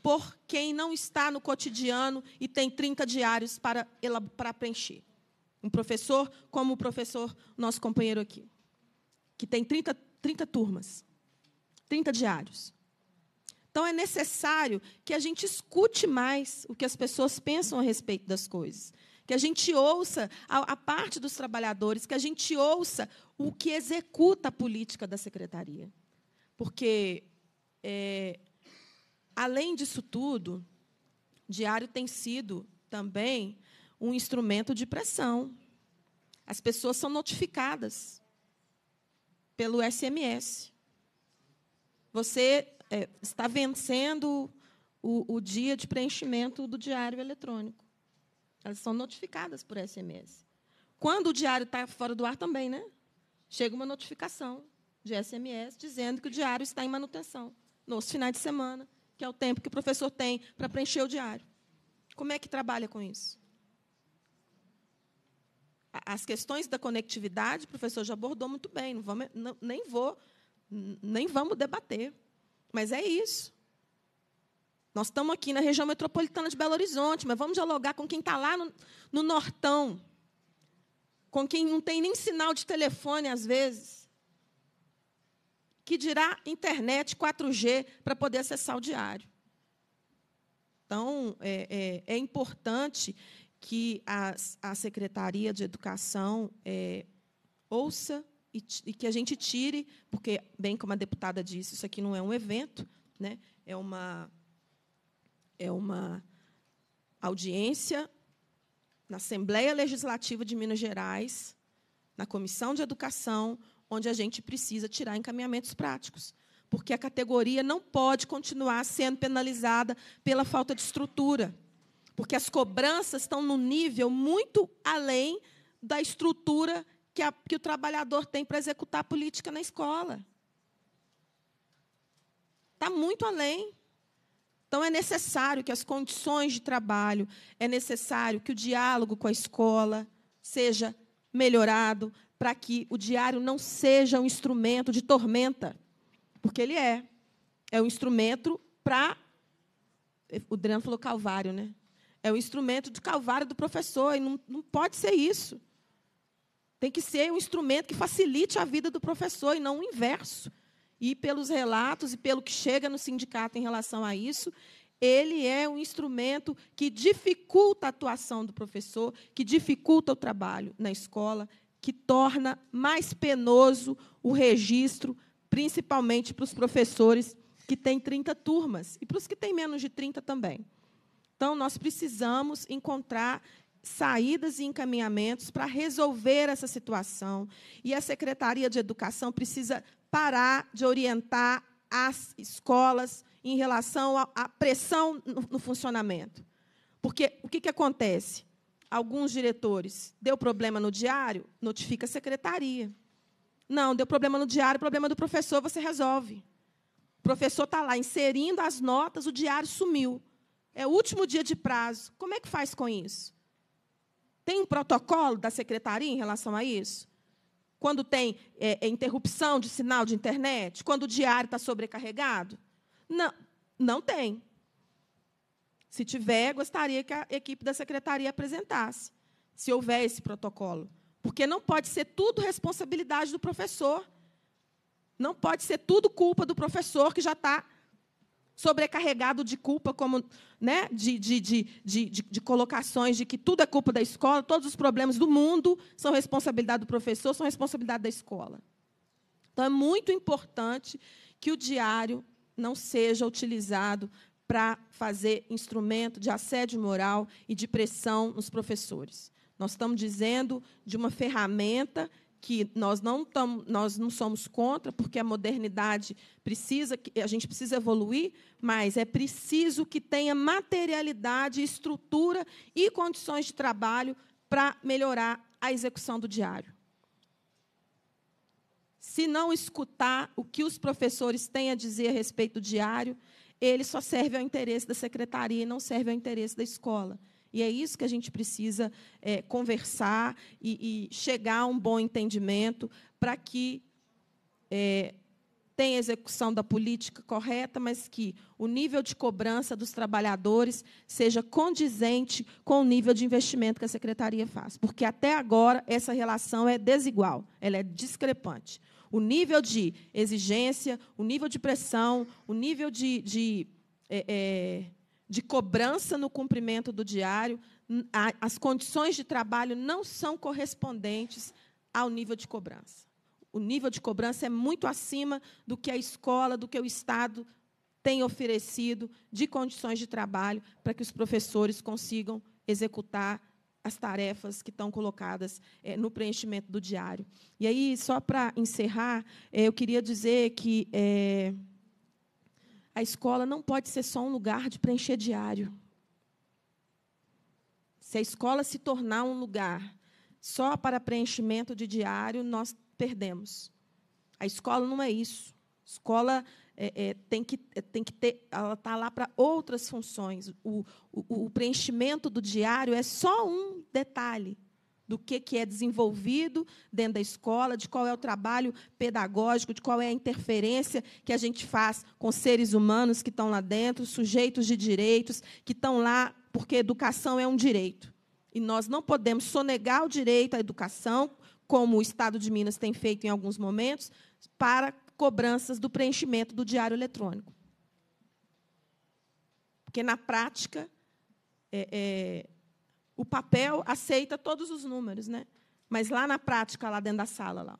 por quem não está no cotidiano e tem trinta diários para, para preencher. Um professor como o professor, nosso companheiro aqui, que tem trinta, trinta turmas, trinta diários. Então, é necessário que a gente escute mais o que as pessoas pensam a respeito das coisas, que a gente ouça a, a parte dos trabalhadores, que a gente ouça o que executa a política da secretaria. Porque, é, além disso tudo, o diário tem sido também um instrumento de pressão. As pessoas são notificadas pelo S M S. Você é, está vencendo o, o dia de preenchimento do diário eletrônico. Elas são notificadas por S M S. Quando o diário está fora do ar também, né? Chega uma notificação de S M S dizendo que o diário está em manutenção nos finais de semana, que é o tempo que o professor tem para preencher o diário. Como é que trabalha com isso? As questões da conectividade, o professor já abordou muito bem, não vamos, não, nem, vou, nem vamos debater, mas é isso. Nós estamos aqui na região metropolitana de Belo Horizonte, mas vamos dialogar com quem está lá no, no Nortão, com quem não tem nem sinal de telefone, às vezes, que dirá internet quatro G para poder acessar o diário. Então, é, é, é importante que a, a Secretaria de Educação é, ouça e, e que a gente tire, porque, bem como a deputada disse, isso aqui não é um evento, né? é uma... É uma audiência na Assembleia Legislativa de Minas Gerais, na Comissão de Educação, onde a gente precisa tirar encaminhamentos práticos, porque a categoria não pode continuar sendo penalizada pela falta de estrutura, porque as cobranças estão num nível muito além da estrutura que, a, que o trabalhador tem para executar a política na escola. Está muito além. Então, é necessário que as condições de trabalho, é necessário que o diálogo com a escola seja melhorado para que o diário não seja um instrumento de tormenta, porque ele é. é um instrumento para... O Adriano falou calvário, né? É um instrumento de calvário do professor, e não, não pode ser isso. Tem que ser um instrumento que facilite a vida do professor, e não o inverso. E, pelos relatos e pelo que chega no sindicato em relação a isso, ele é um instrumento que dificulta a atuação do professor, que dificulta o trabalho na escola, que torna mais penoso o registro, principalmente para os professores que têm trinta turmas, e para os que têm menos de trinta também. Então, nós precisamos encontrar saídas e encaminhamentos para resolver essa situação. E a Secretaria de Educação precisa parar de orientar as escolas em relação à pressão no funcionamento. Porque o que, que acontece? Alguns diretores, deu problema no diário, notifica a secretaria. Não, deu problema no diário, problema do professor, você resolve. O professor está lá inserindo as notas, o diário sumiu. É o último dia de prazo. Como é que faz com isso? Tem um protocolo da secretaria em relação a isso? Quando tem é, interrupção de sinal de internet? Quando o diário está sobrecarregado? Não, não tem. Se tiver, gostaria que a equipe da secretaria apresentasse, se houver esse protocolo. Porque não pode ser tudo responsabilidade do professor. Não pode ser tudo culpa do professor, que já está sobrecarregado de culpa, como, né, de, de, de, de, de, de colocações de que tudo é culpa da escola, todos os problemas do mundo são responsabilidade do professor, são responsabilidade da escola. Então, é muito importante que o diário não seja utilizado para fazer instrumento de assédio moral e de pressão nos professores. Nós estamos dizendo de uma ferramenta que nós não, tamo, nós não somos contra, porque a modernidade precisa, a gente precisa evoluir, mas é preciso que tenha materialidade, estrutura e condições de trabalho para melhorar a execução do diário. Se não escutar o que os professores têm a dizer a respeito do diário, ele só serve ao interesse da secretaria e não serve ao interesse da escola. E é isso que a gente precisa é, conversar e, e chegar a um bom entendimento para que é, tenha execução da política correta, mas que o nível de cobrança dos trabalhadores seja condizente com o nível de investimento que a secretaria faz. Porque, até agora, essa relação é desigual, ela é discrepante. O nível de exigência, o nível de pressão, o nível de, de, é, de cobrança no cumprimento do diário, as condições de trabalho não são correspondentes ao nível de cobrança. O nível de cobrança é muito acima do que a escola, do que o Estado tem oferecido de condições de trabalho para que os professores consigam executar as tarefas que estão colocadas é, no preenchimento do diário. E aí, só para encerrar, é, eu queria dizer que é, a escola não pode ser só um lugar de preencher diário. Se a escola se tornar um lugar só para preenchimento de diário, nós perdemos. A escola não é isso. A escola é, é, tem que, é, tem que ter, ela está lá para outras funções. O, o, o preenchimento do diário é só um detalhe do que, que é desenvolvido dentro da escola, de qual é o trabalho pedagógico, de qual é a interferência que a gente faz com seres humanos que estão lá dentro, sujeitos de direitos, que estão lá porque educação é um direito. E nós não podemos sonegar o direito à educação, como o Estado de Minas tem feito em alguns momentos, para cobranças do preenchimento do diário eletrônico. Porque, na prática, é, é, o papel aceita todos os números, né? Mas, lá na prática, lá dentro da sala, lá,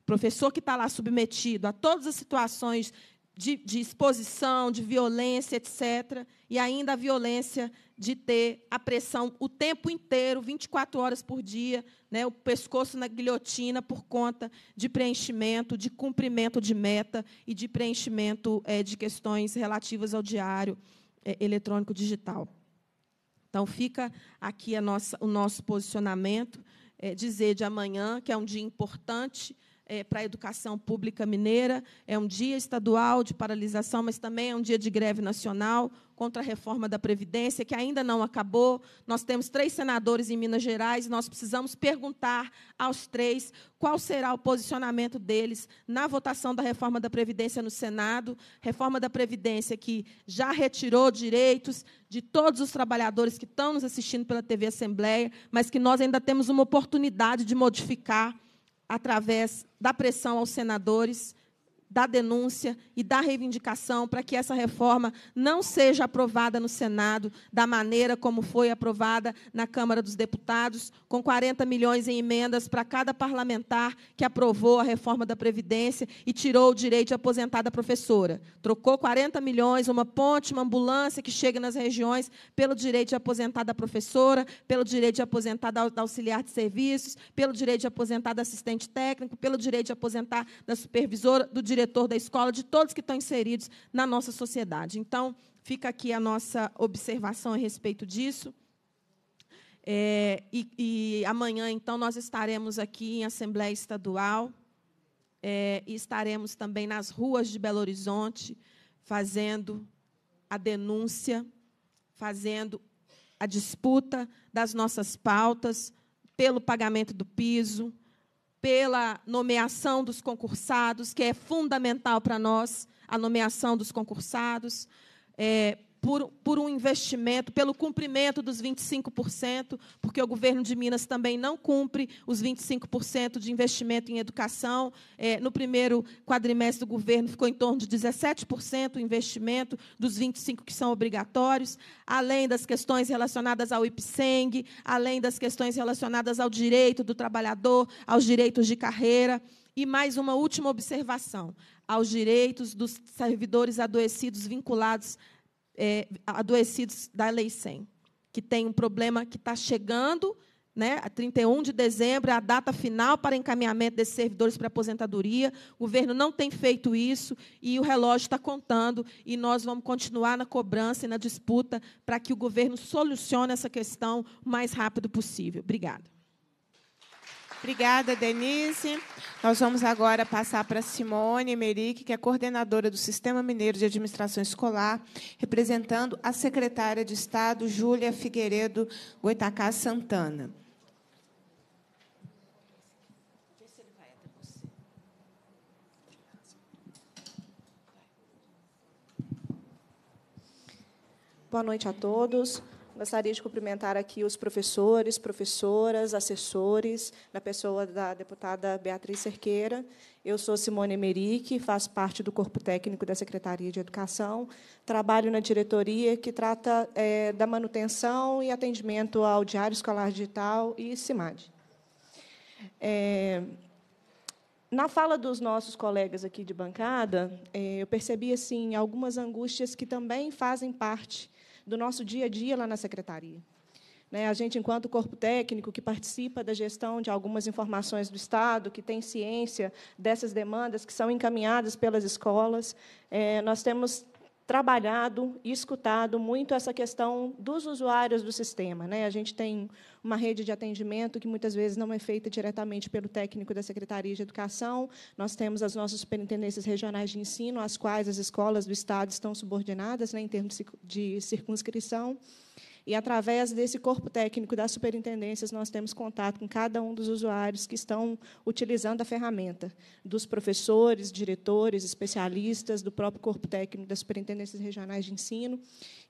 o professor que está lá submetido a todas as situações de, de exposição, de violência, etcétera, e ainda a violência de ter a pressão o tempo inteiro, vinte e quatro horas por dia, né, o pescoço na guilhotina por conta de preenchimento, de cumprimento de meta e de preenchimento é, de questões relativas ao diário é, eletrônico digital. Então, fica aqui a nossa, o nosso posicionamento, é, dizer de amanhã, que é um dia importante É, para a educação pública mineira, é um dia estadual de paralisação, mas também é um dia de greve nacional contra a reforma da Previdência, que ainda não acabou. Nós temos três senadores em Minas Gerais, e nós precisamos perguntar aos três qual será o posicionamento deles na votação da reforma da Previdência no Senado, reforma da Previdência que já retirou direitos de todos os trabalhadores que estão nos assistindo pela T V Assembleia, mas que nós ainda temos uma oportunidade de modificar através da pressão aos senadores, da denúncia e da reivindicação para que essa reforma não seja aprovada no Senado da maneira como foi aprovada na Câmara dos Deputados, com quarenta milhões em emendas para cada parlamentar que aprovou a reforma da Previdência e tirou o direito de aposentar da professora. Trocou quarenta milhões, uma ponte, uma ambulância que chega nas regiões, pelo direito de aposentar da professora, pelo direito de aposentar da auxiliar de serviços, pelo direito de aposentar da assistente técnico, pelo direito de aposentar da supervisora, do diretor diretor da escola, de todos que estão inseridos na nossa sociedade. Então, fica aqui a nossa observação a respeito disso. É, e, e amanhã, então, nós estaremos aqui em Assembleia Estadual é, e estaremos também nas ruas de Belo Horizonte, fazendo a denúncia, fazendo a disputa das nossas pautas pelo pagamento do piso, pela nomeação dos concursados, que é fundamental para nós, a nomeação dos concursados, é, por, por um investimento, pelo cumprimento dos vinte e cinco por cento, porque o governo de Minas também não cumpre os vinte e cinco por cento de investimento em educação. É, no primeiro quadrimestre do governo, ficou em torno de dezessete por cento o investimento dos vinte e cinco por cento que são obrigatórios, além das questões relacionadas ao I P S E N G, além das questões relacionadas ao direito do trabalhador, aos direitos de carreira. E mais uma última observação, aos direitos dos servidores adoecidos vinculados É, adoecidos da Lei cem, que tem um problema que está chegando, né, a trinta e um de dezembro, é a data final para encaminhamento desses servidores para aposentadoria. O governo não tem feito isso e o relógio está contando, e nós vamos continuar na cobrança e na disputa para que o governo solucione essa questão o mais rápido possível. Obrigada. Obrigada, Denise. Nós vamos agora passar para Simone Emerick, que é coordenadora do Sistema Mineiro de Administração Escolar, representando a secretária de Estado, Júlia Figueiredo Goitacás Santana. Boa noite a todos. Gostaria de cumprimentar aqui os professores, professoras, assessores, na pessoa da deputada Beatriz Cerqueira. Eu sou Simone Emerick, faço parte do Corpo Técnico da Secretaria de Educação, trabalho na diretoria que trata é, da manutenção e atendimento ao Diário Escolar Digital e CIMAD. É, na fala dos nossos colegas aqui de bancada, é, eu percebi assim, algumas angústias que também fazem parte do nosso dia a dia lá na secretaria. A gente, enquanto corpo técnico, que participa da gestão de algumas informações do Estado, que tem ciência dessas demandas que são encaminhadas pelas escolas, nós temos trabalhado e escutado muito essa questão dos usuários do sistema. A gente tem uma rede de atendimento que, muitas vezes, não é feita diretamente pelo técnico da Secretaria de Educação. Nós temos as nossas superintendências regionais de ensino, às quais as escolas do Estado estão subordinadas, né, em termos de circunscrição. E, através desse corpo técnico das superintendências, nós temos contato com cada um dos usuários que estão utilizando a ferramenta, dos professores, diretores, especialistas, do próprio corpo técnico das superintendências regionais de ensino.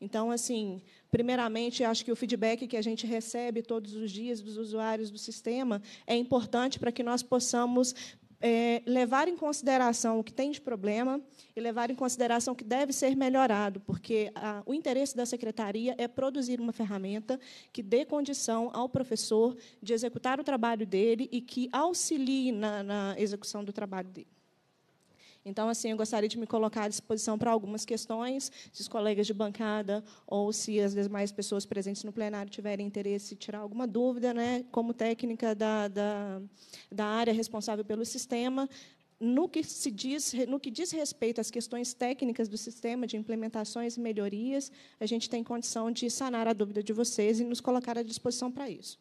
Então, assim, primeiramente, acho que o feedback que a gente recebe todos os dias dos usuários do sistema é importante para que nós possamos É, levar em consideração o que tem de problema e levar em consideração o que deve ser melhorado, porque a, o interesse da secretaria é produzir uma ferramenta que dê condição ao professor de executar o trabalho dele e que auxilie na, na execução do trabalho dele. Então, assim, eu gostaria de me colocar à disposição para algumas questões, se os colegas de bancada ou se as demais pessoas presentes no plenário tiverem interesse em tirar alguma dúvida, né, como técnica da, da, da área responsável pelo sistema. No que, se diz, no que diz respeito às questões técnicas do sistema, de implementações e melhorias, a gente tem condição de sanar a dúvida de vocês e nos colocar à disposição para isso.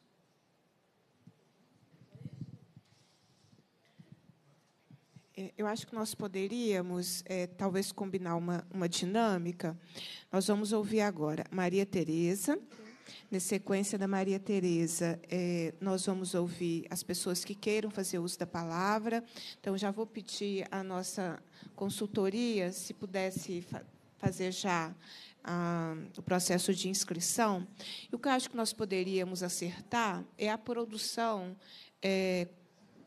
Eu acho que nós poderíamos, é, talvez, combinar uma, uma dinâmica. Nós vamos ouvir agora Maria Tereza. Na sequência da Maria Tereza, é, nós vamos ouvir as pessoas que queiram fazer uso da palavra. Então, já vou pedir à nossa consultoria, se pudesse fa- fazer já ah, o processo de inscrição. E o que eu acho que nós poderíamos acertar é a produção é,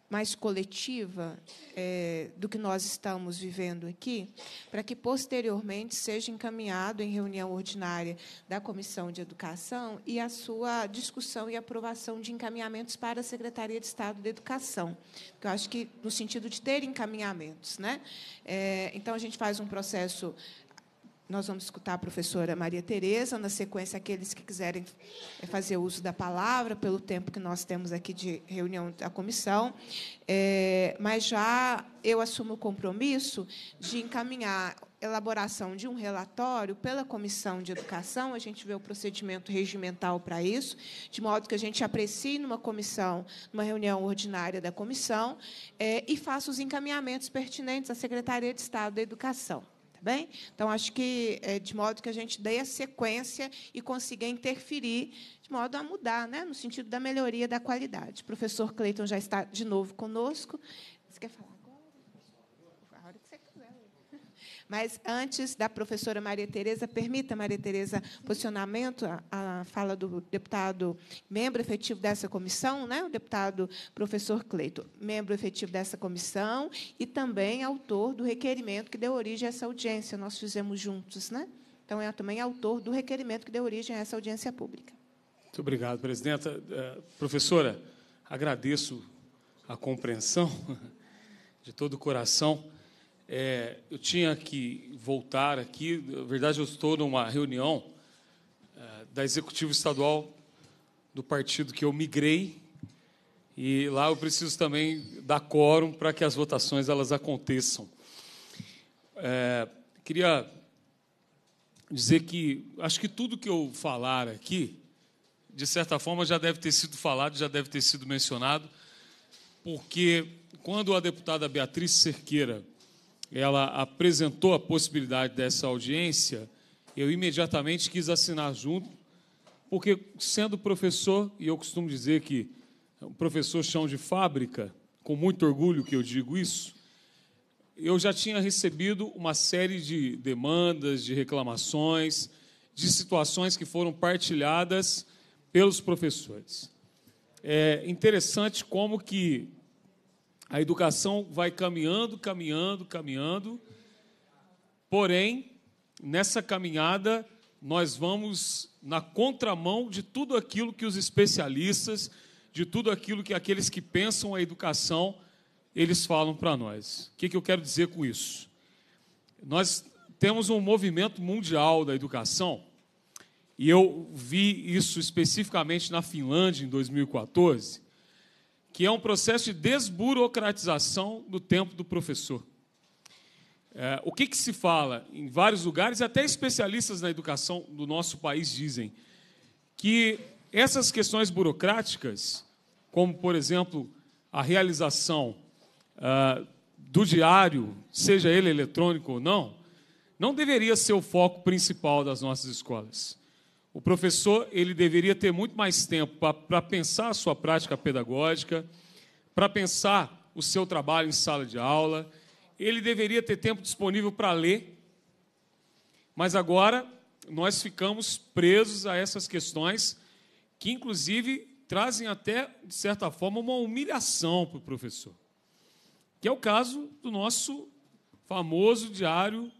mais coletiva é, do que nós estamos vivendo aqui, para que, posteriormente, seja encaminhado em reunião ordinária da Comissão de Educação e a sua discussão e aprovação de encaminhamentos para a Secretaria de Estado da Educação. Eu acho que, no sentido de ter encaminhamentos, né? É, então, a gente faz um processo... Nós vamos escutar a professora Maria Tereza, na sequência, aqueles que quiserem fazer uso da palavra, pelo tempo que nós temos aqui de reunião da comissão. É, mas já eu assumo o compromisso de encaminhar a elaboração de um relatório pela Comissão de Educação, a gente vê o procedimento regimental para isso, de modo que a gente aprecie numa comissão, numa reunião ordinária da comissão, é, e faça os encaminhamentos pertinentes à Secretaria de Estado da Educação. Bem? Então, acho que, de modo que a gente dê a sequência e consiga interferir, de modo a mudar, né? No sentido da melhoria da qualidade. O professor Cleiton já está de novo conosco. Você quer falar agora? A hora que você quiser. Mas, antes da professora Maria Tereza, permita, Maria Tereza, posicionamento, a fala do deputado, membro efetivo dessa comissão, né? O deputado professor Cleiton, membro efetivo dessa comissão e também autor do requerimento que deu origem a essa audiência. Nós fizemos juntos, né? Então, é também autor do requerimento que deu origem a essa audiência pública. Muito obrigado, presidenta. Uh, professora, agradeço a compreensão de todo o coração. É, eu tinha que voltar aqui, na verdade, eu estou numa reunião é, da Executiva Estadual do partido que eu migrei, e lá eu preciso também dar quórum para que as votações elas aconteçam. É, queria dizer que, acho que tudo que eu falar aqui, de certa forma, já deve ter sido falado, já deve ter sido mencionado, porque quando a deputada Beatriz Cerqueira ela apresentou a possibilidade dessa audiência, eu imediatamente quis assinar junto, porque, sendo professor, e eu costumo dizer que o professor chão de fábrica, com muito orgulho que eu digo isso, eu já tinha recebido uma série de demandas, de reclamações, de situações que foram partilhadas pelos professores. É interessante como que a educação vai caminhando, caminhando, caminhando, porém, nessa caminhada, nós vamos na contramão de tudo aquilo que os especialistas, de tudo aquilo que aqueles que pensam a educação, eles falam para nós. O que, que eu quero dizer com isso? Nós temos um movimento mundial da educação, e eu vi isso especificamente na Finlândia, em dois mil e quatorze, que é um processo de desburocratização do tempo do professor. É, o que, que se fala em vários lugares, até especialistas na educação do nosso país dizem, que essas questões burocráticas, como, por exemplo, a realização ah, do diário, seja ele eletrônico ou não, não deveria ser o foco principal das nossas escolas. O professor ele deveria ter muito mais tempo para pensar a sua prática pedagógica, para pensar o seu trabalho em sala de aula, ele deveria ter tempo disponível para ler, mas agora nós ficamos presos a essas questões que, inclusive, trazem até, de certa forma, uma humilhação para o professor, que é o caso do nosso famoso diário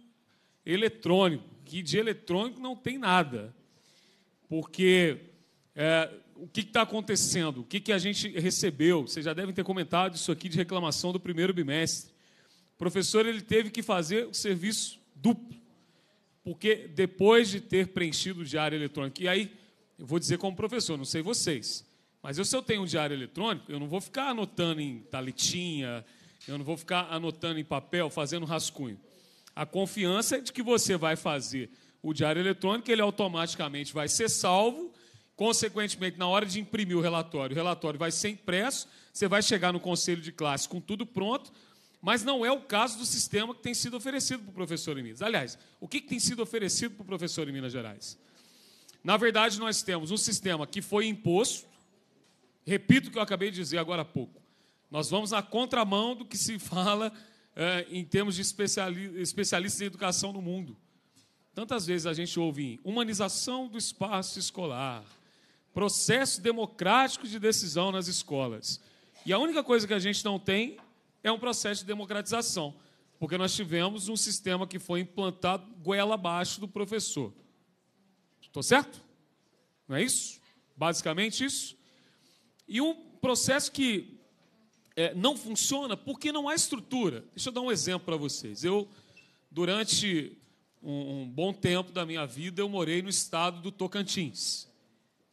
eletrônico, que de eletrônico não tem nada. Porque é, o que está acontecendo? O que, que a gente recebeu? Vocês já devem ter comentado isso aqui de reclamação do primeiro bimestre. O professor ele teve que fazer o serviço duplo, porque depois de ter preenchido o diário eletrônico, e aí eu vou dizer como professor, não sei vocês, mas eu, se eu tenho um diário eletrônico, eu não vou ficar anotando em taletinha, eu não vou ficar anotando em papel, fazendo rascunho. A confiança é de que você vai fazer o diário eletrônico, ele automaticamente vai ser salvo, consequentemente, na hora de imprimir o relatório, o relatório vai ser impresso, você vai chegar no conselho de classe com tudo pronto, Mas não é o caso do sistema que tem sido oferecido para o professor em Minas. Aliás, o que tem sido oferecido para o professor em Minas Gerais? Na verdade, nós temos um sistema que foi imposto, repito o que eu acabei de dizer agora há pouco, nós vamos na contramão do que se fala é, em termos de especiali- especialistas em educação no mundo. Tantas vezes a gente ouve humanização do espaço escolar, processo democrático de decisão nas escolas. E a única coisa que a gente não tem é um processo de democratização, porque nós tivemos um sistema que foi implantado goela abaixo do professor. Estou certo? Não é isso? Basicamente isso. E um processo que é, não funciona porque não há estrutura. Deixa eu dar um exemplo para vocês. Eu, durante um, um bom tempo da minha vida, eu morei no estado do Tocantins.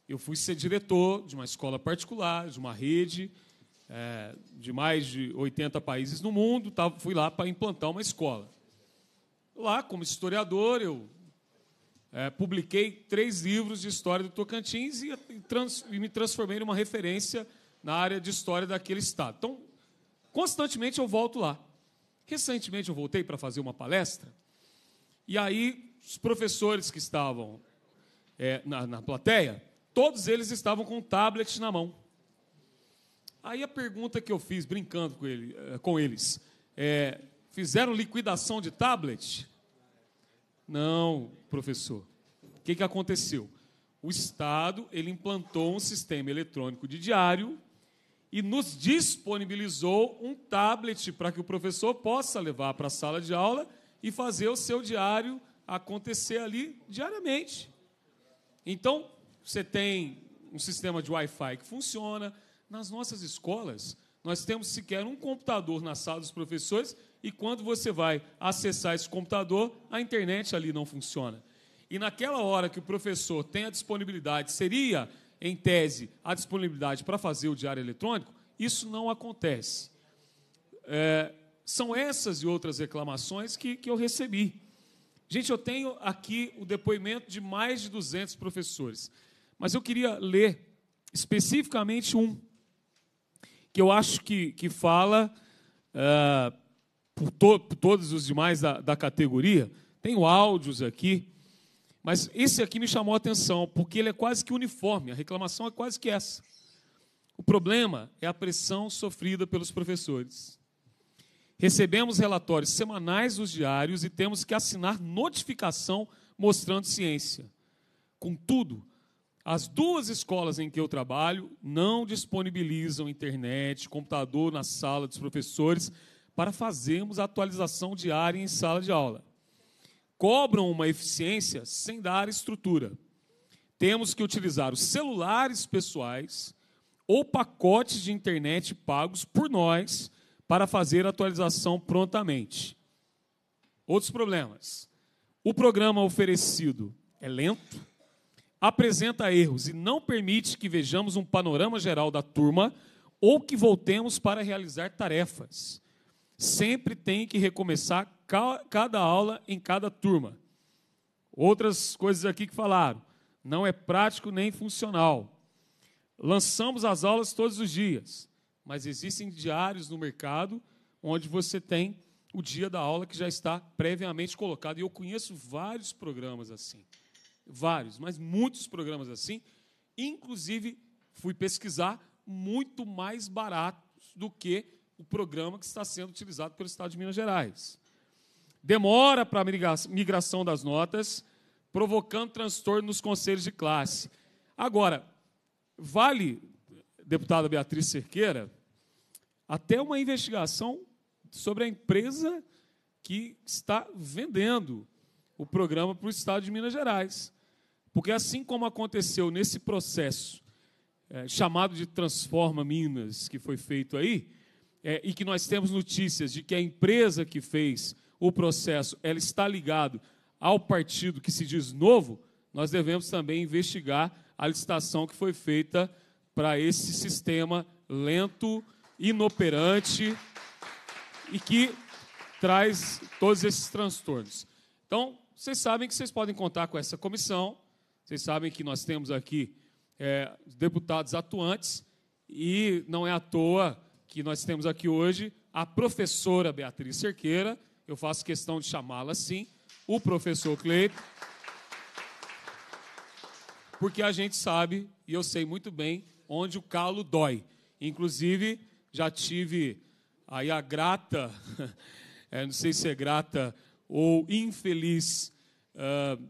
Eu fui ser diretor de uma escola particular, de uma rede é, de mais de oitenta países no mundo. Tá, fui lá para implantar uma escola. Lá, como historiador, eu é, publiquei três livros de história do Tocantins e, trans, e me transformei numa referência na área de história daquele estado. Então, constantemente eu volto lá. Recentemente eu voltei para fazer uma palestra e aí os professores que estavam é, na, na plateia, todos eles estavam com um tablet na mão. Aí a pergunta que eu fiz, brincando com, ele, com eles, é, fizeram liquidação de tablet? Não, professor. O que, que aconteceu? O Estado ele implantou um sistema eletrônico de diário e nos disponibilizou um tablet para que o professor possa levar para a sala de aula e fazer o seu diário acontecer ali diariamente. Então, você tem um sistema de Wi-Fi que funciona. Nas nossas escolas, nós temos sequer um computador na sala dos professores e, quando você vai acessar esse computador, a internet ali não funciona. E, naquela hora que o professor tem a disponibilidade, seria, em tese, a disponibilidade para fazer o diário eletrônico, isso não acontece. É, são essas e outras reclamações que, que eu recebi. Gente, eu tenho aqui o depoimento de mais de duzentos professores. Mas eu queria ler especificamente um, que eu acho que, que fala uh, por, to, por todos os demais da, da categoria. Tenho áudios aqui, mas esse aqui me chamou a atenção, porque ele é quase que uniforme, a reclamação é quase que essa. O problema é a pressão sofrida pelos professores. Recebemos relatórios semanais dos diários e temos que assinar notificação mostrando ciência. Contudo, as duas escolas em que eu trabalho não disponibilizam internet, computador na sala dos professores para fazermos a atualização diária em sala de aula. Cobram uma eficiência sem dar estrutura. Temos que utilizar os celulares pessoais ou pacotes de internet pagos por nós para fazer a atualização prontamente. Outros problemas. O programa oferecido é lento, apresenta erros e não permite que vejamos um panorama geral da turma ou que voltemos para realizar tarefas. Sempre tem que recomeçar cada aula em cada turma. Outras coisas aqui que falaram. Não é prático nem funcional. Lançamos as aulas todos os dias, mas existem diários no mercado onde você tem o dia da aula que já está previamente colocado. E eu conheço vários programas assim. Vários, mas muitos programas assim. Inclusive, fui pesquisar, muito mais baratos do que o programa que está sendo utilizado pelo Estado de Minas Gerais. Demora para a migração das notas, provocando transtorno nos conselhos de classe. Agora, vale, deputada Beatriz Cerqueira, até uma investigação sobre a empresa que está vendendo o programa para o Estado de Minas Gerais. Porque, assim como aconteceu nesse processo é, chamado de Transforma Minas, que foi feito aí, é, e que nós temos notícias de que a empresa que fez o processo ela está ligada ao partido que se diz novo, nós devemos também investigar a licitação que foi feita para esse sistema lento, inoperante e que traz todos esses transtornos. Então, vocês sabem que vocês podem contar com essa comissão, vocês sabem que nós temos aqui é, deputados atuantes e não é à toa que nós temos aqui hoje a professora Beatriz Cerqueira, eu faço questão de chamá-la assim, o professor Cleiton, porque a gente sabe, e eu sei muito bem, onde o calo dói. Inclusive, já tive aí a grata, é, não sei se é grata ou infeliz, uh,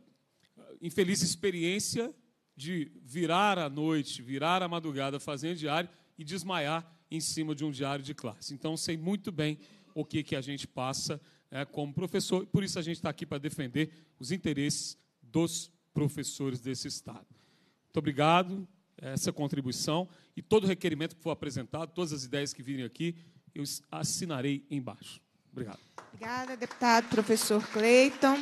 infeliz experiência de virar a noite, virar a madrugada fazendo diário e desmaiar em cima de um diário de classe. Então, sei muito bem o que, que a gente passa, né, como professor, e por isso a gente está aqui para defender os interesses dos professores desse Estado. Muito obrigado, essa contribuição, e todo o requerimento que for apresentado, todas as ideias que virem aqui, eu assinarei embaixo. Obrigado. Obrigada, deputado professor Cleiton.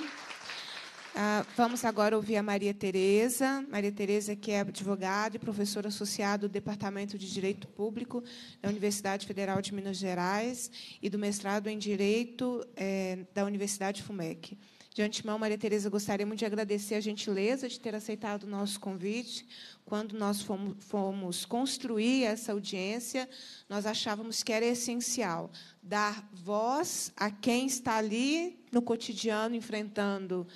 Ah, vamos agora ouvir a Maria Tereza. Maria Tereza, que é advogada e professora associada do Departamento de Direito Público da Universidade Federal de Minas Gerais e do mestrado em Direito eh, da Universidade FUMEC. De antemão, Maria Tereza, gostaríamos de agradecer a gentileza de ter aceitado o nosso convite. Quando nós fomos, fomos construir essa audiência, nós achávamos que era essencial dar voz a quem está ali no cotidiano enfrentando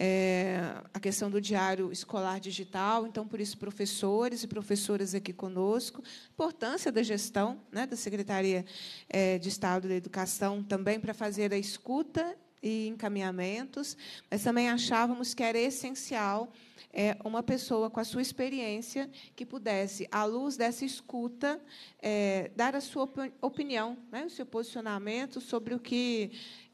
É, a questão do diário escolar digital, então, por isso, professores e professoras aqui conosco, importância da gestão, né, da Secretaria é, de Estado da Educação também para fazer a escuta e encaminhamentos, mas também achávamos que era essencial é, uma pessoa com a sua experiência que pudesse, à luz dessa escuta, é, dar a sua opinião, né, o seu posicionamento sobre o que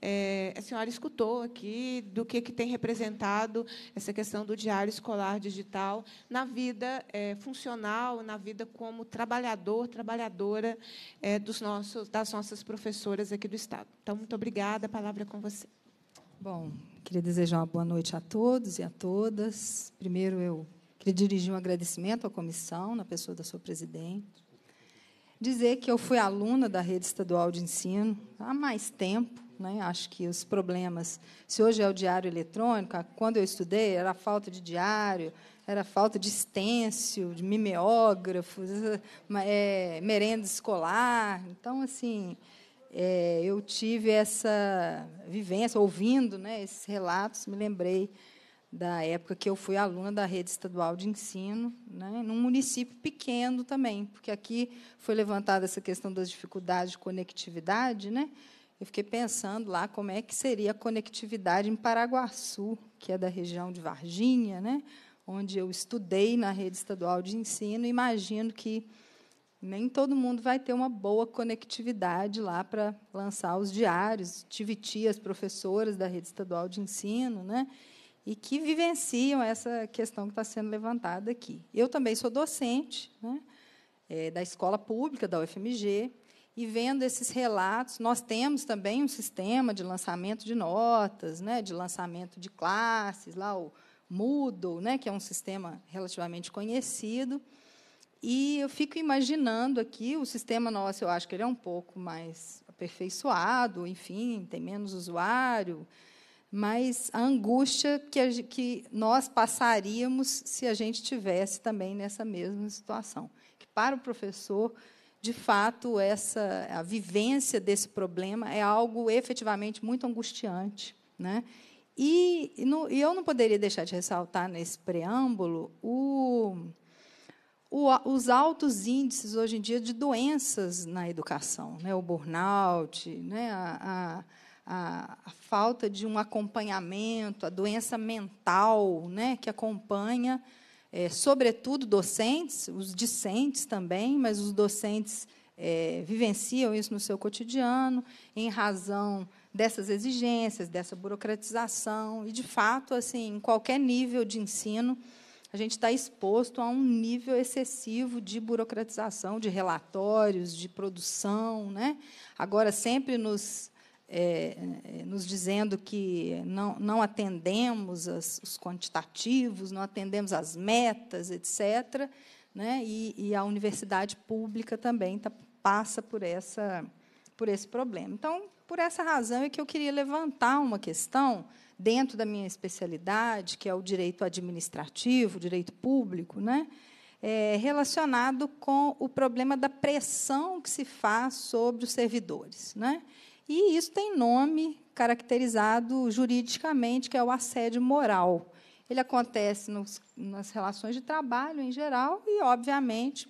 É, a senhora escutou aqui do que, que tem representado essa questão do diário escolar digital na vida é, funcional, na vida como trabalhador, trabalhadora é, dos nossos, das nossas professoras aqui do Estado. Então, muito obrigada. A palavra é com você. Bom, queria desejar uma boa noite a todos e a todas. Primeiro, eu queria dirigir um agradecimento à comissão, na pessoa da sua presidente. Dizer que eu fui aluna da rede estadual de ensino há mais tempo. Acho que os problemas, se hoje é o diário eletrônico, quando eu estudei era a falta de diário, era a falta de estêncil, de mimeógrafos, é, merenda escolar. Então, assim, é, eu tive essa vivência, ouvindo, né, esses relatos, me lembrei da época que eu fui aluna da rede estadual de ensino, né, num município pequeno também, porque aqui foi levantada essa questão das dificuldades de conectividade, né? Eu fiquei pensando lá como é que seria a conectividade em Paraguaçu, que é da região de Varginha, né, onde eu estudei na rede estadual de ensino. Imagino que nem todo mundo vai ter uma boa conectividade lá para lançar os diários. Tive tias professoras da rede estadual de ensino, né, e que vivenciam essa questão que está sendo levantada aqui. Eu também sou docente, né, é, da escola pública da U F M G, e vendo esses relatos, nós temos também um sistema de lançamento de notas, né, de lançamento de classes, lá o Moodle, né, que é um sistema relativamente conhecido. E eu fico imaginando aqui, o sistema nosso, eu acho que ele é um pouco mais aperfeiçoado, enfim, tem menos usuário, mas a angústia que, a, que nós passaríamos se a gente tivesse também nessa mesma situação. Que, para o professor, de fato, essa, a vivência desse problema é algo efetivamente muito angustiante, né? E, e, no, e eu não poderia deixar de ressaltar, nesse preâmbulo, o, o, os altos índices, hoje em dia, de doenças na educação, né? O burnout, né? a, a, a falta de um acompanhamento, a doença mental, né, que acompanha, É, sobretudo, docentes, os discentes também, mas os docentes é, vivenciam isso no seu cotidiano, em razão dessas exigências, dessa burocratização. E, de fato, assim, em qualquer nível de ensino, a gente está exposto a um nível excessivo de burocratização, de relatórios, de produção, né? Agora, sempre nos... É, nos dizendo que não, não atendemos as, os quantitativos, não atendemos as metas, etcétera, né? E, e a universidade pública também tá, passa por, essa, por esse problema. Então, por essa razão é que eu queria levantar uma questão dentro da minha especialidade, que é o direito administrativo, direito público, né? é, relacionado com o problema da pressão que se faz sobre os servidores, né? E isso tem nome caracterizado juridicamente, que é o assédio moral. Ele acontece nos, nas relações de trabalho em geral e, obviamente,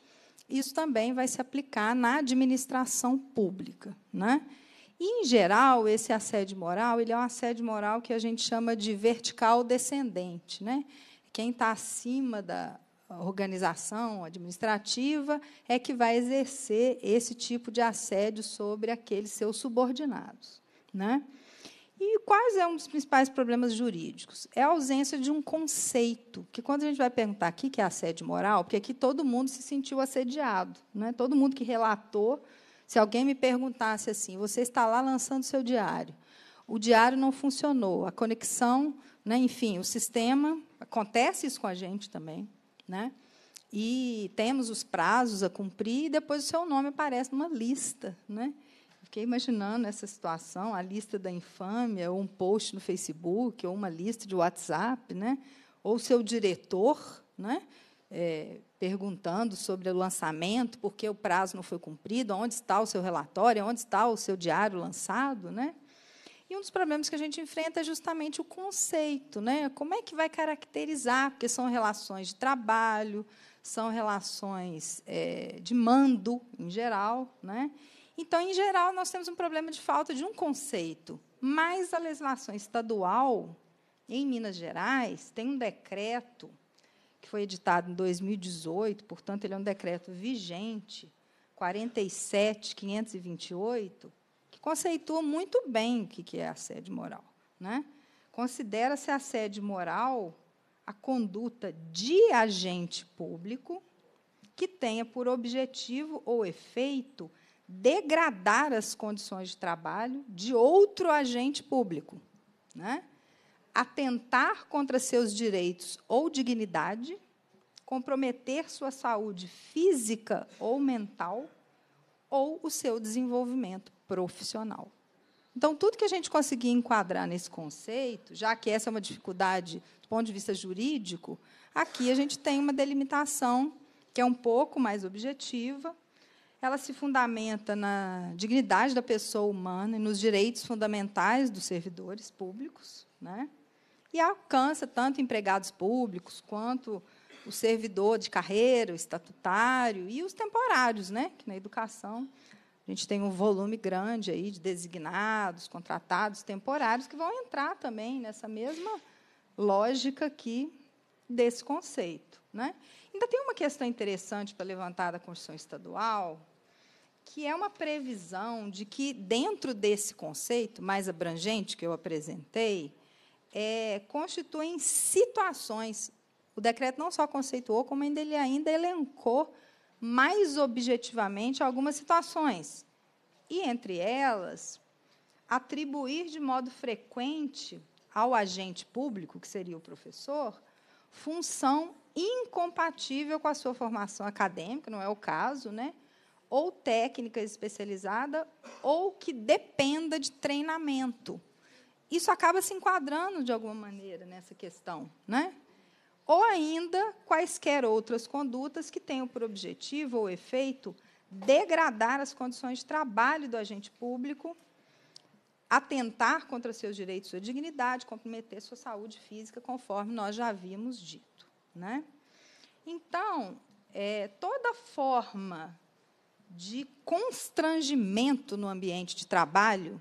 isso também vai se aplicar na administração pública, né? E, em geral, esse assédio moral, ele é um assédio moral que a gente chama de vertical descendente, né? Quem está acima da organização administrativa é que vai exercer esse tipo de assédio sobre aqueles seus subordinados, né? E quais é um dos principais problemas jurídicos? É a ausência de um conceito, que, quando a gente vai perguntar aqui que é assédio moral, porque aqui todo mundo se sentiu assediado, né? Todo mundo que relatou, se alguém me perguntasse assim, você está lá lançando seu diário, o diário não funcionou, a conexão, né? Enfim, o sistema, acontece isso com a gente também, né? E temos os prazos a cumprir, e depois o seu nome aparece numa lista, né? Fiquei imaginando essa situação, a lista da infâmia, ou um post no Facebook, ou uma lista de WhatsApp, né? Ou seu diretor, né? É, perguntando sobre o lançamento, por que o prazo não foi cumprido, onde está o seu relatório, onde está o seu diário lançado, né? E um dos problemas que a gente enfrenta é justamente o conceito, né? Como é que vai caracterizar? Porque são relações de trabalho, são relações é, de mando, em geral, né? Então, em geral, nós temos um problema de falta de um conceito, mas a legislação estadual, em Minas Gerais, tem um decreto que foi editado em dois mil e dezoito, portanto, ele é um decreto vigente, quarenta e sete mil quinhentos e vinte e oito, que conceitua muito bem o que é assédio moral, né? Considera-se assédio moral a conduta de agente público que tenha por objetivo ou efeito degradar as condições de trabalho de outro agente público, né? Atentar contra seus direitos ou dignidade, comprometer sua saúde física ou mental ou o seu desenvolvimento profissional. Então, tudo que a gente conseguir enquadrar nesse conceito, já que essa é uma dificuldade do ponto de vista jurídico, aqui a gente tem uma delimitação que é um pouco mais objetiva. Ela se fundamenta na dignidade da pessoa humana e nos direitos fundamentais dos servidores públicos, né? E alcança tanto empregados públicos quanto o servidor de carreira, o estatutário e os temporários, né? Que na educação a gente tem um volume grande aí de designados, contratados, temporários, que vão entrar também nessa mesma lógica aqui desse conceito, né? Ainda tem uma questão interessante para levantar da Constituição Estadual, que é uma previsão de que, dentro desse conceito mais abrangente que eu apresentei, é, constituem situações. O decreto não só conceituou, como ele ainda elencou mais objetivamente algumas situações. E, entre elas, atribuir de modo frequente ao agente público, que seria o professor, função incompatível com a sua formação acadêmica, não é o caso, né? Ou técnica especializada, ou que dependa de treinamento. Isso acaba se enquadrando, de alguma maneira, nessa questão, né? Ou ainda, quaisquer outras condutas que tenham por objetivo ou efeito degradar as condições de trabalho do agente público, atentar contra seus direitos, sua dignidade, comprometer sua saúde física, conforme nós já havíamos dito, né? Então, é, toda forma de constrangimento no ambiente de trabalho,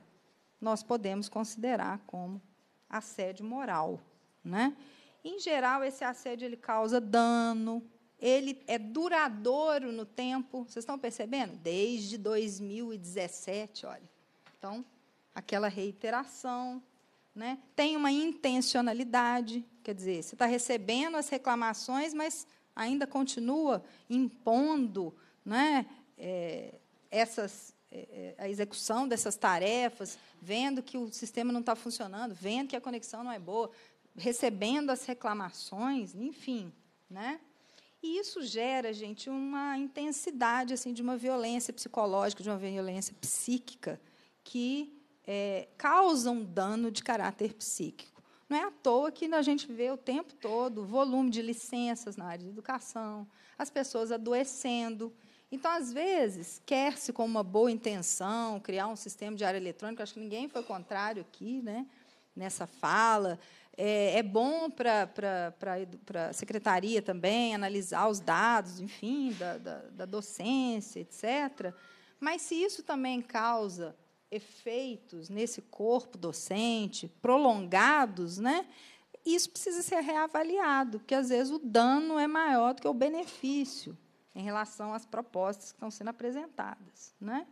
nós podemos considerar como assédio moral, né? Em geral, esse assédio ele causa dano, ele é duradouro no tempo. Vocês estão percebendo? Desde dois mil e dezessete, olha. Então, aquela reiteração, né? Tem uma intencionalidade, quer dizer, você está recebendo as reclamações, mas ainda continua impondo, né, é, essas, é, a execução dessas tarefas, vendo que o sistema não está funcionando, vendo que a conexão não é boa, recebendo as reclamações, enfim, né? E isso gera, gente, uma intensidade assim, de uma violência psicológica, de uma violência psíquica, que é, causa um dano de caráter psíquico. Não é à toa que a gente vê o tempo todo o volume de licenças na área de educação, as pessoas adoecendo. Então, às vezes, quer-se com uma boa intenção criar um sistema de área eletrônica, acho que ninguém foi contrário aqui, né, nessa fala. É, é bom para a secretaria também analisar os dados, enfim, da, da, da docência, etcétera. Mas, se isso também causa efeitos nesse corpo docente prolongados, né, isso precisa ser reavaliado, porque, às vezes, o dano é maior do que o benefício em relação às propostas que estão sendo apresentadas, né?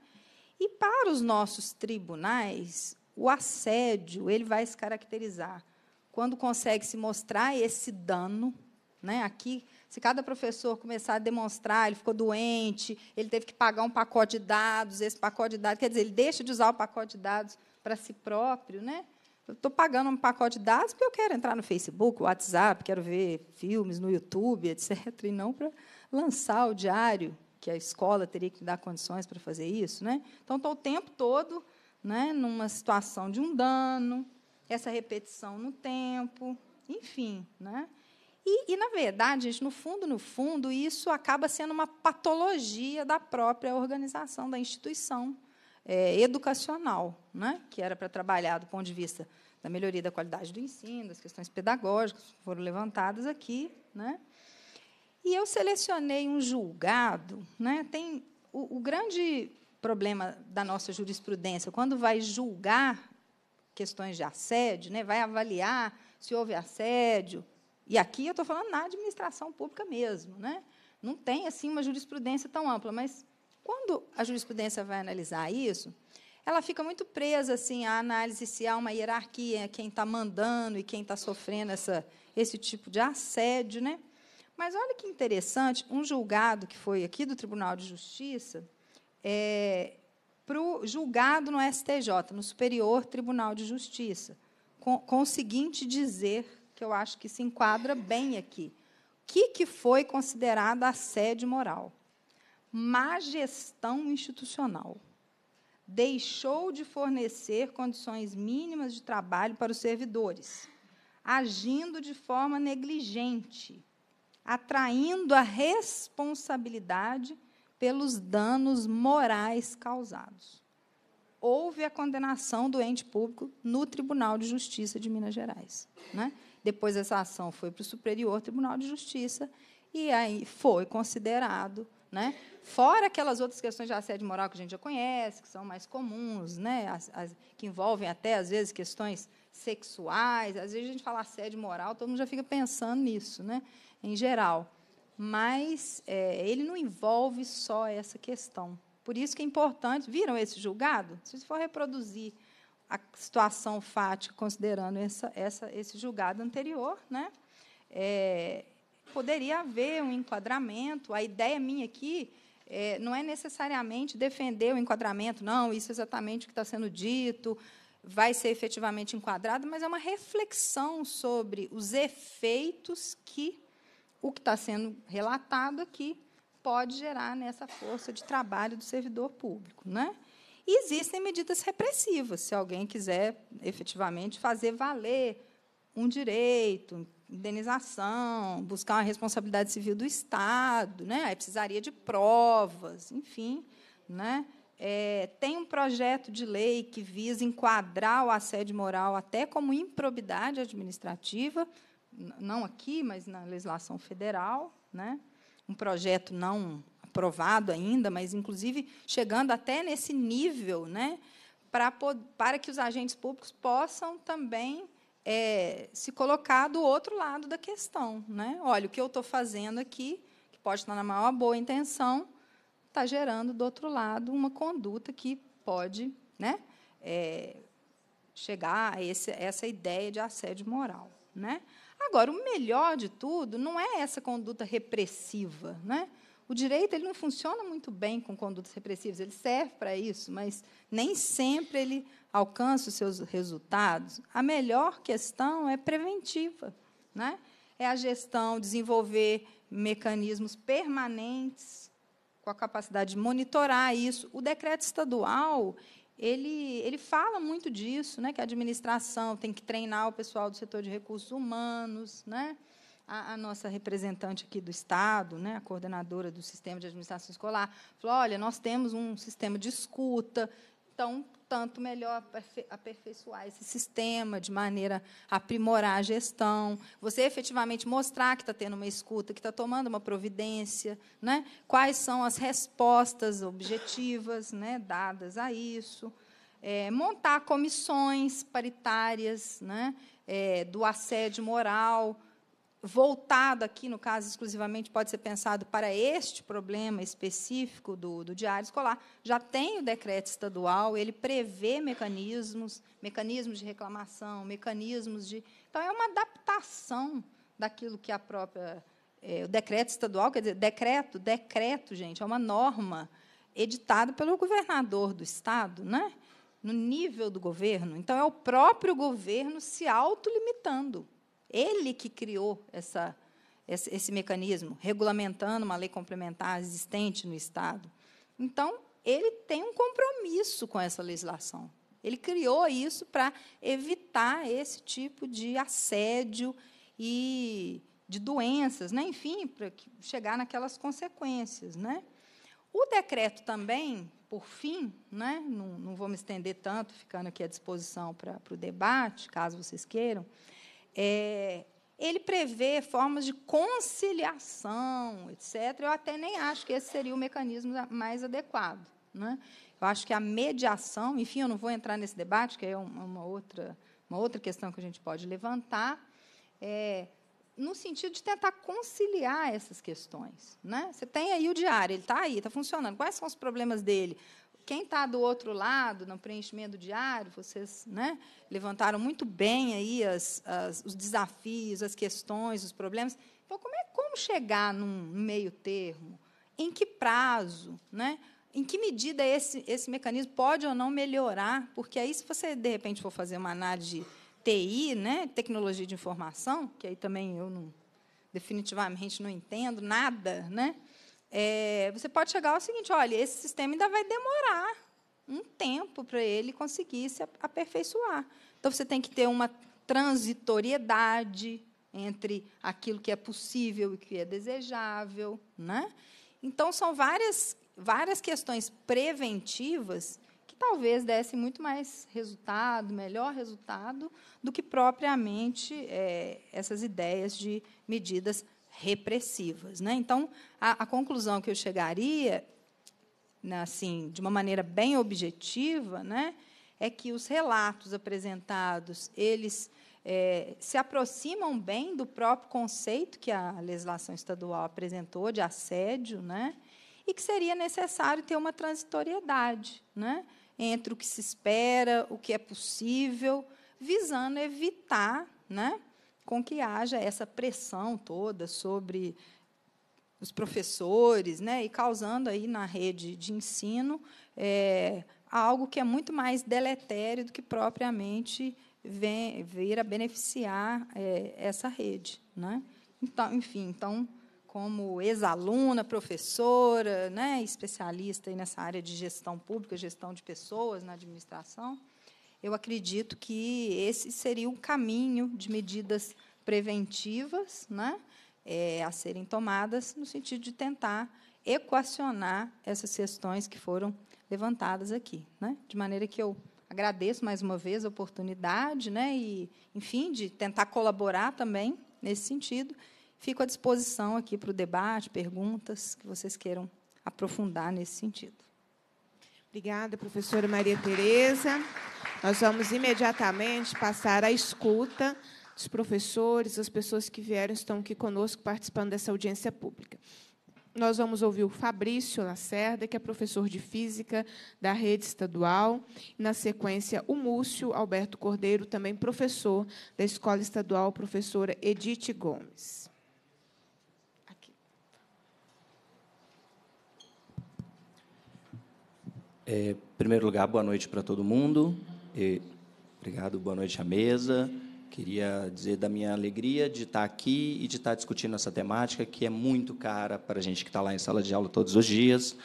E, para os nossos tribunais, o assédio ele vai se caracterizar quando consegue se mostrar esse dano, né? Aqui, se cada professor começar a demonstrar, ele ficou doente, ele teve que pagar um pacote de dados, esse pacote de dados, quer dizer, ele deixa de usar o pacote de dados para si próprio, né? Eu estou pagando um pacote de dados porque eu quero entrar no Facebook, WhatsApp, quero ver filmes no YouTube, etcétera, e não para lançar o diário, que a escola teria que dar condições para fazer isso, né? Então, estou o tempo todo, né, numa situação de um dano, essa repetição no tempo, enfim, né? E, e, na verdade, gente, no fundo, no fundo, isso acaba sendo uma patologia da própria organização da instituição é, educacional, né, que era para trabalhar do ponto de vista da melhoria da qualidade do ensino, das questões pedagógicas que foram levantadas aqui, né? E eu selecionei um julgado, né? Tem o, o grande problema da nossa jurisprudência, quando vai julgar questões de assédio, né, vai avaliar se houve assédio. E aqui eu estou falando na administração pública mesmo, né? Não tem assim uma jurisprudência tão ampla, mas quando a jurisprudência vai analisar isso, ela fica muito presa assim à análise se há uma hierarquia, quem está mandando e quem está sofrendo essa, esse tipo de assédio, né? Mas olha que interessante, um julgado que foi aqui do Tribunal de Justiça, é, para o julgado no S T J, no Superior Tribunal de Justiça, com, com o seguinte dizer, que eu acho que se enquadra bem aqui. O que, que foi considerado assédio moral? Má gestão institucional. Deixou de fornecer condições mínimas de trabalho para os servidores, agindo de forma negligente, atraindo a responsabilidade pelos danos morais causados. Houve a condenação do ente público no Tribunal de Justiça de Minas Gerais, né? Depois, essa ação foi para o Superior Tribunal de Justiça e aí foi considerado, né? Fora aquelas outras questões de assédio moral que a gente já conhece, que são mais comuns, né? as, as, que envolvem até, às vezes, questões sexuais. Às vezes, a gente fala assédio moral, todo mundo já fica pensando nisso, né? Em geral, mas é, ele não envolve só essa questão. Por isso que é importante... Viram esse julgado? Se você for reproduzir a situação fática, considerando essa, essa, esse julgado anterior, né, é, poderia haver um enquadramento. A ideia minha aqui é, não é necessariamente defender o enquadramento, não, isso é exatamente o que está sendo dito, vai ser efetivamente enquadrado, mas é uma reflexão sobre os efeitos que o que está sendo relatado aqui pode gerar nessa força de trabalho do servidor público, né? E existem medidas repressivas, se alguém quiser efetivamente fazer valer um direito, indenização, buscar uma responsabilidade civil do Estado, né? Aí precisaria de provas, enfim, né? É, tem um projeto de lei que visa enquadrar o assédio moral até como improbidade administrativa, não aqui, mas na legislação federal, né? Um projeto não aprovado ainda, mas, inclusive, chegando até nesse nível, né? para, para que os agentes públicos possam também é, se colocar do outro lado da questão, né? Olha, o que eu estou fazendo aqui, que pode estar na maior boa intenção, está gerando, do outro lado, uma conduta que pode, né, é, chegar a esse, essa ideia de assédio moral, né? Agora, o melhor de tudo não é essa conduta repressiva, né? O direito ele não funciona muito bem com condutas repressivas, ele serve para isso, mas nem sempre ele alcança os seus resultados. A melhor questão é preventiva, né? É a gestão, desenvolver mecanismos permanentes com a capacidade de monitorar isso. O decreto estadual ele, ele fala muito disso, né, que a administração tem que treinar o pessoal do setor de recursos humanos, né, a, a nossa representante aqui do Estado, né, a coordenadora do Sistema de Administração Escolar, falou, olha, nós temos um sistema de escuta, então, tanto melhor aperfeiçoar esse sistema de maneira a aprimorar a gestão, você efetivamente mostrar que está tendo uma escuta, que está tomando uma providência, né? Quais são as respostas objetivas, né, dadas a isso, é, montar comissões paritárias, né, é, do assédio moral, voltado aqui, no caso, exclusivamente, pode ser pensado para este problema específico do, do diário escolar. Já tem o decreto estadual, ele prevê mecanismos, mecanismos de reclamação, mecanismos de... Então, é uma adaptação daquilo que a própria... É, o decreto estadual, quer dizer, decreto, decreto, gente, é uma norma editada pelo governador do Estado, né, no nível do governo. Então, é o próprio governo se autolimitando. Ele que criou essa, esse, esse mecanismo, regulamentando uma lei complementar existente no Estado. Então, ele tem um compromisso com essa legislação. Ele criou isso para evitar esse tipo de assédio e de doenças, né? Enfim, para chegar naquelas consequências, né? O decreto também, por fim, né? não, não vou me estender tanto, ficando aqui à disposição para, para o debate, caso vocês queiram, É, ele prevê formas de conciliação, etcétera. Eu até nem acho que esse seria o mecanismo mais adequado, né? Eu acho que a mediação, enfim, eu não vou entrar nesse debate, que é uma outra, uma outra questão que a gente pode levantar, é, no sentido de tentar conciliar essas questões, né? Você tem aí o diário, ele está aí, está funcionando. Quais são os problemas dele? Quem está do outro lado, no preenchimento do diário, vocês, né, levantaram muito bem aí as, as, os desafios, as questões, os problemas. Então, como, é, como chegar num meio termo? Em que prazo? Né? Em que medida esse, esse mecanismo pode ou não melhorar? Porque aí, se você, de repente, for fazer uma análise de T I, né, tecnologia de informação, que aí também eu não, definitivamente não entendo nada, né? É, você pode chegar ao seguinte, olha, esse sistema ainda vai demorar um tempo para ele conseguir se aperfeiçoar. Então, você tem que ter uma transitoriedade entre aquilo que é possível e o que é desejável, né? Então, são várias, várias questões preventivas que talvez dessem muito mais resultado, melhor resultado, do que propriamente é, essas ideias de medidas repressivas, né? Então, a, a conclusão que eu chegaria, assim, de uma maneira bem objetiva, né, é que os relatos apresentados eles é, se aproximam bem do próprio conceito que a legislação estadual apresentou de assédio, né, e que seria necessário ter uma transitoriedade, né, entre o que se espera, o que é possível, visando evitar, né, com que haja essa pressão toda sobre os professores, né, e causando aí na rede de ensino é, algo que é muito mais deletério do que propriamente vem, vir a beneficiar é, essa rede, né? Então, enfim, então, como ex-aluna, professora, né, especialista aí nessa área de gestão pública, gestão de pessoas na administração, eu acredito que esse seria um caminho de medidas preventivas, né, é, a serem tomadas no sentido de tentar equacionar essas questões que foram levantadas aqui, né, de maneira que eu agradeço mais uma vez a oportunidade, né, e, enfim, de tentar colaborar também nesse sentido. Fico à disposição aqui para o debate, perguntas que vocês queiram aprofundar nesse sentido. Obrigada, professora Maria Tereza. Nós vamos imediatamente passar à escuta dos professores, as pessoas que vieram estão aqui conosco participando dessa audiência pública. Nós vamos ouvir o Fabrício Lacerda, que é professor de Física da Rede Estadual. Na sequência, o Múcio Alberto Cordeiro, também professor da Escola Estadual, professora Edith Gomes. Aqui. É, em primeiro lugar, boa noite para todo mundo. E, obrigado, boa noite à mesa. Queria dizer da minha alegria de estar aqui e de estar discutindo essa temática, que é muito cara para a gente que está lá em sala de aula todos os dias.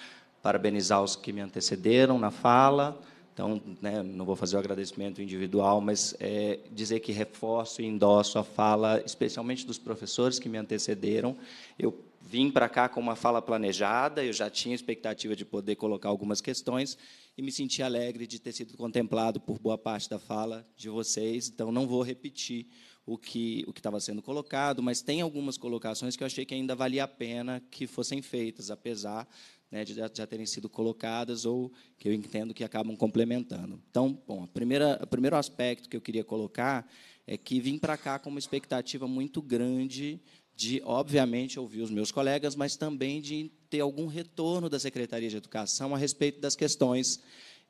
Parabenizar os que me antecederam na fala, Então, né, não vou fazer o agradecimento individual, mas é, dizer que reforço e endosso a fala, especialmente dos professores que me antecederam. Eu vim para cá com uma fala planejada, eu já tinha expectativa de poder colocar algumas questões e me senti alegre de ter sido contemplado por boa parte da fala de vocês. Então, não vou repetir o que o que estava sendo colocado, mas tem algumas colocações que eu achei que ainda valia a pena que fossem feitas, apesar, né, de já terem sido colocadas ou que eu entendo que acabam complementando. Então, bom, a primeira, o primeiro aspecto que eu queria colocar é que vim para cá com uma expectativa muito grande de, obviamente, ouvir os meus colegas, mas também de ter algum retorno da Secretaria de Educação a respeito das questões.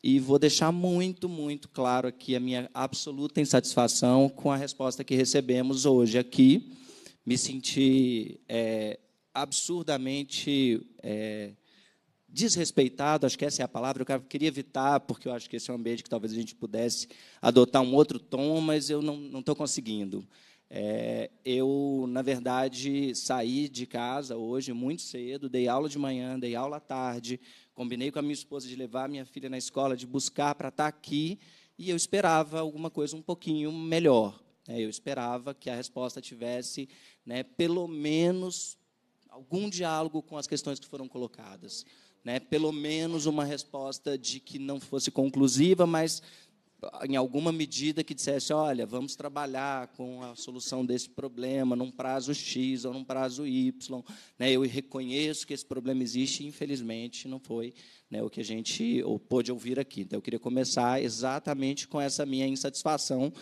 E vou deixar muito, muito claro aqui a minha absoluta insatisfação com a resposta que recebemos hoje aqui. Me senti é, absurdamente é, desrespeitado, acho que essa é a palavra, eu queria evitar, porque eu acho que esse é um ambiente que talvez a gente pudesse adotar um outro tom, mas eu não, não estou conseguindo. É, eu, na verdade, saí de casa hoje muito cedo, dei aula de manhã, dei aula à tarde, combinei com a minha esposa de levar a minha filha na escola, de buscar para estar aqui, e eu esperava alguma coisa um pouquinho melhor. Eu esperava que a resposta tivesse, né, pelo menos, algum diálogo com as questões que foram colocadas, né, pelo menos uma resposta de que não fosse conclusiva, mas em alguma medida que dissesse, olha, vamos trabalhar com a solução desse problema num prazo X ou num prazo Y. Eu reconheço que esse problema existe e, infelizmente, não foi o que a gente pôde ouvir aqui. Então, eu queria começar exatamente com essa minha insatisfação,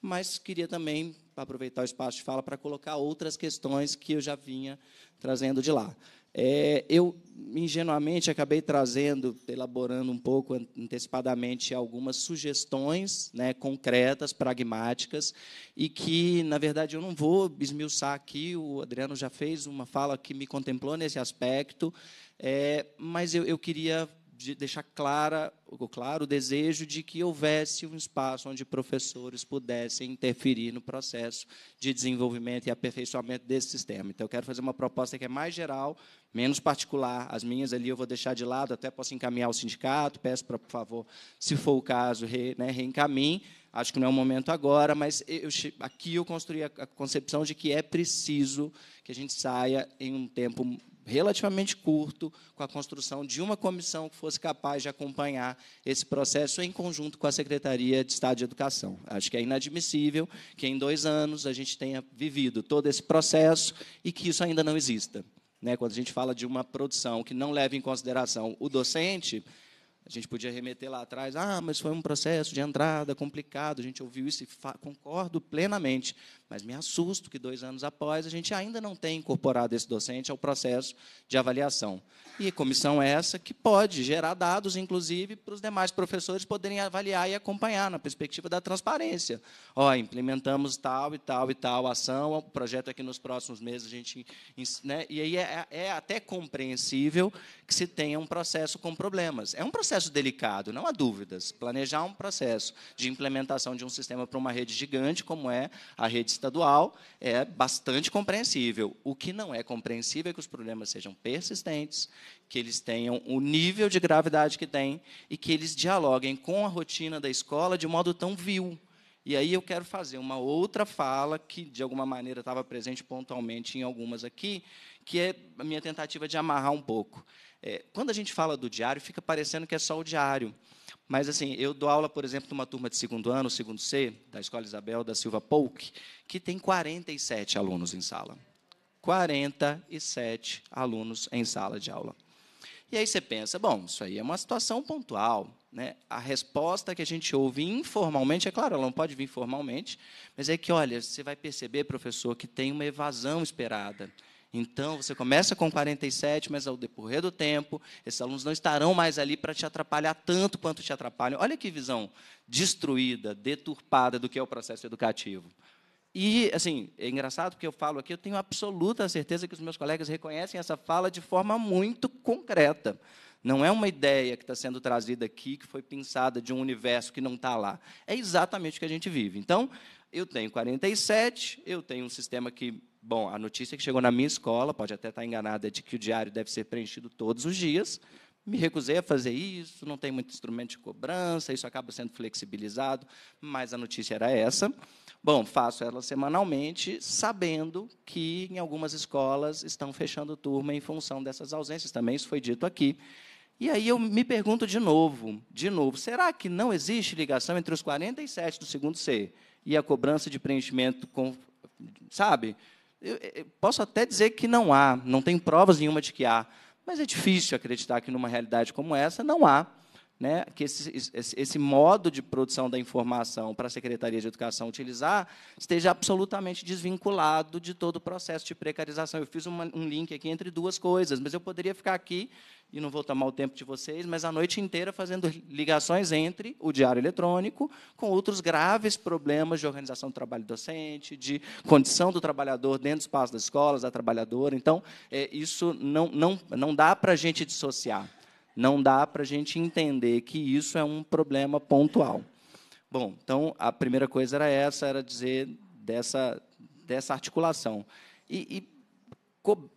mas queria também aproveitar o espaço de fala para colocar outras questões que eu já vinha trazendo de lá. É, eu, ingenuamente, acabei trazendo, elaborando um pouco antecipadamente algumas sugestões, né, concretas, pragmáticas, e que, na verdade, eu não vou esmiuçar aqui, o Adriano já fez uma fala que me contemplou nesse aspecto, é, mas eu, eu queria deixar clara, claro o desejo de que houvesse um espaço onde professores pudessem interferir no processo de desenvolvimento e aperfeiçoamento desse sistema. Então, eu quero fazer uma proposta que é mais geral, menos particular. As minhas ali eu vou deixar de lado, até posso encaminhar ao sindicato, peço para, por favor, se for o caso, re, né, reencaminhe. Acho que não é o momento agora, mas eu, aqui eu construí a concepção de que é preciso que a gente saia em um tempo relativamente curto, com a construção de uma comissão que fosse capaz de acompanhar esse processo em conjunto com a Secretaria de Estado de Educação. Acho que é inadmissível que, em dois anos, a gente tenha vivido todo esse processo e que isso ainda não exista. Quando a gente fala de uma produção que não leva em consideração o docente, a gente podia remeter lá atrás, ah, mas foi um processo de entrada complicado, a gente ouviu isso e concordo plenamente, mas me assusto que, dois anos após, a gente ainda não tenha incorporado esse docente ao processo de avaliação. E comissão essa que pode gerar dados, inclusive, para os demais professores poderem avaliar e acompanhar, na perspectiva da transparência. Ó, implementamos tal e tal e tal ação, o projeto é que nos próximos meses a gente... Né, e aí é, é até compreensível que se tenha um processo com problemas. É um processo delicado, não há dúvidas. Planejar um processo de implementação de um sistema para uma rede gigante, como é a rede estadual, é bastante compreensível. O que não é compreensível é que os problemas sejam persistentes, que eles tenham o nível de gravidade que têm e que eles dialoguem com a rotina da escola de modo tão vil. E aí eu quero fazer uma outra fala que, de alguma maneira, estava presente pontualmente em algumas aqui, que é a minha tentativa de amarrar um pouco. É, quando a gente fala do diário, fica parecendo que é só o diário. Mas, assim, eu dou aula, por exemplo, numa turma de segundo ano, segundo C, da Escola Isabel da Silva Polk, que tem quarenta e sete alunos em sala. quarenta e sete alunos em sala de aula. E aí você pensa, bom, isso aí é uma situação pontual, né? A resposta que a gente ouve informalmente, é claro, ela não pode vir formalmente, mas é que, olha, você vai perceber, professor, que tem uma evasão esperada. Então, você começa com quarenta e sete, mas, ao decorrer do tempo, esses alunos não estarão mais ali para te atrapalhar tanto quanto te atrapalham. Olha que visão destruída, deturpada do que é o processo educativo. E, assim, é engraçado porque eu falo aqui, eu tenho absoluta certeza que os meus colegas reconhecem essa fala de forma muito concreta. Não é uma ideia que está sendo trazida aqui, que foi pensada de um universo que não está lá. É exatamente o que a gente vive. Então, eu tenho quarenta e sete, eu tenho um sistema que... Bom, a notícia que chegou na minha escola, pode até estar enganada, é de que o diário deve ser preenchido todos os dias, me recusei a fazer isso, não tem muito instrumento de cobrança, isso acaba sendo flexibilizado, mas a notícia era essa. Bom, faço ela semanalmente, sabendo que, em algumas escolas, estão fechando turma em função dessas ausências. Também isso foi dito aqui. E aí eu me pergunto de novo, de novo, será que não existe ligação entre os quarenta e sete do segundo C e a cobrança de preenchimento com, sabe? Eu, eu posso até dizer que não há, não tem provas nenhuma de que há, mas é difícil acreditar que, numa realidade como essa, não há, né, que esse, esse, esse modo de produção da informação para a Secretaria de Educação utilizar esteja absolutamente desvinculado de todo o processo de precarização. Eu fiz uma, um link aqui entre duas coisas, mas eu poderia ficar aqui, e não vou tomar o tempo de vocês, mas a noite inteira fazendo ligações entre o diário eletrônico com outros graves problemas de organização do trabalho docente, de condição do trabalhador dentro do espaço das escolas, da trabalhadora. Então, é, isso não, não, não dá para a gente dissociar, não dá para a gente entender que isso é um problema pontual. Bom, então, a primeira coisa era essa, era dizer dessa, dessa articulação. E... e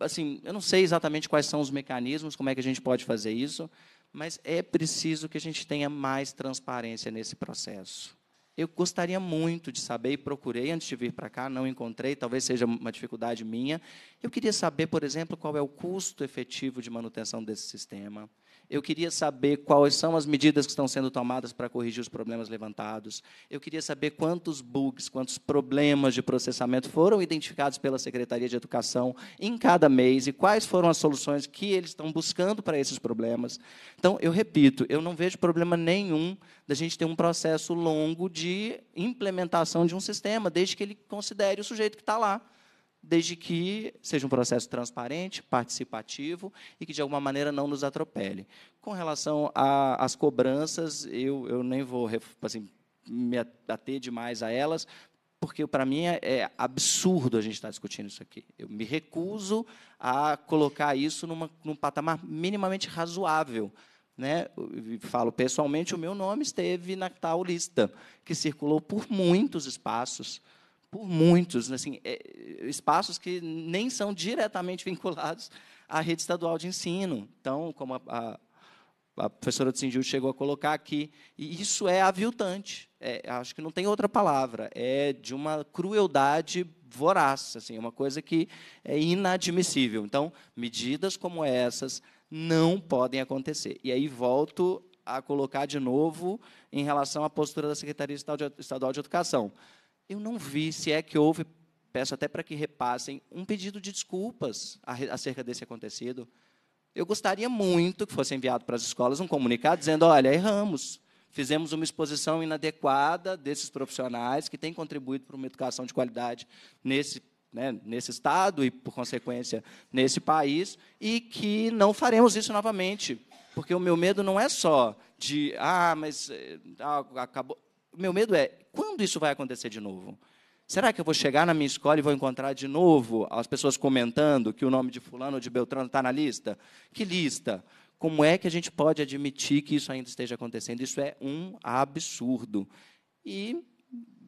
assim, eu não sei exatamente quais são os mecanismos, como é que a gente pode fazer isso, mas é preciso que a gente tenha mais transparência nesse processo. Eu gostaria muito de saber, e procurei antes de vir para cá, não encontrei, talvez seja uma dificuldade minha. Eu queria saber, por exemplo, qual é o custo efetivo de manutenção desse sistema. Eu queria saber quais são as medidas que estão sendo tomadas para corrigir os problemas levantados. Eu queria saber quantos bugs, quantos problemas de processamento foram identificados pela Secretaria de Educação em cada mês e quais foram as soluções que eles estão buscando para esses problemas. Então, eu repito, eu não vejo problema nenhum da gente ter um processo longo de implementação de um sistema, desde que ele considere o sujeito que está lá, desde que seja um processo transparente, participativo e que, de alguma maneira, não nos atropele. Com relação às cobranças, eu, eu nem vou assim, me ater demais a elas, porque, para mim, é absurdo a gente estar discutindo isso aqui. Eu me recuso a colocar isso numa, num patamar minimamente razoável. Né? Falo pessoalmente, o meu nome esteve na tal lista, que circulou por muitos espaços, por muitos, assim, espaços que nem são diretamente vinculados à rede estadual de ensino. Então, como a, a, a professora do Sindiute chegou a colocar aqui, e isso é aviltante, é, acho que não tem outra palavra, é de uma crueldade voraz, assim, uma coisa que é inadmissível. Então, medidas como essas não podem acontecer. E aí volto a colocar de novo em relação à postura da Secretaria Estadual de Educação. Eu não vi, se é que houve, peço até para que repassem, um pedido de desculpas acerca desse acontecido. Eu gostaria muito que fosse enviado para as escolas um comunicado dizendo, olha, erramos, fizemos uma exposição inadequada desses profissionais que têm contribuído para uma educação de qualidade nesse, né, nesse Estado e, por consequência, nesse país, e que não faremos isso novamente, porque o meu medo não é só de, ah, mas ah, acabou... O meu medo é, quando isso vai acontecer de novo? Será que eu vou chegar na minha escola e vou encontrar de novo as pessoas comentando que o nome de fulano ou de beltrano está na lista? Que lista? Como é que a gente pode admitir que isso ainda esteja acontecendo? Isso é um absurdo. E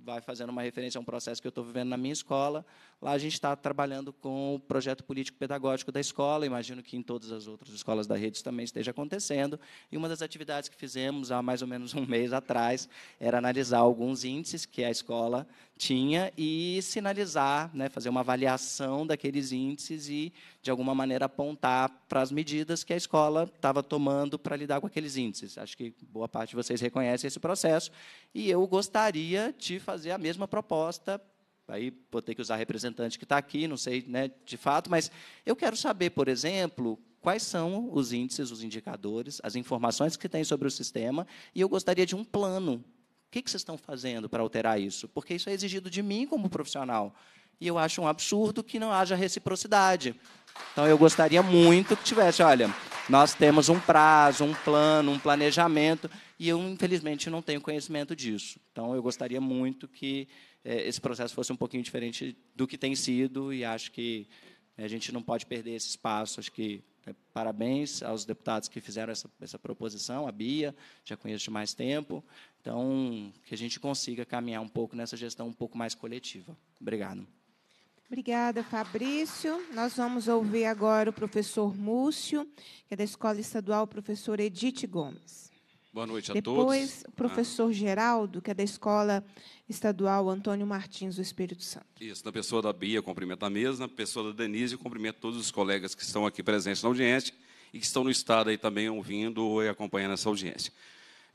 vai fazendo uma referência a um processo que eu estou vivendo na minha escola. Lá a gente está trabalhando com o projeto político-pedagógico da escola, imagino que em todas as outras escolas da rede isso também esteja acontecendo, e uma das atividades que fizemos há mais ou menos um mês atrás era analisar alguns índices que a escola tinha e sinalizar, né, fazer uma avaliação daqueles índices e, de alguma maneira, apontar para as medidas que a escola estava tomando para lidar com aqueles índices. Acho que boa parte de vocês reconhece esse processo, e eu gostaria de fazer fazer a mesma proposta, aí vou ter que usar representante que está aqui, não sei, né, de fato, mas eu quero saber, por exemplo, quais são os índices, os indicadores, as informações que tem sobre o sistema, e eu gostaria de um plano. O que, que vocês estão fazendo para alterar isso? Porque isso é exigido de mim como profissional, e eu acho um absurdo que não haja reciprocidade. Então, eu gostaria muito que tivesse, olha, nós temos um prazo, um plano, um planejamento, e eu, infelizmente, não tenho conhecimento disso. Então, eu gostaria muito que eh, esse processo fosse um pouquinho diferente do que tem sido, e acho que a gente não pode perder esse espaço. Acho que eh, parabéns aos deputados que fizeram essa, essa proposição, a Bia, já conheço de mais tempo. Então, que a gente consiga caminhar um pouco nessa gestão um pouco mais coletiva. Obrigado. Obrigada, Fabrício. Nós vamos ouvir agora o professor Múcio, que é da Escola Estadual Professor Edith Gomes. Boa noite a Depois, todos. Depois, o professor ah. Geraldo, que é da Escola Estadual Antônio Martins do Espírito Santo. Isso, da pessoa da Bia, cumprimento a mesa, da pessoa da Denise, cumprimento todos os colegas que estão aqui presentes na audiência e que estão no estado aí também ouvindo e acompanhando essa audiência.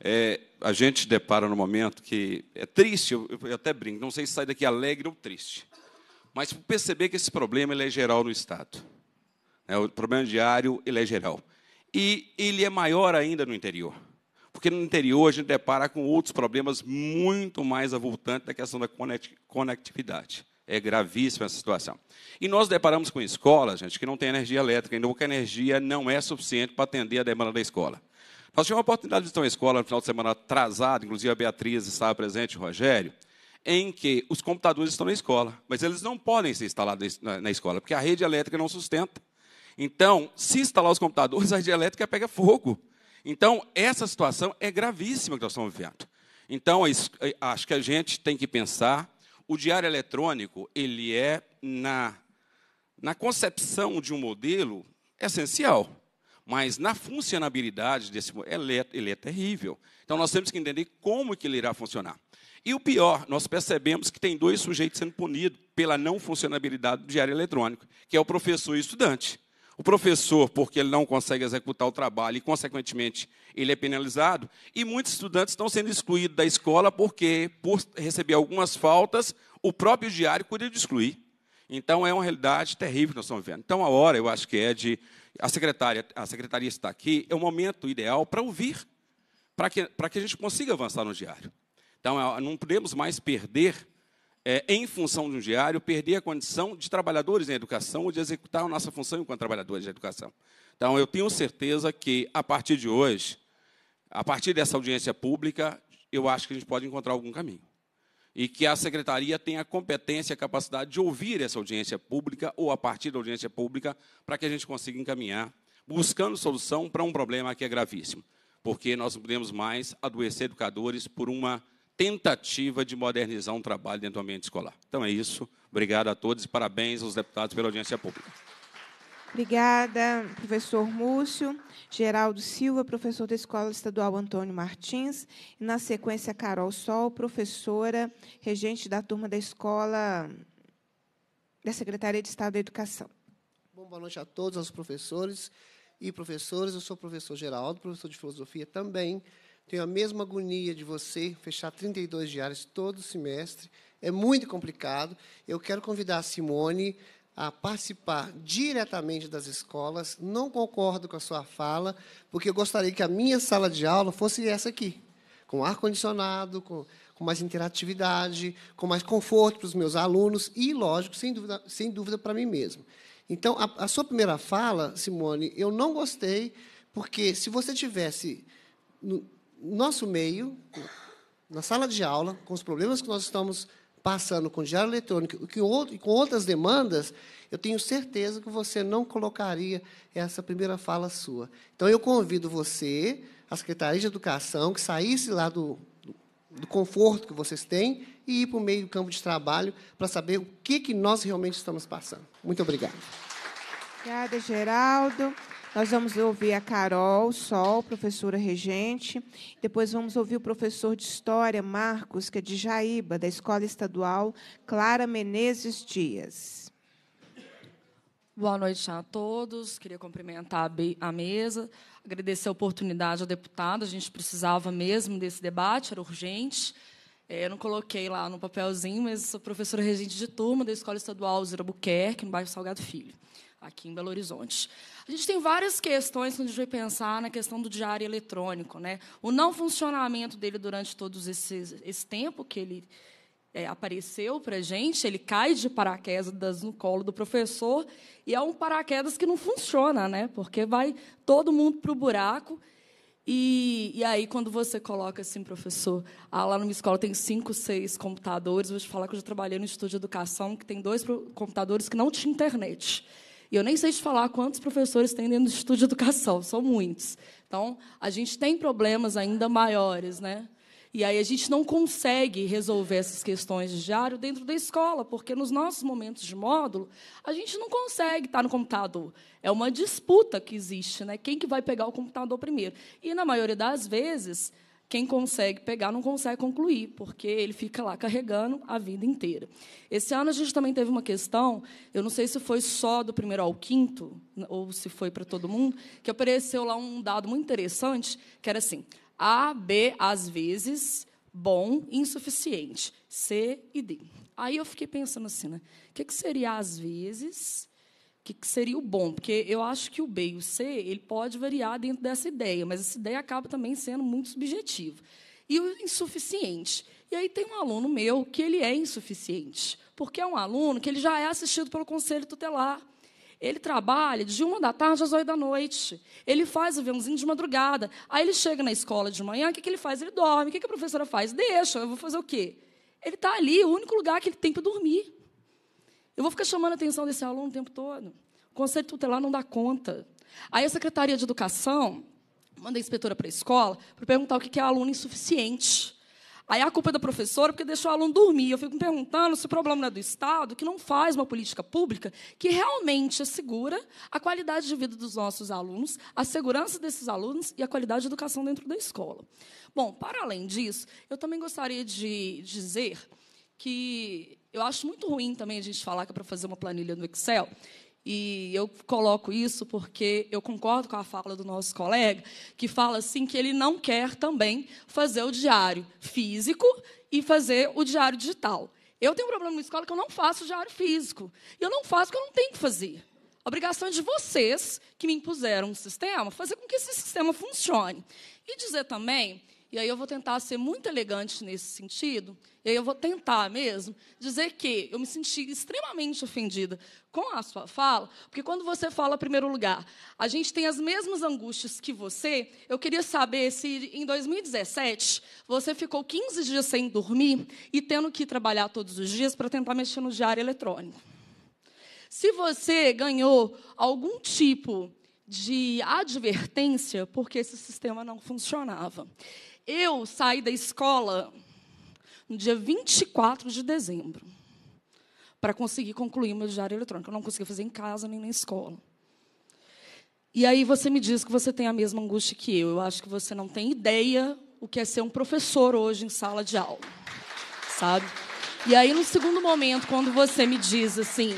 É, a gente depara no momento que é triste, eu, eu até brinco, não sei se sai daqui alegre ou triste, mas perceber que esse problema ele é geral no Estado. É, o problema diário ele é geral. E ele é maior ainda no interior, porque no interior a gente depara com outros problemas muito mais avultantes da questão da conectividade. É gravíssima essa situação. E nós deparamos com escolas, gente, que não tem energia elétrica, ainda porque a energia não é suficiente para atender a demanda da escola. Nós tivemos a oportunidade de estar em escola no final de semana atrasado, inclusive a Beatriz estava presente, o Rogério, em que os computadores estão na escola, mas eles não podem ser instalados na escola, porque a rede elétrica não sustenta. Então, se instalar os computadores, a rede elétrica pega fogo. Então, essa situação é gravíssima que nós estamos vivendo. Então, acho que a gente tem que pensar, o diário eletrônico, ele é, na, na concepção de um modelo, essencial. Mas, na funcionabilidade desse modelo, ele é, ele é terrível. Então, nós temos que entender como que ele irá funcionar. E o pior, nós percebemos que tem dois sujeitos sendo punidos pela não funcionabilidade do diário eletrônico, que é o professor e o estudante. O professor, porque ele não consegue executar o trabalho e, consequentemente, ele é penalizado. E muitos estudantes estão sendo excluídos da escola porque, por receber algumas faltas, o próprio diário cuida de excluir. Então, é uma realidade terrível que nós estamos vivendo. Então, a hora, eu acho que é de... A secretária, a secretaria está aqui, é o momento ideal para ouvir, para que, para que a gente consiga avançar no diário. Então, não podemos mais perder, é, em função de um diário, perder a condição de trabalhadores na educação ou de executar a nossa função enquanto trabalhadores da educação. Então, eu tenho certeza que, a partir de hoje, a partir dessa audiência pública, eu acho que a gente pode encontrar algum caminho. E que a secretaria tenha a competência e a capacidade de ouvir essa audiência pública ou a partir da audiência pública para que a gente consiga encaminhar, buscando solução para um problema que é gravíssimo. Porque nós não podemos mais adoecer educadores por uma tentativa de modernizar um trabalho dentro do ambiente escolar. Então é isso. Obrigado a todos e parabéns aos deputados pela audiência pública. Obrigada, professor Múcio. Geraldo Silva, professor da Escola Estadual Antônio Martins. E, na sequência, Carol Sol, professora, regente da turma da Escola da Secretaria de Estado da Educação. Bom, boa noite a todos, aos professores e professoras. Eu sou o professor Geraldo, professor de filosofia também. Tenho a mesma agonia de você, fechar trinta e dois diários todo semestre. É muito complicado. Eu quero convidar a Simone a participar diretamente das escolas. Não concordo com a sua fala, porque eu gostaria que a minha sala de aula fosse essa aqui, com ar-condicionado, com, com mais interatividade, com mais conforto para os meus alunos e, lógico, sem dúvida, sem dúvida para mim mesmo. Então, a, a sua primeira fala, Simone, eu não gostei, porque se você tivesse... No, nosso meio, na sala de aula, com os problemas que nós estamos passando com o diário eletrônico e com outras demandas, eu tenho certeza que você não colocaria essa primeira fala sua. Então, eu convido você, a Secretaria de Educação, que saísse lá do, do conforto que vocês têm e ir para o meio do campo de trabalho para saber o que, que nós realmente estamos passando. Muito obrigado. Obrigada, Geraldo. Nós vamos ouvir a Carol Sol, professora regente. Depois vamos ouvir o professor de História, Marcos, que é de Jaíba, da Escola Estadual Clara Menezes Dias. Boa noite a todos. Queria cumprimentar a mesa, agradecer a oportunidade ao deputado. A gente precisava mesmo desse debate, era urgente. Eu não coloquei lá no papelzinho, mas sou professora regente de turma da Escola Estadual Zira Buquerque, no bairro Salgado Filho, aqui em Belo Horizonte. A gente tem várias questões que a gente vai pensar na questão do diário eletrônico, né? O não funcionamento dele durante todo esse tempo que ele é, apareceu para a gente, ele cai de paraquedas no colo do professor e é um paraquedas que não funciona, né? Porque vai todo mundo para o buraco. E, e aí, quando você coloca assim, professor, ah, lá na minha escola tem cinco, seis computadores, vou te falar que eu já trabalhei no Instituto de Educação, que tem dois computadores que não tinha internet. E eu nem sei te falar quantos professores tem dentro do Instituto de Educação, são muitos. Então, a gente tem problemas ainda maiores, né? E aí a gente não consegue resolver essas questões de diário dentro da escola, porque, nos nossos momentos de módulo, a gente não consegue estar no computador. É uma disputa que existe, né? Quem que vai pegar o computador primeiro? E, na maioria das vezes, quem consegue pegar não consegue concluir, porque ele fica lá carregando a vida inteira. Esse ano a gente também teve uma questão, eu não sei se foi só do primeiro ao quinto, ou se foi para todo mundo, que apareceu lá um dado muito interessante, que era assim: A, B, às vezes, bom, insuficiente, C e D. Aí eu fiquei pensando assim, né? O que, que seria às vezes? O que, que seria o bom? Porque eu acho que o B e o C ele pode variar dentro dessa ideia, mas essa ideia acaba também sendo muito subjetiva. E o insuficiente. E aí tem um aluno meu que ele é insuficiente, porque é um aluno que ele já é assistido pelo conselho tutelar. Ele trabalha de uma da tarde às oito da noite. Ele faz o verãozinho de madrugada. Aí ele chega na escola de manhã, o que ele faz? Ele dorme. O que a professora faz? Deixa, eu vou fazer o quê? Ele está ali, o único lugar que ele tem para dormir. Eu vou ficar chamando a atenção desse aluno o tempo todo. O conselho tutelar não dá conta. Aí a Secretaria de Educação manda a inspetora para a escola para perguntar o que é aluno insuficiente. Aí a culpa é da professora, porque deixou o aluno dormir. Eu fico me perguntando se o problema não é do Estado, que não faz uma política pública que realmente assegura a qualidade de vida dos nossos alunos, a segurança desses alunos e a qualidade de educação dentro da escola. Bom, para além disso, eu também gostaria de dizer que eu acho muito ruim também a gente falar que é para fazer uma planilha no Excel. E eu coloco isso porque eu concordo com a fala do nosso colega, que fala assim que ele não quer também fazer o diário físico e fazer o diário digital. Eu tenho um problema na escola que eu não faço o diário físico. E eu não faço porque eu não tenho que fazer. A obrigação é de vocês, que me impuseram um sistema, fazer com que esse sistema funcione. E dizer também, e aí eu vou tentar ser muito elegante nesse sentido, e aí eu vou tentar mesmo dizer que eu me senti extremamente ofendida com a sua fala, porque quando você fala, em primeiro lugar, a gente tem as mesmas angústias que você, eu queria saber se, em dois mil e dezessete, você ficou quinze dias sem dormir e tendo que trabalhar todos os dias para tentar mexer no diário eletrônico. Se você ganhou algum tipo de advertência porque esse sistema não funcionava. Eu saí da escola no dia vinte e quatro de dezembro para conseguir concluir meu diário eletrônico. Eu não conseguia fazer em casa nem na escola. E aí você me diz que você tem a mesma angústia que eu. Eu acho que você não tem ideia o que é ser um professor hoje em sala de aula, sabe? E aí, no segundo momento, quando você me diz assim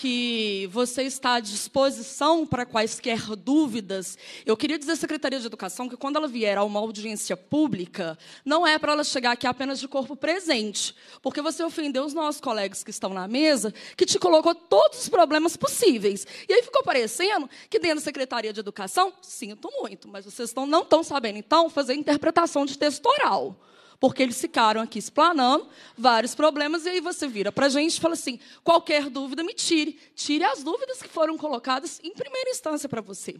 que você está à disposição para quaisquer dúvidas. Eu queria dizer à Secretaria de Educação que, quando ela vier a uma audiência pública, não é para ela chegar aqui apenas de corpo presente, porque você ofendeu os nossos colegas que estão na mesa, que te colocou todos os problemas possíveis. E aí ficou parecendo que, dentro da Secretaria de Educação, sinto muito, mas vocês não estão sabendo, então, fazer interpretação de texto oral. Porque eles ficaram aqui explanando vários problemas, e aí você vira para a gente e fala assim, qualquer dúvida me tire. Tire as dúvidas que foram colocadas em primeira instância para você.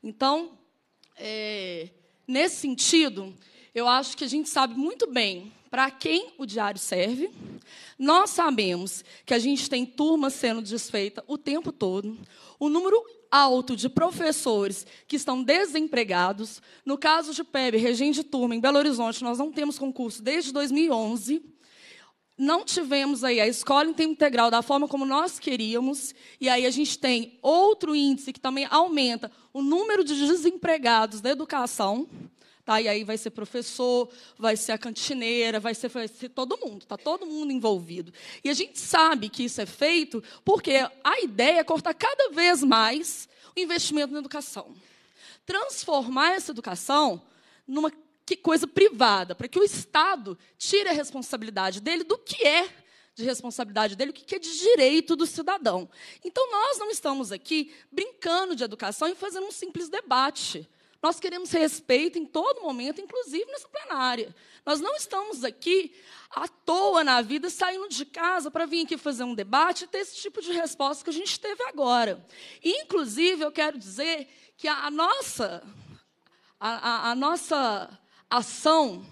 Então, é, nesse sentido, eu acho que a gente sabe muito bem para quem o diário serve. Nós sabemos que a gente tem turma sendo desfeita o tempo todo. O número alto de professores que estão desempregados. No caso de P E B, regente de turma, em Belo Horizonte, nós não temos concurso desde dois mil e onze. Não tivemos aí a escola em tempo integral da forma como nós queríamos. E aí a gente tem outro índice que também aumenta o número de desempregados da educação. Tá? E aí vai ser professor, vai ser a cantineira, vai ser, vai ser todo mundo, está todo mundo envolvido. E a gente sabe que isso é feito porque a ideia é cortar cada vez mais o investimento na educação. Transformar essa educação numa coisa privada, para que o Estado tire a responsabilidade dele do que é de responsabilidade dele, o que é de direito do cidadão. Então, nós não estamos aqui brincando de educação e fazendo um simples debate. Nós queremos respeito em todo momento, inclusive nessa plenária. Nós não estamos aqui à toa na vida, saindo de casa para vir aqui fazer um debate e ter esse tipo de resposta que a gente teve agora. E, inclusive, eu quero dizer que a nossa, a, a, a nossa ação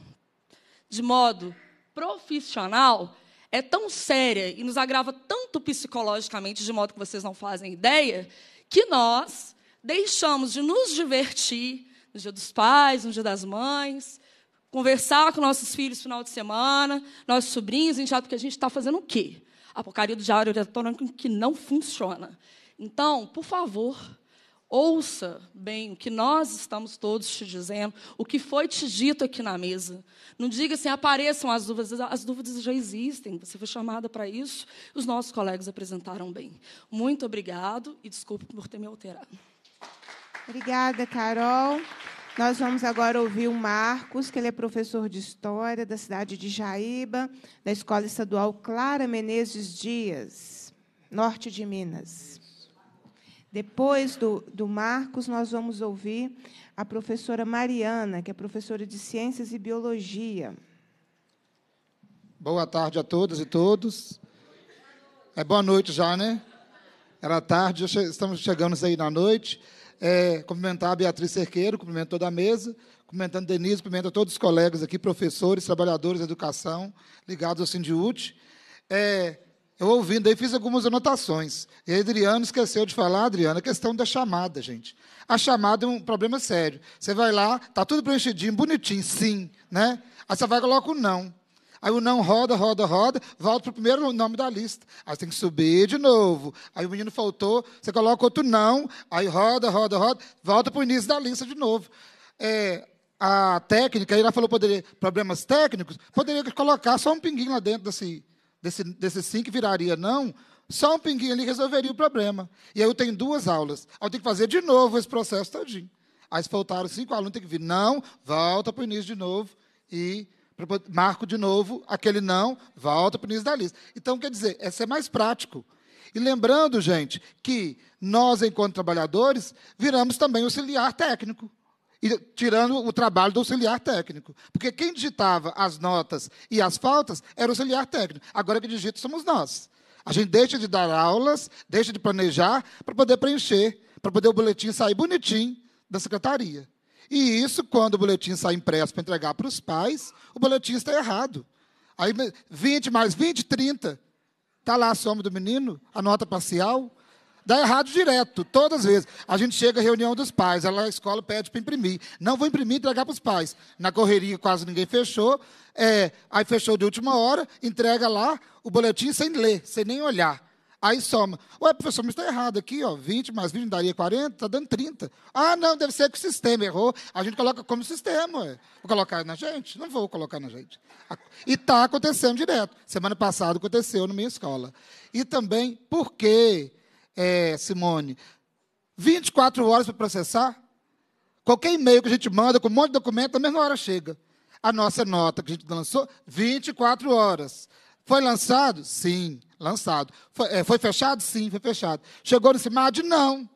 de modo profissional é tão séria e nos agrava tanto psicologicamente, de modo que vocês não fazem ideia, que nós deixamos de nos divertir no Dia dos Pais, no Dia das Mães, conversar com nossos filhos no final de semana, nossos sobrinhos, porque a gente está fazendo o quê? A porcaria do diário eletrônico que não funciona. Então, por favor, ouça bem o que nós estamos todos te dizendo, o que foi te dito aqui na mesa. Não diga assim, apareçam as dúvidas. As dúvidas já existem, você foi chamada para isso. Os nossos colegas apresentaram bem. Muito obrigado e desculpe por ter me alterado. Obrigada, Carol. Nós vamos agora ouvir o Marcos, que ele é professor de História da cidade de Jaíba, da Escola Estadual Clara Menezes Dias, norte de Minas. Depois do, do Marcos, nós vamos ouvir a professora Mariana, que é professora de Ciências e Biologia. Boa tarde a todas e todos. É boa noite já, né? Era tarde, estamos chegando aí na noite. É, cumprimentar a Beatriz Cerqueira, cumprimento toda a mesa, cumprimentando Denise, cumprimento a todos os colegas aqui, professores, trabalhadores da educação, ligados ao Sindiute. É, eu ouvindo aí, fiz algumas anotações. E a Adriano esqueceu de falar, Adriano, a questão da chamada, gente. A chamada é um problema sério. Você vai lá, está tudo preenchidinho, bonitinho, sim, né? Aí você vai e coloca o não. Aí o não roda, roda, roda, volta para o primeiro nome da lista. Aí você tem que subir de novo. Aí o menino faltou, você coloca outro não, aí roda, roda, roda, volta para o início da lista de novo. É, a técnica, aí ela falou, poderia, problemas técnicos, poderia colocar só um pinguinho lá dentro desse, desse, desse sim que viraria não, só um pinguinho ali resolveria o problema. E aí eu tenho duas aulas. Aí eu tenho que fazer de novo esse processo todinho. Aí faltaram cinco alunos, tem que vir, não, volta para o início de novo e... marco de novo, aquele não, volta para o início da lista. Então, quer dizer, é ser mais prático. E lembrando, gente, que nós, enquanto trabalhadores, viramos também auxiliar técnico, e, tirando o trabalho do auxiliar técnico. Porque quem digitava as notas e as faltas era o auxiliar técnico. Agora que digita somos nós. A gente deixa de dar aulas, deixa de planejar, para poder preencher, para poder o boletim sair bonitinho da secretaria. E isso, quando o boletim sai impresso para entregar para os pais, o boletim está errado. Aí, vinte mais vinte, trinta. Está lá a soma do menino, a nota parcial. Dá errado direto, todas as vezes. A gente chega à reunião dos pais, a escola pede para imprimir. Não vou imprimir e entregar para os pais. Na correria, quase ninguém fechou. É, aí fechou de última hora, entrega lá o boletim sem ler, sem nem olhar. Aí soma. Ué, professor, mas está errado aqui, ó, vinte mais vinte daria quarenta, está dando trinta. Ah, não, deve ser que o sistema errou. A gente coloca como sistema. Ué. Vou colocar na gente? Não vou colocar na gente. E está acontecendo direto. Semana passada aconteceu na minha escola. E também, por que, é, Simone, vinte e quatro horas para processar? Qualquer e-mail que a gente manda com um monte de documento, na mesma hora chega. A nossa nota que a gente lançou, vinte e quatro horas. Foi lançado? Sim, lançado. Foi, é, foi fechado? Sim, foi fechado. Chegou no CIMAD? Não.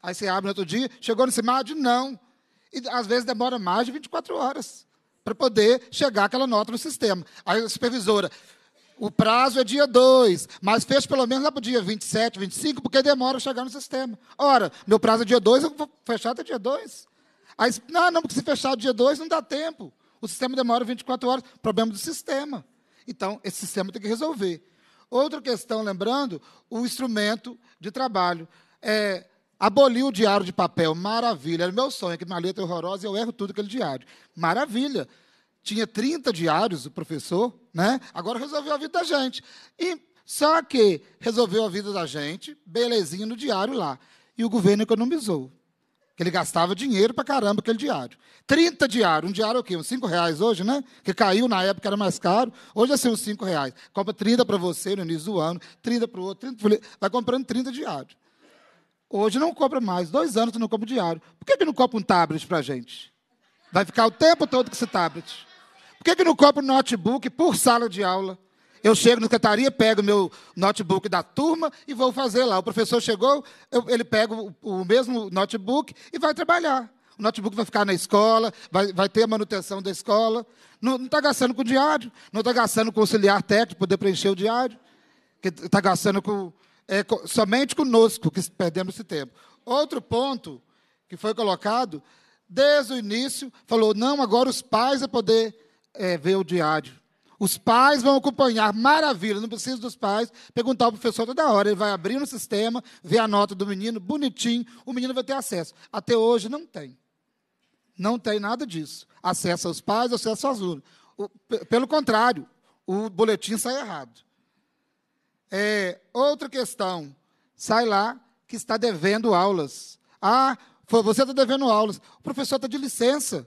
Aí você abre no outro dia, chegou no CIMAD? Não. E, às vezes, demora mais de vinte e quatro horas para poder chegar aquela nota no sistema. Aí a supervisora, o prazo é dia dois, mas fecha pelo menos lá para o dia vinte e sete, vinte e cinco, porque demora chegar no sistema. Ora, meu prazo é dia dois, eu vou fechar até dia dois. Aí, não, não, porque se fechar dia dois não dá tempo. O sistema demora vinte e quatro horas, problema do sistema. Então, esse sistema tem que resolver. Outra questão, lembrando, o instrumento de trabalho. É, aboliu o diário de papel, maravilha. Era o meu sonho, que minha letra é horrorosa e eu erro tudo aquele diário. Maravilha. Tinha trinta diários, o professor, né? Agora resolveu a vida da gente. E só que resolveu a vida da gente, belezinha no diário lá. E o governo economizou. Que ele gastava dinheiro para caramba, aquele diário. trinta diários. Um diário é o quê? Uns cinco reais hoje, né? Que caiu, na época era mais caro. Hoje é assim, uns cinco reais. Compra trinta para você no início do ano, trinta para o outro, trinta... vai comprando trinta diários. Hoje não compra mais. Dois anos que não compra diário. Por que, que não compra um tablet para a gente? Vai ficar o tempo todo com esse tablet. Por que, que não compra um notebook por sala de aula? Eu chego na secretaria, pego o meu notebook da turma e vou fazer lá. O professor chegou, eu, ele pega o, o mesmo notebook e vai trabalhar. O notebook vai ficar na escola, vai, vai ter a manutenção da escola. Não está gastando com o diário, não está gastando com o auxiliar técnico, poder preencher o diário. Está gastando com, é, com, somente conosco, que perdemos esse tempo. Outro ponto que foi colocado, desde o início, falou, não, agora os pais vão poder é, ver o diário. Os pais vão acompanhar, maravilha, não precisa dos pais perguntar ao professor toda hora. Ele vai abrir no sistema, ver a nota do menino, bonitinho, o menino vai ter acesso. Até hoje não tem. Não tem nada disso. Acesso aos pais, acesso às urnas. O, pelo contrário, o boletim sai errado. É, outra questão, sai lá que está devendo aulas. Ah, você está devendo aulas. O professor está de licença.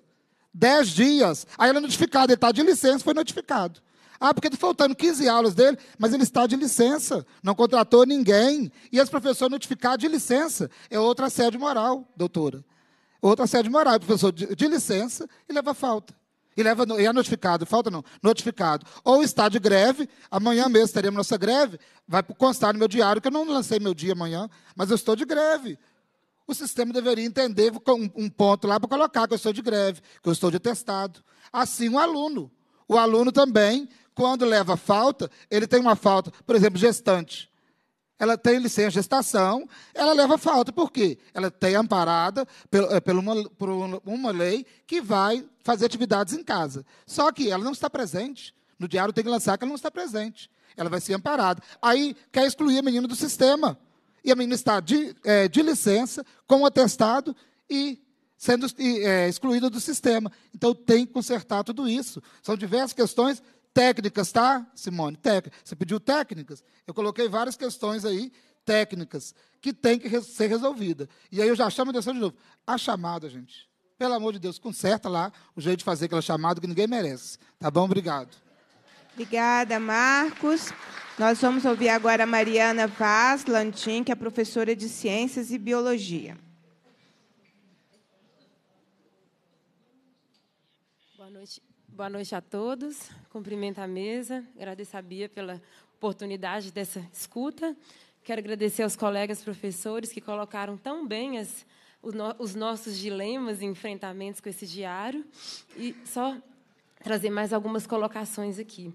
Dez dias. Aí ele é notificado, ele está de licença, foi notificado. Ah, porque está faltando quinze aulas dele, mas ele está de licença, não contratou ninguém. E esse professor notificado de licença é outra assédio moral, doutora. Outra assédio moral, o professor de, de licença e leva falta. E leva, é notificado, falta não, notificado. Ou está de greve, amanhã mesmo teremos nossa greve, vai constar no meu diário, que eu não lancei meu dia amanhã, mas eu estou de greve. O sistema deveria entender um, um ponto lá para colocar que eu estou de greve, que eu estou de atestado. Assim, o aluno. O aluno também, quando leva falta, ele tem uma falta, por exemplo, gestante. Ela tem licença de gestação, ela leva falta. Por quê? Ela tem amparada por, por, uma, por uma lei que vai fazer atividades em casa. Só que ela não está presente. No diário tem que lançar que ela não está presente. Ela vai ser amparada. Aí quer excluir a menina do sistema. E a menina está de, é, de licença, com o atestado e sendo é, excluída do sistema. Então, tem que consertar tudo isso. São diversas questões técnicas, tá, Simone? Técnica. Você pediu técnicas? Eu coloquei várias questões aí, técnicas, que tem que res ser resolvida. E aí eu já chamo a atenção de novo. A chamada, gente. Pelo amor de Deus, conserta lá o jeito de fazer aquela chamada que ninguém merece. Tá bom? Obrigado. Obrigada, Marcos. Nós vamos ouvir agora a Mariana Vaz Lantin, que é professora de Ciências e Biologia. Boa noite, boa noite a todos. Cumprimento a mesa. Agradeço a Bia pela oportunidade dessa escuta. Quero agradecer aos colegas professores que colocaram tão bem as, os nossos dilemas e enfrentamentos com esse diário. E só trazer mais algumas colocações aqui.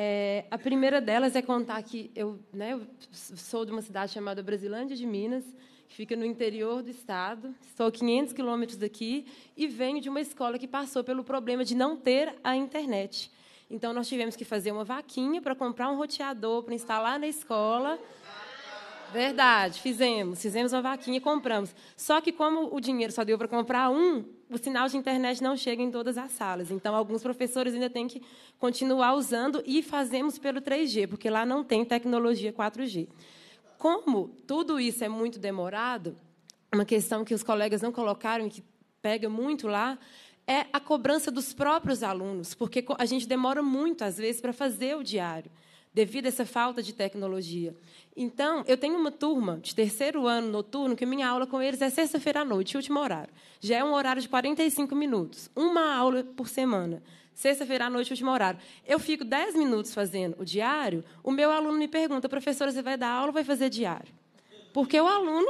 É, a primeira delas é contar que eu, né, eu sou de uma cidade chamada Brasilândia de Minas, que fica no interior do estado, estou a quinhentos quilômetros daqui, e venho de uma escola que passou pelo problema de não ter a internet. Então, nós tivemos que fazer uma vaquinha para comprar um roteador, para instalar na escola. Verdade, fizemos. Fizemos uma vaquinha e compramos. Só que, como o dinheiro só deu para comprar um, o sinal de internet não chega em todas as salas. Então, alguns professores ainda têm que continuar usando e fazemos pelo três G, porque lá não tem tecnologia quatro G. Como tudo isso é muito demorado, uma questão que os colegas não colocaram e que pega muito lá é a cobrança dos próprios alunos, porque a gente demora muito, às vezes, para fazer o diário, devido a essa falta de tecnologia. Então, eu tenho uma turma de terceiro ano noturno que minha aula com eles é sexta-feira à noite, último horário. Já é um horário de quarenta e cinco minutos, uma aula por semana. Sexta-feira à noite, último horário. Eu fico dez minutos fazendo o diário, o meu aluno me pergunta, professora, você vai dar aula ou vai fazer diário? Porque o aluno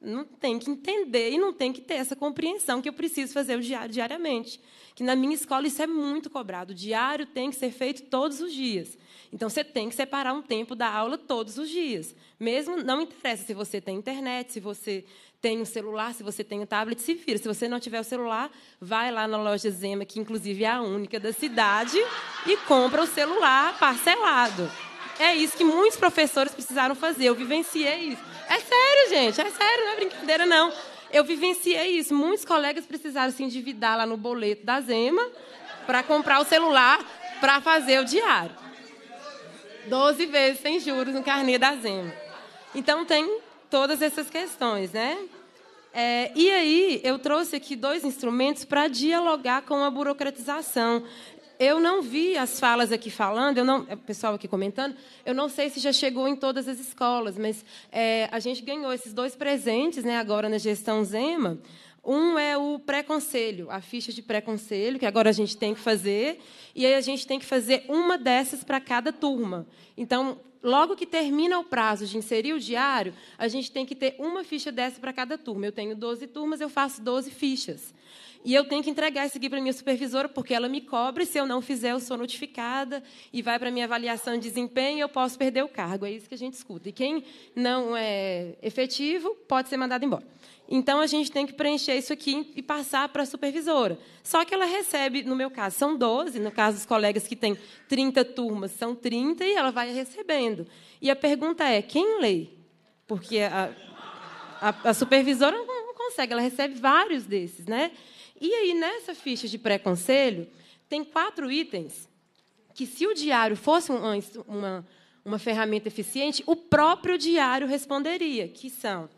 não tem que entender e não tem que ter essa compreensão que eu preciso fazer o diário diariamente. Que na minha escola isso é muito cobrado. O diário tem que ser feito todos os dias. Então, você tem que separar um tempo da aula todos os dias. Mesmo, não interessa se você tem internet, se você tem um celular, se você tem um tablet, se vira. Se você não tiver o celular, vai lá na loja Zema, que inclusive é a única da cidade, e compra o celular parcelado. É isso que muitos professores precisaram fazer. Eu vivenciei isso. É sério, gente, é sério, não é brincadeira, não. Eu vivenciei isso. Muitos colegas precisaram se endividar lá no boleto da Zema para comprar o celular para fazer o diário. Doze vezes sem juros no carnê da Zema. Então, tem todas essas questões, né? É, e aí, eu trouxe aqui dois instrumentos para dialogar com a burocratização. Eu não vi as falas aqui falando, eu não, o pessoal aqui comentando, eu não sei se já chegou em todas as escolas, mas é, a gente ganhou esses dois presentes, né, agora na gestão Zema. Um é o pré-conselho, a ficha de pré-conselho, que agora a gente tem que fazer, e aí a gente tem que fazer uma dessas para cada turma. Então, logo que termina o prazo de inserir o diário, a gente tem que ter uma ficha dessa para cada turma. Eu tenho doze turmas, eu faço doze fichas. E eu tenho que entregar isso aqui para a minha supervisora, porque ela me cobra, e se eu não fizer, eu sou notificada, e vai para a minha avaliação de desempenho, e eu posso perder o cargo. É isso que a gente escuta. E quem não é efetivo pode ser mandado embora. Então, a gente tem que preencher isso aqui e passar para a supervisora. Só que ela recebe, no meu caso, são doze, no caso dos colegas que têm trinta turmas, são trinta, e ela vai recebendo. E a pergunta é, quem lê? Porque a, a, a supervisora não consegue, ela recebe vários desses, né? E aí, nessa ficha de pré-conselho, tem quatro itens que, se o diário fosse uma, uma, uma ferramenta eficiente, o próprio diário responderia, que são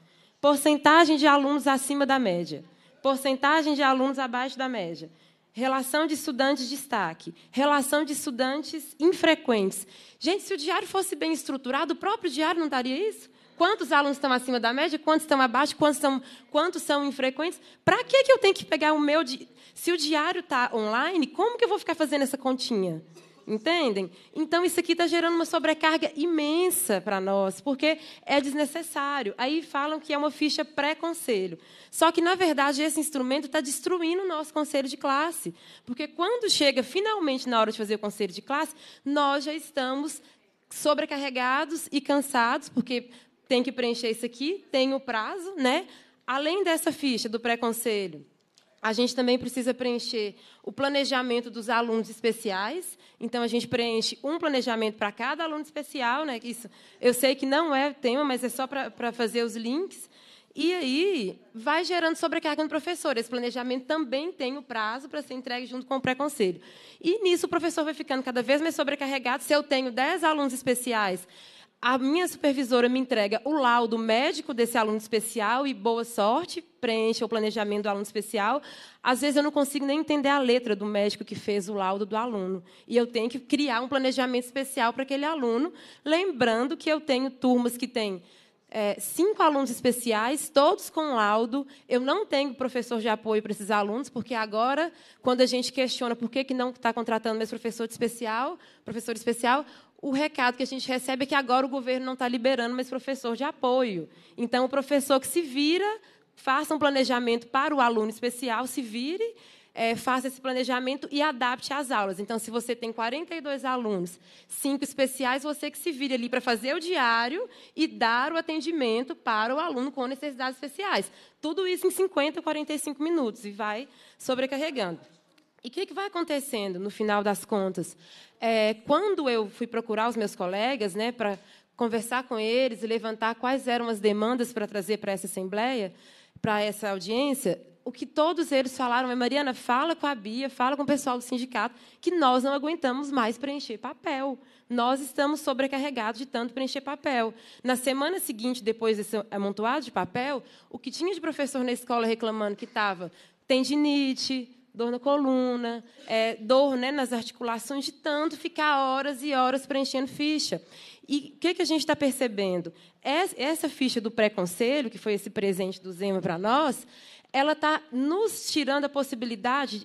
porcentagem de alunos acima da média, porcentagem de alunos abaixo da média, relação de estudantes de destaque, relação de estudantes infrequentes. Gente, se o diário fosse bem estruturado, o próprio diário não daria isso? Quantos alunos estão acima da média, quantos estão abaixo, quantos são, quantos são infrequentes? Para que eu tenho que pegar o meu... Di... Se o diário está online, como que eu vou ficar fazendo essa continha? Entendem? Então, isso aqui está gerando uma sobrecarga imensa para nós, porque é desnecessário. Aí falam que é uma ficha pré-conselho. Só que, na verdade, esse instrumento está destruindo o nosso conselho de classe, porque, quando chega, finalmente, na hora de fazer o conselho de classe, nós já estamos sobrecarregados e cansados, porque tem que preencher isso aqui, tem o prazo, né? Além dessa ficha do pré-conselho, a gente também precisa preencher o planejamento dos alunos especiais. Então, a gente preenche um planejamento para cada aluno especial, né? Isso, eu sei que não é tema, mas é só para, para fazer os links. E aí vai gerando sobrecarga no professor. Esse planejamento também tem o prazo para ser entregue junto com o pré-conselho. E, nisso, o professor vai ficando cada vez mais sobrecarregado. Se eu tenho dez alunos especiais, a minha supervisora me entrega o laudo médico desse aluno especial e, boa sorte, preenche o planejamento do aluno especial. Às vezes, eu não consigo nem entender a letra do médico que fez o laudo do aluno. E eu tenho que criar um planejamento especial para aquele aluno, lembrando que eu tenho turmas que têm é, cinco alunos especiais, todos com laudo. Eu não tenho professor de apoio para esses alunos, porque agora, quando a gente questiona por que não está contratando mais professor de especial, professor especial, o recado que a gente recebe é que agora o governo não está liberando mais professor de apoio. Então, o professor que se vira, faça um planejamento para o aluno especial, se vire, é, faça esse planejamento e adapte às aulas. Então, se você tem quarenta e dois alunos, cinco especiais, você que se vire ali para fazer o diário e dar o atendimento para o aluno com necessidades especiais. Tudo isso em cinquenta, quarenta e cinco minutos, e vai sobrecarregando. E o que, que vai acontecendo, no final das contas? É, quando eu fui procurar os meus colegas, né, para conversar com eles e levantar quais eram as demandas para trazer para essa assembleia, para essa audiência, o que todos eles falaram é: Mariana, fala com a Bia, fala com o pessoal do sindicato, que nós não aguentamos mais preencher papel. Nós estamos sobrecarregados de tanto preencher papel. Na semana seguinte, depois desse amontoado de papel, o que tinha de professor na escola reclamando que estava tendinite, dor na coluna, é, dor, né, nas articulações, de tanto ficar horas e horas preenchendo ficha. E o que, que a gente está percebendo? Essa ficha do pré-conselho, que foi esse presente do Zema para nós, ela está nos tirando a possibilidade,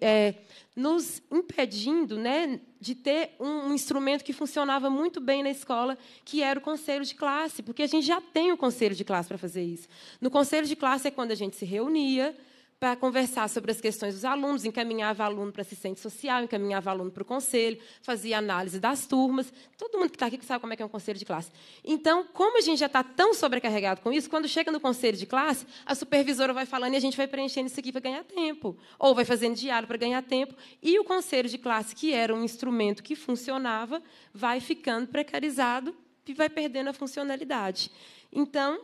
é, nos impedindo, né, de ter um instrumento que funcionava muito bem na escola, que era o conselho de classe, porque a gente já tem o conselho de classe para fazer isso. No conselho de classe é quando a gente se reunia para conversar sobre as questões dos alunos, encaminhava aluno para assistente social, encaminhava aluno para o conselho, fazia análise das turmas. Todo mundo que está aqui sabe como é que é um conselho de classe. Então, como a gente já está tão sobrecarregado com isso, quando chega no conselho de classe, a supervisora vai falando e a gente vai preenchendo isso aqui para ganhar tempo, ou vai fazendo diário para ganhar tempo, e o conselho de classe, que era um instrumento que funcionava, vai ficando precarizado e vai perdendo a funcionalidade. Então,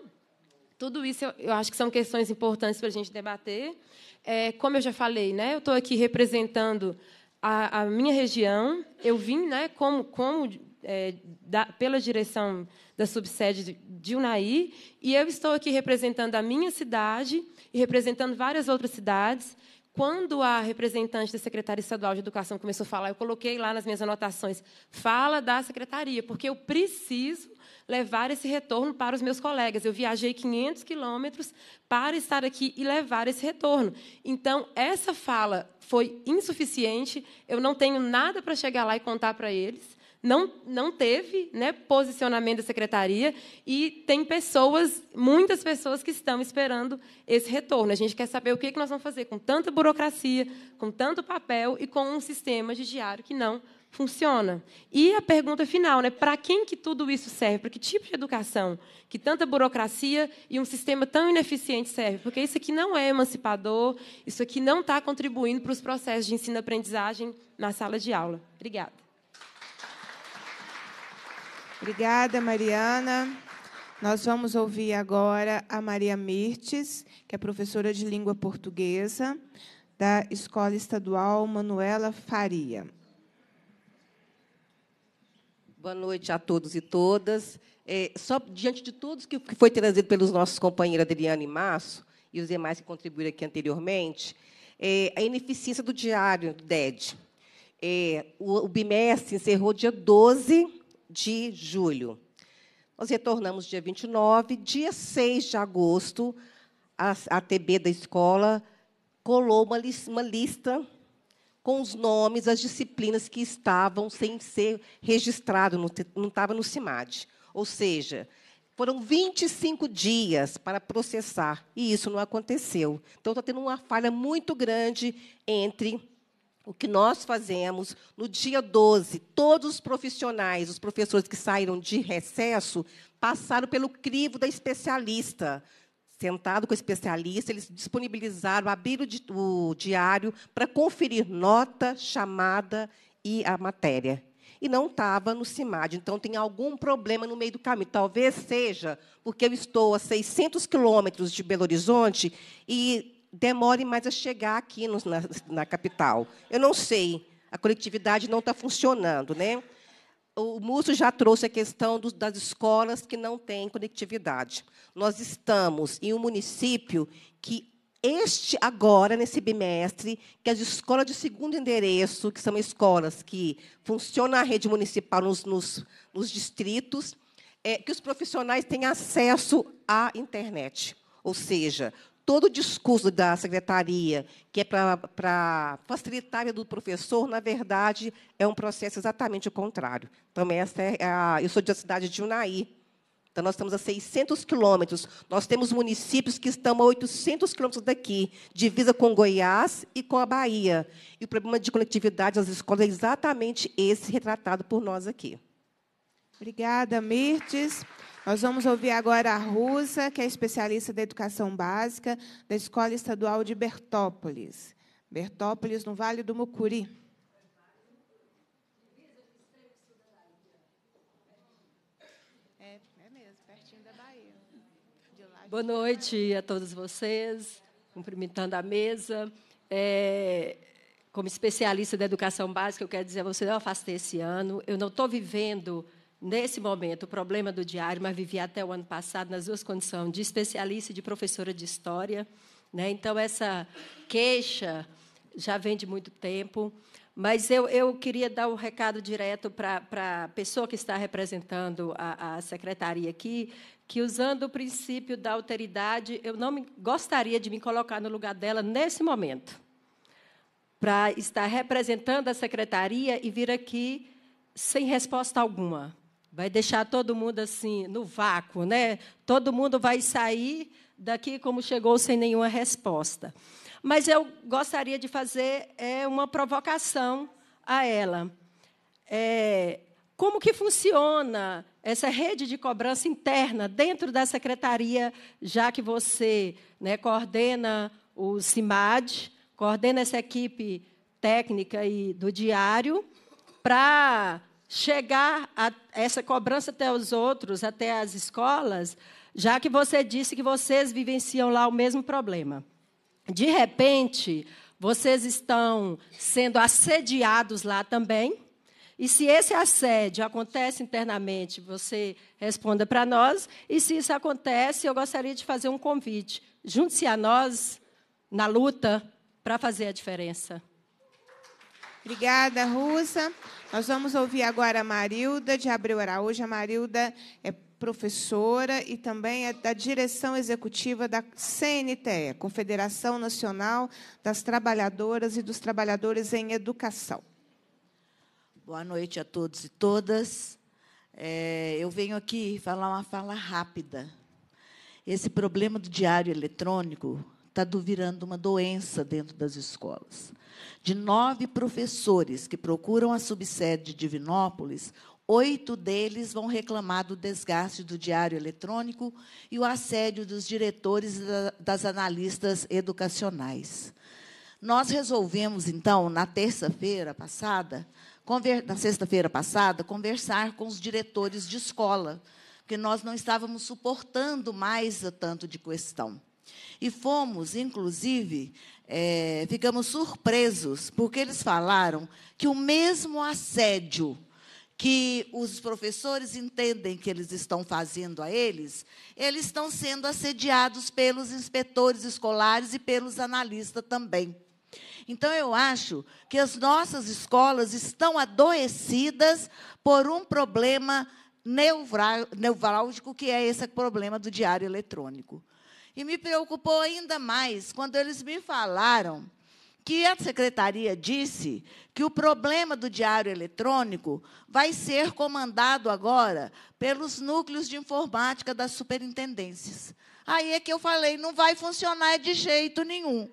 tudo isso eu acho que são questões importantes para a gente debater. É, como eu já falei, né, eu estou aqui representando a, a minha região. Eu vim, né, como, como, é, da, pela direção da subsede de, de Unaí, e eu estou aqui representando a minha cidade e representando várias outras cidades. Quando a representante da Secretaria Estadual de Educação começou a falar, eu coloquei lá nas minhas anotações, fala da secretaria, porque eu preciso levar esse retorno para os meus colegas. Eu viajei quinhentos quilômetros para estar aqui e levar esse retorno. Então, essa fala foi insuficiente, eu não tenho nada para chegar lá e contar para eles. Não, não teve, né, posicionamento da secretaria, e tem pessoas, muitas pessoas, que estão esperando esse retorno. A gente quer saber o que nós vamos fazer com tanta burocracia, com tanto papel e com um sistema de diário que não funciona. E a pergunta final, né, para quem que tudo isso serve? Para que tipo de educação que tanta burocracia e um sistema tão ineficiente serve? Porque isso aqui não é emancipador, isso aqui não está contribuindo para os processos de ensino-aprendizagem na sala de aula. Obrigada. Obrigada, Mariana. Nós vamos ouvir agora a Maria Mirtes, que é professora de língua portuguesa da Escola Estadual Manuela Faria. Boa noite a todos e todas. É, só diante de todos que foi trazido pelos nossos companheiros Adriano e Márcio, e os demais que contribuíram aqui anteriormente, é, a ineficiência do diário do D E D. É, o, o bimestre encerrou dia doze de julho. Nós retornamos dia vinte e nove, dia seis de agosto, a, a T B da escola colou uma, li, uma lista com os nomes das disciplinas que estavam sem ser registrado, não, não estava no CIMAD. Ou seja, foram vinte e cinco dias para processar, e isso não aconteceu. Então, está tendo uma falha muito grande entre o que nós fazemos. No dia doze, todos os profissionais, os professores que saíram de recesso, passaram pelo crivo da especialista. Sentado com o especialista, eles disponibilizaram, abriram o diário para conferir nota, chamada e a matéria. E não estava no CIMAD. Então, tem algum problema no meio do caminho. Talvez seja porque eu estou a seiscentos quilômetros de Belo Horizonte e demore mais a chegar aqui no, na, na capital. Eu não sei, a coletividade não está funcionando, né? O Múcio já trouxe a questão do, das escolas que não têm conectividade. Nós estamos em um município que, este agora, nesse bimestre, que as escolas de segundo endereço, que são escolas que funcionam a rede municipal nos, nos, nos distritos, é, que os profissionais têm acesso à internet. Ou seja, todo o discurso da secretaria, que é para facilitar a vida do professor, na verdade, é um processo exatamente o contrário. Então, essa é a, eu sou da cidade de Unai. Então, nós estamos a seiscentos quilômetros. Nós temos municípios que estão a oitocentos quilômetros daqui, divisa com Goiás e com a Bahia. E o problema de conectividade das escolas é exatamente esse retratado por nós aqui. Obrigada, Mirtes. Nós vamos ouvir agora a Rusa, que é especialista da educação básica da Escola Estadual de Bertópolis. Bertópolis, no Vale do Mucuri. É, é mesmo, pertinho da Bahia. Boa noite a todos vocês, cumprimentando a mesa. É, como especialista da educação básica, eu quero dizer a vocês, eu afastei esse ano, eu não estou vivendo... Nesse momento, o problema do diário, mas vivi até o ano passado nas duas condições, de especialista e de professora de história, né? Então, essa queixa já vem de muito tempo, mas eu, eu queria dar um recado direto para a pessoa que está representando a, a secretaria aqui, que, usando o princípio da alteridade, eu não me, gostaria de me colocar no lugar dela nesse momento, para estar representando a secretaria e vir aqui sem resposta alguma. Vai deixar todo mundo assim, no vácuo, né? Todo mundo vai sair daqui como chegou, sem nenhuma resposta. Mas eu gostaria de fazer é, uma provocação a ela. É, como que funciona essa rede de cobrança interna dentro da secretaria, já que você, né, coordena o CIMAD, coordena essa equipe técnica e do diário, para chegar a essa cobrança até os outros, até as escolas, já que você disse que vocês vivenciam lá o mesmo problema. De repente, vocês estão sendo assediados lá também, e se esse assédio acontece internamente, você responda para nós, e se isso acontece, eu gostaria de fazer um convite. Junte-se a nós na luta para fazer a diferença. Obrigada, Rusa. Nós vamos ouvir agora a Marilda, de Abreu Araújo. A Marilda é professora e também é da direção executiva da C N T E, Confederação Nacional das Trabalhadoras e dos Trabalhadores em Educação. Boa noite a todos e todas. É, eu venho aqui falar uma fala rápida. Esse problema do diário eletrônico está virando uma doença dentro das escolas. De nove professores que procuram a subsede de Divinópolis, oito deles vão reclamar do desgaste do diário eletrônico e o assédio dos diretores e das analistas educacionais. Nós resolvemos, então, na terça-feira passada, na sexta-feira passada, conversar com os diretores de escola, porque nós não estávamos suportando mais tanto de questão. E fomos, inclusive, é, ficamos surpresos, porque eles falaram que o mesmo assédio que os professores entendem que eles estão fazendo a eles, eles estão sendo assediados pelos inspetores escolares e pelos analistas também. Então, eu acho que as nossas escolas estão adoecidas por um problema nevrálgico, que é esse problema do diário eletrônico. E me preocupou ainda mais quando eles me falaram que a secretaria disse que o problema do diário eletrônico vai ser comandado agora pelos núcleos de informática das superintendências. Aí é que eu falei, não vai funcionar de jeito nenhum.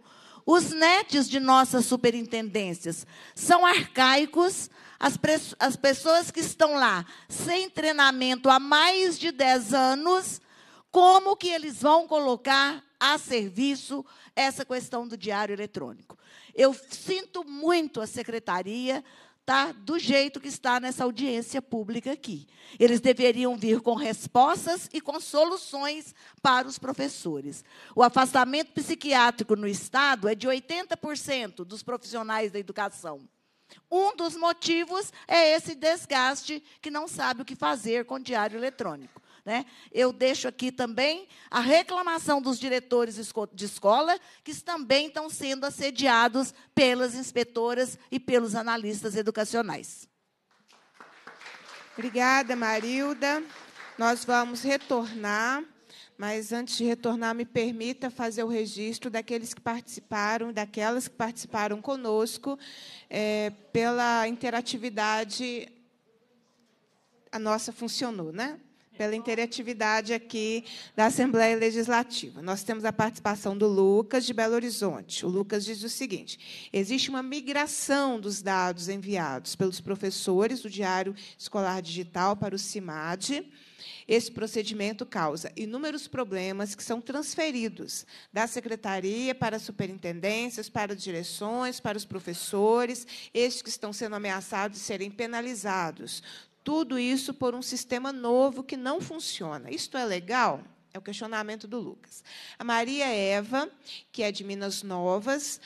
Os nets de nossas superintendências são arcaicos, as, as pessoas que estão lá sem treinamento há mais de dez anos, como que eles vão colocar a serviço essa questão do diário eletrônico? Eu sinto muito a secretaria tá, do jeito que está nessa audiência pública aqui. Eles deveriam vir com respostas e com soluções para os professores. O afastamento psiquiátrico no Estado é de oitenta por cento dos profissionais da educação. Um dos motivos é esse desgaste que não sabe o que fazer com o diário eletrônico. Né? Eu deixo aqui também a reclamação dos diretores de escola, que também estão sendo assediados pelas inspetoras e pelos analistas educacionais. Obrigada, Marilda. Nós vamos retornar, mas, antes de retornar, me permita fazer o registro daqueles que participaram, daquelas que participaram conosco, é, pela interatividade. A nossa funcionou, né? Pela interatividade aqui da Assembleia Legislativa. Nós temos a participação do Lucas, de Belo Horizonte. O Lucas diz o seguinte, existe uma migração dos dados enviados pelos professores do Diário Escolar Digital para o CIMAD. Esse procedimento causa inúmeros problemas que são transferidos da secretaria para as superintendências, para as direções, para os professores, estes que estão sendo ameaçados de serem penalizados. Tudo isso por um sistema novo que não funciona. Isto é legal? É o questionamento do Lucas. A Maria Eva, que é de Minas Novas,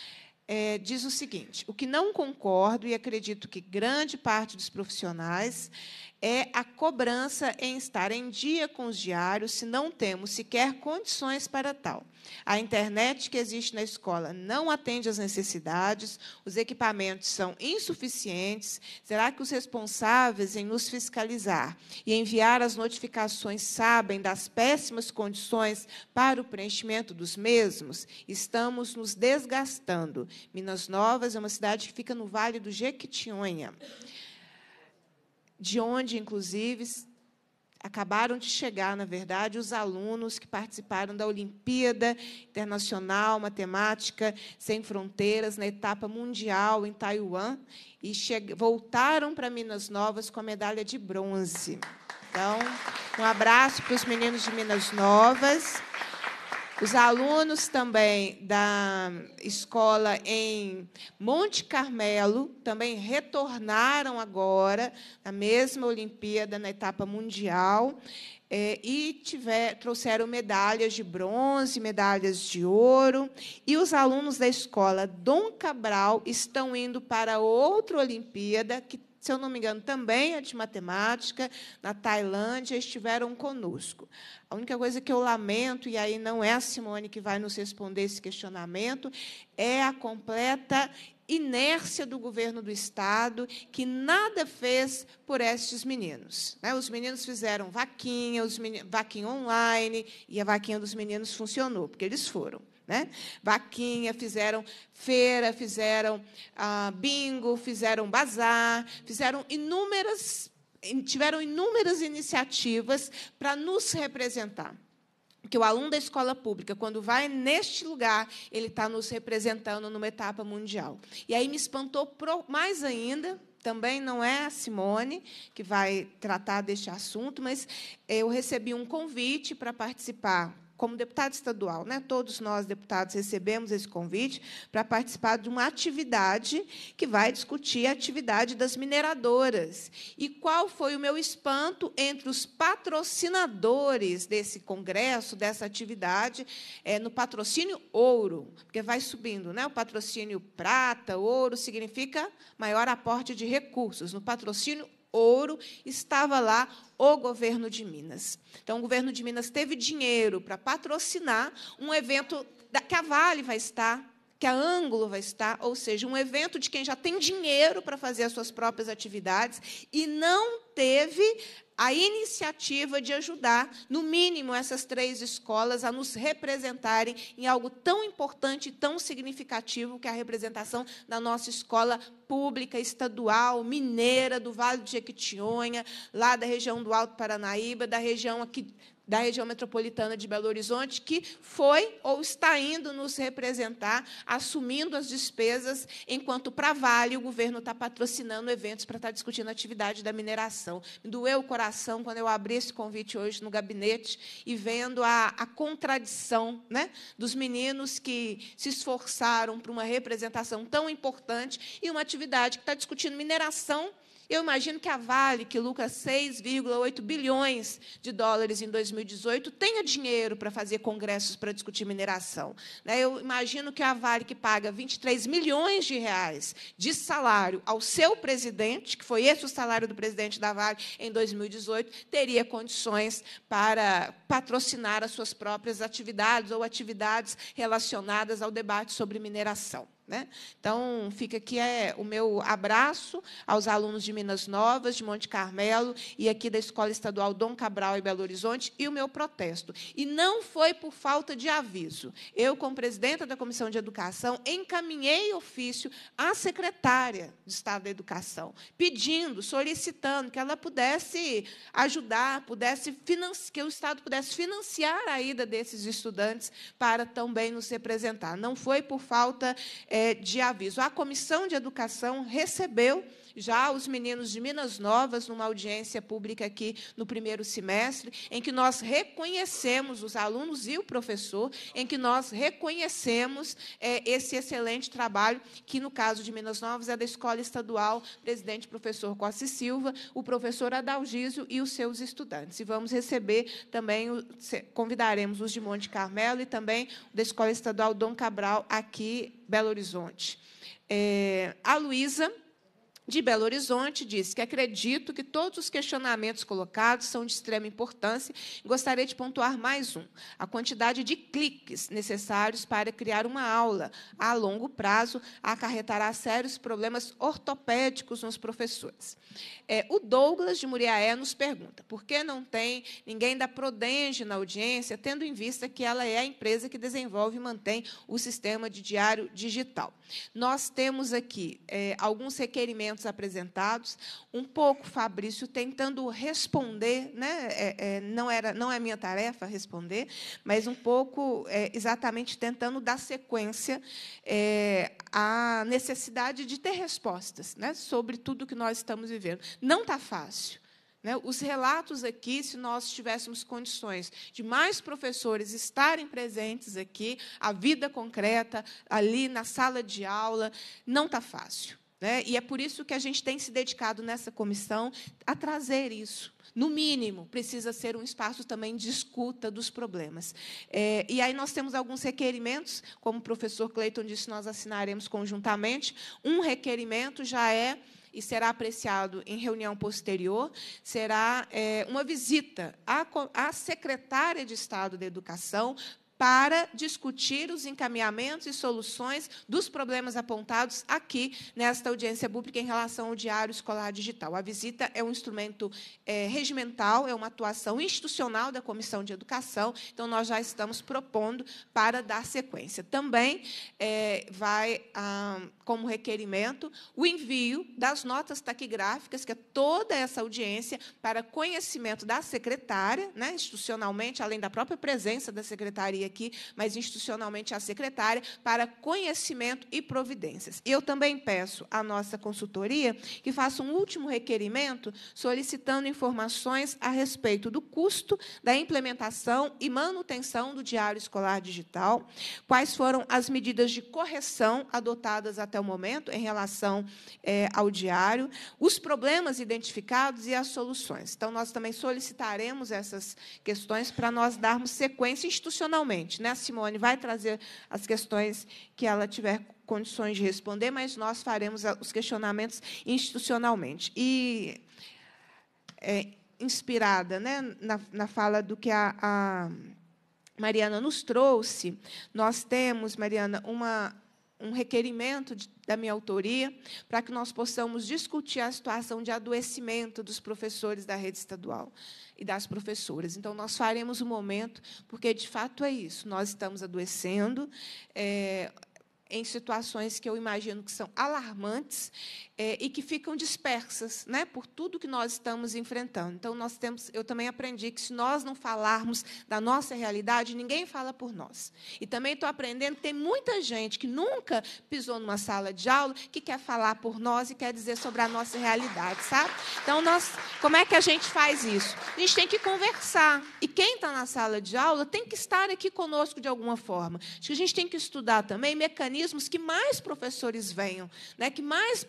é, diz o seguinte, o que não concordo, e acredito que grande parte dos profissionais, é a cobrança em estar em dia com os diários, se não temos sequer condições para tal. A internet que existe na escola não atende às necessidades, os equipamentos são insuficientes. Será que os responsáveis em nos fiscalizar e enviar as notificações sabem das péssimas condições para o preenchimento dos mesmos? Estamos nos desgastando. Minas Novas é uma cidade que fica no Vale do Jequitinhonha, de onde, inclusive, acabaram de chegar, na verdade, os alunos que participaram da Olimpíada Internacional Matemática Sem Fronteiras, na etapa mundial em Taiwan, e voltaram para Minas Novas com a medalha de bronze. Então, um abraço para os meninos de Minas Novas. Os alunos também da escola em Monte Carmelo também retornaram agora na mesma Olimpíada, na etapa mundial, é, e tiver, trouxeram medalhas de bronze, medalhas de ouro. E os alunos da escola Dom Cabral estão indo para outra Olimpíada, que, se eu não me engano, também é de matemática, na Tailândia, estiveram conosco. A única coisa que eu lamento, e aí não é a Simone que vai nos responder esse questionamento, é a completa inércia do governo do Estado, que nada fez por estes meninos. Os meninos fizeram vaquinha, os meninos, vaquinha online, e a vaquinha dos meninos funcionou, porque eles foram. Né? Vaquinha, fizeram feira, fizeram ah, bingo, fizeram bazar, fizeram inúmeras, tiveram inúmeras iniciativas para nos representar. Porque o aluno da escola pública, quando vai neste lugar, ele está nos representando numa etapa mundial. E aí me espantou pro, mais ainda. Também não é a Simone que vai tratar deste assunto, mas eu recebi um convite para participar como deputado estadual, né? Todos nós, deputados, recebemos esse convite para participar de uma atividade que vai discutir a atividade das mineradoras. E qual foi o meu espanto entre os patrocinadores desse congresso, dessa atividade, é, no patrocínio ouro, porque vai subindo, né? O patrocínio prata, ouro, significa maior aporte de recursos. No patrocínio ouro estava lá o governo de Minas. Então, o governo de Minas teve dinheiro para patrocinar um evento que a Vale vai estar, que a Ângulo vai estar, ou seja, um evento de quem já tem dinheiro para fazer as suas próprias atividades e não teve a iniciativa de ajudar, no mínimo, essas três escolas a nos representarem em algo tão importante e tão significativo que é a representação da nossa escola pública, estadual, mineira, do Vale do Jequitinhonha, lá da região do Alto Paranaíba, da região aqui, da região metropolitana de Belo Horizonte, que foi ou está indo nos representar, assumindo as despesas, enquanto, para a Vale, o governo está patrocinando eventos para estar discutindo a atividade da mineração. Me doeu o coração quando eu abri esse convite hoje no gabinete e vendo a, a contradição, né, dos meninos que se esforçaram para uma representação tão importante e uma atividade que está discutindo mineração. Eu imagino que a Vale, que lucra seis vírgula oito bilhões de dólares em dois mil e dezoito, tenha dinheiro para fazer congressos para discutir mineração. Eu imagino que a Vale, que paga vinte e três milhões de reais de salário ao seu presidente, que foi esse o salário do presidente da Vale em dois mil e dezoito, teria condições para patrocinar as suas próprias atividades ou atividades relacionadas ao debate sobre mineração. Né? Então, fica aqui é, o meu abraço aos alunos de Minas Novas, de Monte Carmelo, e aqui da Escola Estadual Dom Cabral, em Belo Horizonte, e o meu protesto. E não foi por falta de aviso. Eu, como presidenta da Comissão de Educação, encaminhei ofício à secretária de Estado da Educação, pedindo, solicitando que ela pudesse ajudar, pudesse que o Estado pudesse financiar a ida desses estudantes para também nos representar. Não foi por falta de aviso. A Comissão de Educação recebeu já os meninos de Minas Novas, numa audiência pública aqui no primeiro semestre, em que nós reconhecemos os alunos e o professor, em que nós reconhecemos é, esse excelente trabalho, que, no caso de Minas Novas, é da Escola Estadual, presidente professor Costa e Silva, o professor Adalgísio e os seus estudantes. E vamos receber também, convidaremos os de Monte Carmelo e também da Escola Estadual Dom Cabral, aqui Belo Horizonte. É, a Luísa, de Belo Horizonte, diz que acredito que todos os questionamentos colocados são de extrema importância. Gostaria de pontuar mais um: a quantidade de cliques necessários para criar uma aula a longo prazo acarretará sérios problemas ortopédicos nos professores. É, o Douglas, de Muriaé, nos pergunta por que não tem ninguém da CODENGE na audiência, tendo em vista que ela é a empresa que desenvolve e mantém o sistema de diário digital. Nós temos aqui é, alguns requerimentos apresentados, um pouco Fabrício tentando responder, né? é, é, não, era, não é minha tarefa responder, mas um pouco é, exatamente tentando dar sequência é, à necessidade de ter respostas, né, sobre tudo que nós estamos vivendo. Não está fácil. Os relatos aqui, se nós tivéssemos condições de mais professores estarem presentes aqui, a vida concreta, ali na sala de aula, não está fácil. Né? E é por isso que a gente tem se dedicado nessa comissão a trazer isso. No mínimo, precisa ser um espaço também de escuta dos problemas. É, e aí nós temos alguns requerimentos, como o professor Cleiton disse, nós assinaremos conjuntamente. Um requerimento já é e será apreciado em reunião posterior, será é, uma visita à, à secretária de Estado da Educação para discutir os encaminhamentos e soluções dos problemas apontados aqui, nesta audiência pública, em relação ao diário escolar digital. A visita é um instrumento é, regimental, é uma atuação institucional da Comissão de Educação, então, nós já estamos propondo para dar sequência. Também é, vai, ah, como requerimento, o envio das notas taquigráficas, que é toda essa audiência, para conhecimento da secretária, né, institucionalmente, além da própria presença da secretaria citaria aqui, mas institucionalmente à secretária, para conhecimento e providências. Eu também peço à nossa consultoria que faça um último requerimento solicitando informações a respeito do custo da implementação e manutenção do Diário Escolar Digital, quais foram as medidas de correção adotadas até o momento em relação eh, ao diário, os problemas identificados e as soluções. Então, nós também solicitaremos essas questões para nós darmos sequência institucionalmente, né? A Simone vai trazer as questões que ela tiver condições de responder, mas nós faremos os questionamentos institucionalmente. E, é, inspirada, né, na, na fala do que a, a Mariana nos trouxe, nós temos, Mariana, uma... um requerimento de, da minha autoria para que nós possamos discutir a situação de adoecimento dos professores da rede estadual e das professoras. Então, nós faremos um momento, porque, de fato, é isso. Nós estamos adoecendo é, em situações que eu imagino que são alarmantes é, e que ficam dispersas, né, por tudo que nós estamos enfrentando. Então, nós temos, eu também aprendi que, se nós não falarmos da nossa realidade, ninguém fala por nós. E também estou aprendendo que tem muita gente que nunca pisou numa sala de aula que quer falar por nós e quer dizer sobre a nossa realidade, sabe? Então, nós, como é que a gente faz isso? A gente tem que conversar. E quem está na sala de aula tem que estar aqui conosco de alguma forma. Acho que a gente tem que estudar também mecanismos que mais professores venham, né, que mais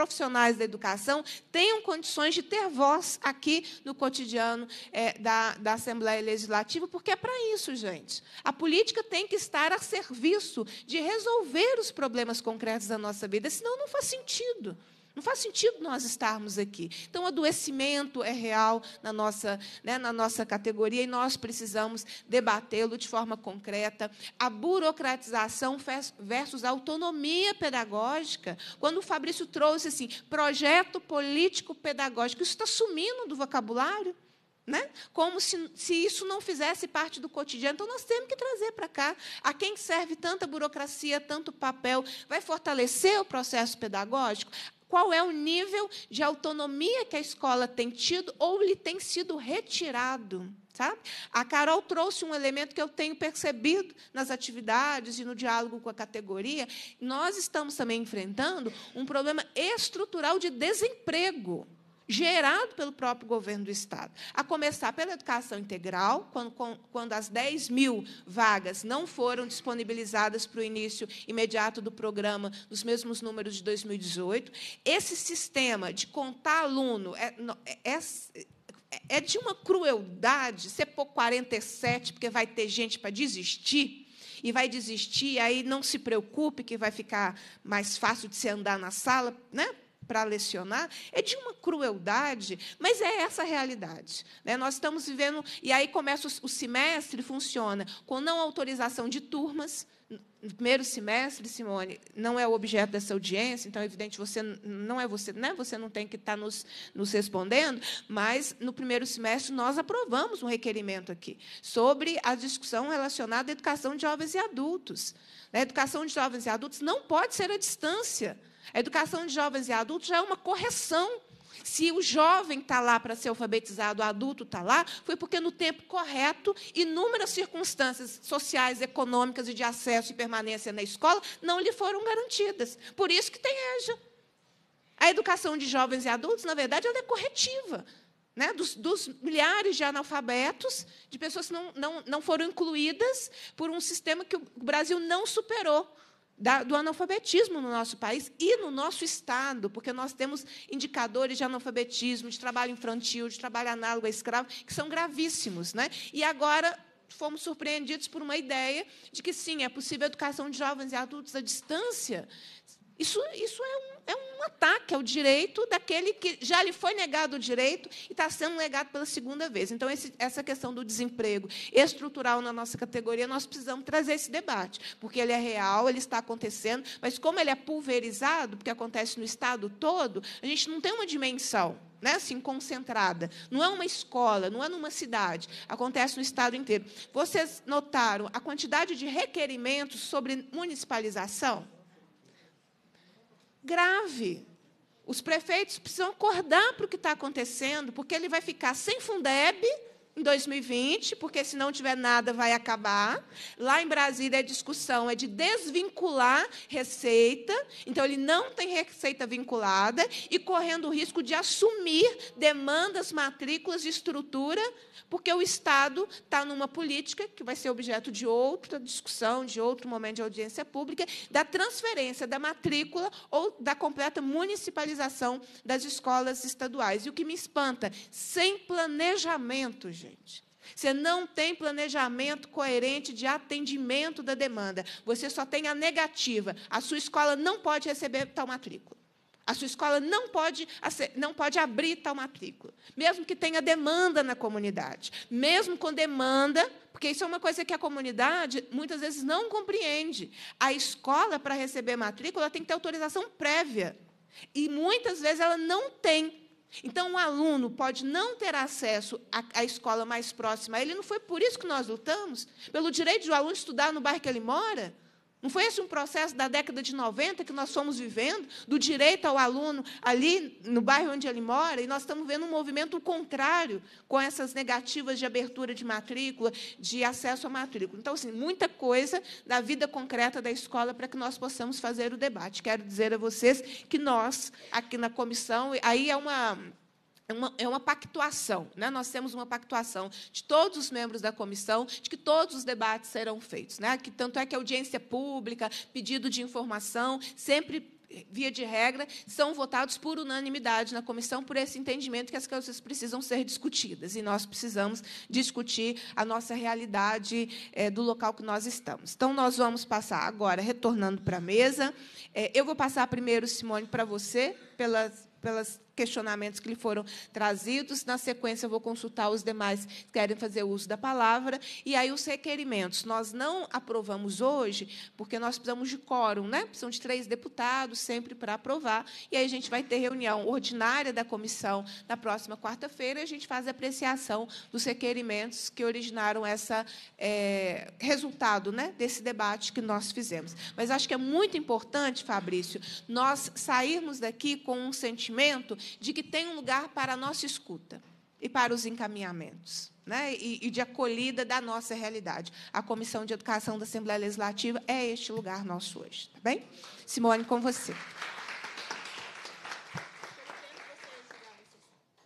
profissionais da educação tenham condições de ter voz aqui no cotidiano é, da, da Assembleia Legislativa, porque é para isso, gente. A política tem que estar a serviço de resolver os problemas concretos da nossa vida, senão não faz sentido. Não faz sentido nós estarmos aqui. Então, o adoecimento é real na nossa, né, na nossa categoria, e nós precisamos debatê-lo de forma concreta. A burocratização versus a autonomia pedagógica. Quando o Fabrício trouxe assim, projeto político-pedagógico, isso está sumindo do vocabulário, né? Como se, se isso não fizesse parte do cotidiano. Então, nós temos que trazer para cá. A quem serve tanta burocracia, tanto papel, vai fortalecer o processo pedagógico? Qual é o nível de autonomia que a escola tem tido ou lhe tem sido retirado? Sabe? A Carol trouxe um elemento que eu tenho percebido nas atividades e no diálogo com a categoria. Nós estamos também enfrentando um problema estrutural de desemprego, gerado pelo próprio governo do Estado, a começar pela educação integral, quando, quando as dez mil vagas não foram disponibilizadas para o início imediato do programa, nos mesmos números de dois mil e dezoito. Esse sistema de contar aluno é, é, é de uma crueldade, se pôr quarenta e sete, porque vai ter gente para desistir, e vai desistir, aí não se preocupe que vai ficar mais fácil de se andar na sala, né? Para lecionar, é de uma crueldade, mas é essa a realidade, né? Nós estamos vivendo, e aí começa o semestre, funciona com não autorização de turmas. Primeiro semestre, Simone, não é o objeto dessa audiência, então, é evidente, você não é você, né? Você não tem que estar nos, nos respondendo, mas, no primeiro semestre, nós aprovamos um requerimento aqui sobre a discussão relacionada à educação de jovens e adultos. A educação de jovens e adultos não pode ser à distância. A educação de jovens e adultos já é uma correção. Se o jovem está lá para ser alfabetizado, o adulto está lá, foi porque, no tempo correto, inúmeras circunstâncias sociais, econômicas e de acesso e permanência na escola não lhe foram garantidas. Por isso que tem EJA. A educação de jovens e adultos, na verdade, ela é corretiva, né? Dos, dos milhares de analfabetos, de pessoas que não, não, não foram incluídas por um sistema que o Brasil não superou, do analfabetismo no nosso país e no nosso Estado, porque nós temos indicadores de analfabetismo, de trabalho infantil, de trabalho análogo a escravo, que são gravíssimos, né? E agora fomos surpreendidos por uma ideia de que, sim, é possível a educação de jovens e adultos à distância. Isso, isso é, um, é um ataque ao direito daquele que já lhe foi negado o direito e está sendo negado pela segunda vez. Então, esse, essa questão do desemprego estrutural na nossa categoria, nós precisamos trazer esse debate, porque ele é real, ele está acontecendo, mas, como ele é pulverizado, porque acontece no Estado todo, a gente não tem uma dimensão, né, assim, concentrada. Não é uma escola, não é numa cidade, acontece no Estado inteiro. Vocês notaram a quantidade de requerimentos sobre municipalização? Grave. Os prefeitos precisam acordar para o que está acontecendo, porque ele vai ficar sem Fundeb, em dois mil e vinte, porque se não tiver nada vai acabar. Lá em Brasília a discussão é de desvincular receita, então ele não tem receita vinculada e correndo o risco de assumir demandas, matrículas de estrutura, porque o Estado está numa política que vai ser objeto de outra discussão, de outro momento de audiência pública, da transferência da matrícula ou da completa municipalização das escolas estaduais. E o que me espanta, sem planejamento, gente. Você não tem planejamento coerente de atendimento da demanda. Você só tem a negativa. A sua escola não pode receber tal matrícula. A sua escola não pode, não pode abrir tal matrícula, mesmo que tenha demanda na comunidade, mesmo com demanda, porque isso é uma coisa que a comunidade, muitas vezes, não compreende. A escola, para receber matrícula, tem que ter autorização prévia, e, muitas vezes, ela não tem. Então, o aluno pode não ter acesso à escola mais próxima. Ele não foi por isso que nós lutamos? Pelo direito do aluno estudar no bairro que ele mora? Não foi esse um processo da década de noventa que nós fomos vivendo, do direito ao aluno ali no bairro onde ele mora? E nós estamos vendo um movimento contrário com essas negativas de abertura de matrícula, de acesso à matrícula. Então, assim, muita coisa da vida concreta da escola para que nós possamos fazer o debate. Quero dizer a vocês que nós, aqui na comissão, aí é uma... É uma, é uma pactuação, né? Nós temos uma pactuação de todos os membros da comissão, de que todos os debates serão feitos, né? Que, tanto é que audiência pública, pedido de informação, sempre, via de regra, são votados por unanimidade na comissão, por esse entendimento que as coisas precisam ser discutidas, e nós precisamos discutir a nossa realidade é, do local que nós estamos. Então, nós vamos passar agora, retornando para a mesa. É, eu vou passar primeiro, Simone, para você, pelas... pelos questionamentos que lhe foram trazidos. Na sequência, eu vou consultar os demais que querem fazer uso da palavra. E aí, os requerimentos. Nós não aprovamos hoje, porque nós precisamos de quórum, né? Precisamos de três deputados sempre para aprovar. E aí, a gente vai ter reunião ordinária da comissão na próxima quarta-feira e a gente faz a apreciação dos requerimentos que originaram esse é, resultado, né, desse debate que nós fizemos. Mas acho que é muito importante, Fabrício, nós sairmos daqui com um sentimento de que tem um lugar para a nossa escuta e para os encaminhamentos, né? E, e de acolhida da nossa realidade. A Comissão de Educação da Assembleia Legislativa é este lugar nosso hoje. Tá bem? Simone, com você.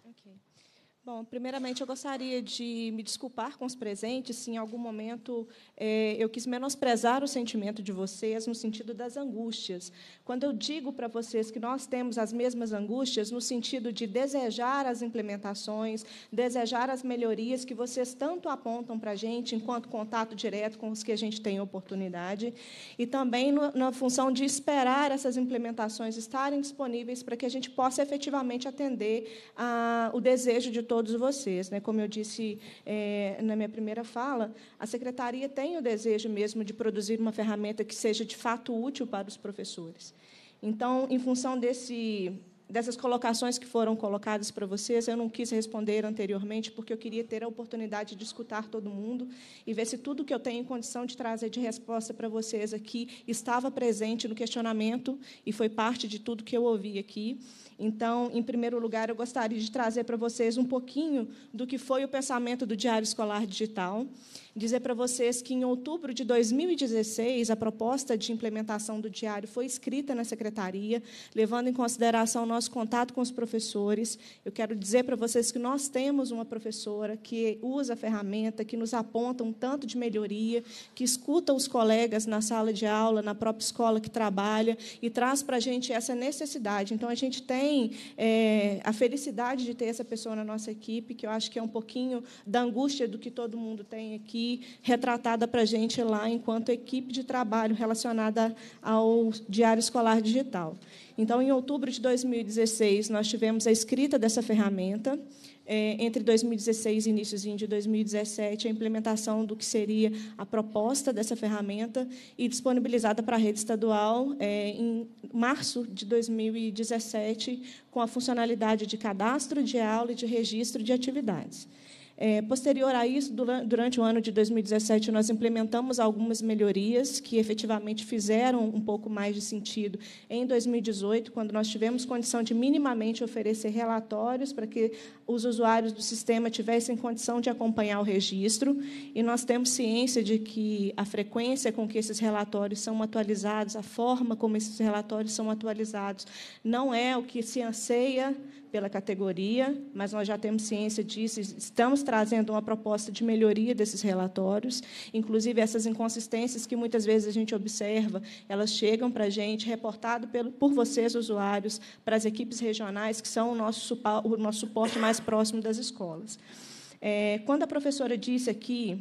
Okay. Bom, primeiramente, eu gostaria de me desculpar com os presentes se, em algum momento, eh, eu quis menosprezar o sentimento de vocês no sentido das angústias. Quando eu digo para vocês que nós temos as mesmas angústias no sentido de desejar as implementações, desejar as melhorias que vocês tanto apontam para a gente, enquanto contato direto com os que a gente tem oportunidade, e também no, na função de esperar essas implementações estarem disponíveis para que a gente possa efetivamente atender a, o desejo de todos vocês. Né? Como eu disse é, na minha primeira fala, a Secretaria tem o desejo mesmo de produzir uma ferramenta que seja, de fato, útil para os professores. Então, em função desse, dessas colocações que foram colocadas para vocês, eu não quis responder anteriormente, porque eu queria ter a oportunidade de escutar todo mundo e ver se tudo que eu tenho em condição de trazer de resposta para vocês aqui estava presente no questionamento e foi parte de tudo que eu ouvi aqui. Então, em primeiro lugar, eu gostaria de trazer para vocês um pouquinho do que foi o pensamento do Diário Escolar Digital, dizer para vocês que, em outubro de dois mil e dezesseis, a proposta de implementação do diário foi escrita na Secretaria, levando em consideração o nosso contato com os professores. Eu quero dizer para vocês que nós temos uma professora que usa a ferramenta, que nos aponta um tanto de melhoria, que escuta os colegas na sala de aula, na própria escola que trabalha, e traz para a gente essa necessidade. Então, a gente tem É, a felicidade de ter essa pessoa na nossa equipe, que eu acho que é um pouquinho da angústia do que todo mundo tem aqui, retratada para a gente lá, enquanto equipe de trabalho relacionada ao Diário Escolar Digital. Então, em outubro de dois mil e dezesseis, nós tivemos a escrita dessa ferramenta, é, entre dois mil e dezesseis e iníciozinho de dois mil e dezessete, a implementação do que seria a proposta dessa ferramenta e disponibilizada para a rede estadual é, em março de dois mil e dezessete, com a funcionalidade de cadastro de aula e de registro de atividades. É, posterior a isso, durante o ano de dois mil e dezessete, nós implementamos algumas melhorias que efetivamente fizeram um pouco mais de sentido em dois mil e dezoito, quando nós tivemos condição de minimamente oferecer relatórios para que os usuários do sistema tivessem condição de acompanhar o registro, e nós temos ciência de que a frequência com que esses relatórios são atualizados, a forma como esses relatórios são atualizados, não é o que se anseia pela categoria, mas nós já temos ciência disso, estamos trazendo uma proposta de melhoria desses relatórios, inclusive essas inconsistências que muitas vezes a gente observa, elas chegam para a gente, reportado pelo, por vocês, usuários, para as equipes regionais, que são o nosso, o nosso suporte mais próximo das escolas. É, quando a professora disse aqui,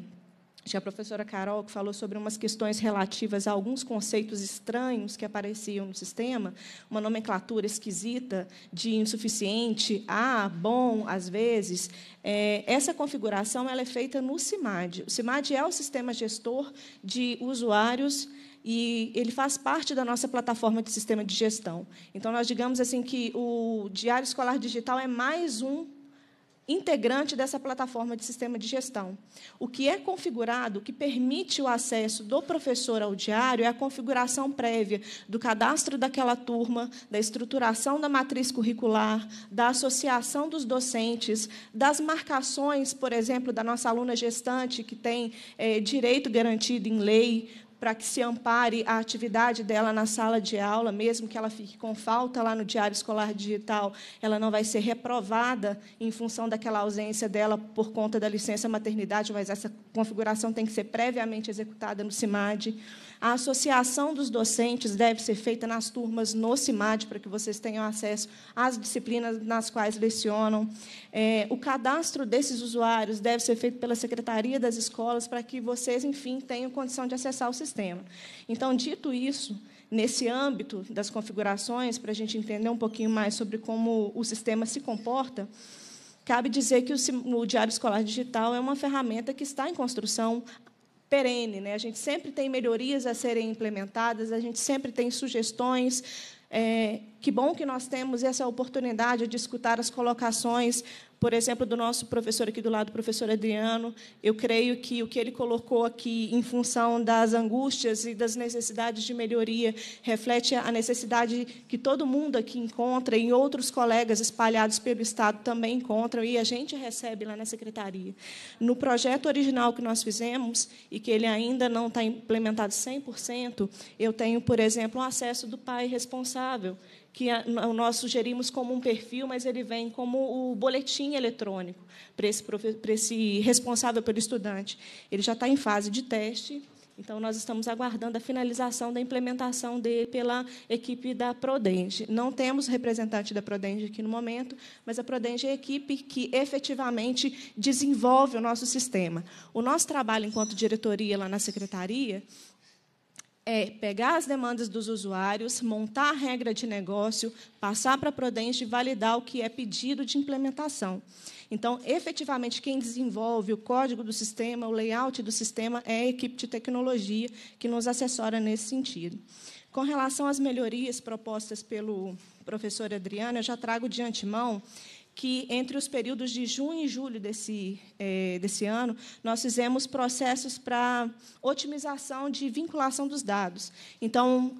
tinha a professora Carol, que falou sobre umas questões relativas a alguns conceitos estranhos que apareciam no sistema, uma nomenclatura esquisita de insuficiente, ah, bom, às vezes. É, essa configuração ela é feita no CIMAD. O CIMAD é o sistema gestor de usuários e ele faz parte da nossa plataforma de sistema de gestão. Então, nós digamos assim que o Diário Escolar Digital é mais um integrante dessa plataforma de sistema de gestão. O que é configurado, o que permite o acesso do professor ao diário, é a configuração prévia do cadastro daquela turma, da estruturação da matriz curricular, da associação dos docentes, das marcações, por exemplo, da nossa aluna gestante, que tem é, direito garantido em lei, para que se ampare a atividade dela na sala de aula, mesmo que ela fique com falta lá no Diário Escolar Digital, ela não vai ser reprovada em função daquela ausência dela por conta da licença maternidade, mas essa configuração tem que ser previamente executada no CIMAD. A associação dos docentes deve ser feita nas turmas no CIMAD, para que vocês tenham acesso às disciplinas nas quais lecionam. É, o cadastro desses usuários deve ser feito pela Secretaria das Escolas, para que vocês, enfim, tenham condição de acessar o sistema. Então, dito isso, nesse âmbito das configurações, para a gente entender um pouquinho mais sobre como o sistema se comporta, cabe dizer que o Diário Escolar Digital é uma ferramenta que está em construção perene, né? A gente sempre tem melhorias a serem implementadas, a gente sempre tem sugestões. É, que bom que nós temos essa oportunidade de escutar as colocações, por exemplo, do nosso professor aqui do lado, o professor Adriano. Eu creio que o que ele colocou aqui, em função das angústias e das necessidades de melhoria, reflete a necessidade que todo mundo aqui encontra e outros colegas espalhados pelo Estado também encontram, e a gente recebe lá na Secretaria. No projeto original que nós fizemos, e que ele ainda não está implementado cem por cento, eu tenho, por exemplo, o acesso do pai responsável, que nós sugerimos como um perfil, mas ele vem como o boletim eletrônico para esse, para esse responsável pelo estudante. Ele já está em fase de teste, então nós estamos aguardando a finalização da implementação dele pela equipe da CODENGE. Não temos representante da CODENGE aqui no momento, mas a CODENGE é a equipe que efetivamente desenvolve o nosso sistema. O nosso trabalho enquanto diretoria lá na secretaria é pegar as demandas dos usuários, montar a regra de negócio, passar para a CODENGE e validar o que é pedido de implementação. Então, efetivamente, quem desenvolve o código do sistema, o layout do sistema, é a equipe de tecnologia que nos assessora nesse sentido. Com relação às melhorias propostas pelo professor Adriano, eu já trago de antemão que, entre os períodos de junho e julho desse, é, desse ano, nós fizemos processos para otimização de vinculação dos dados. Então,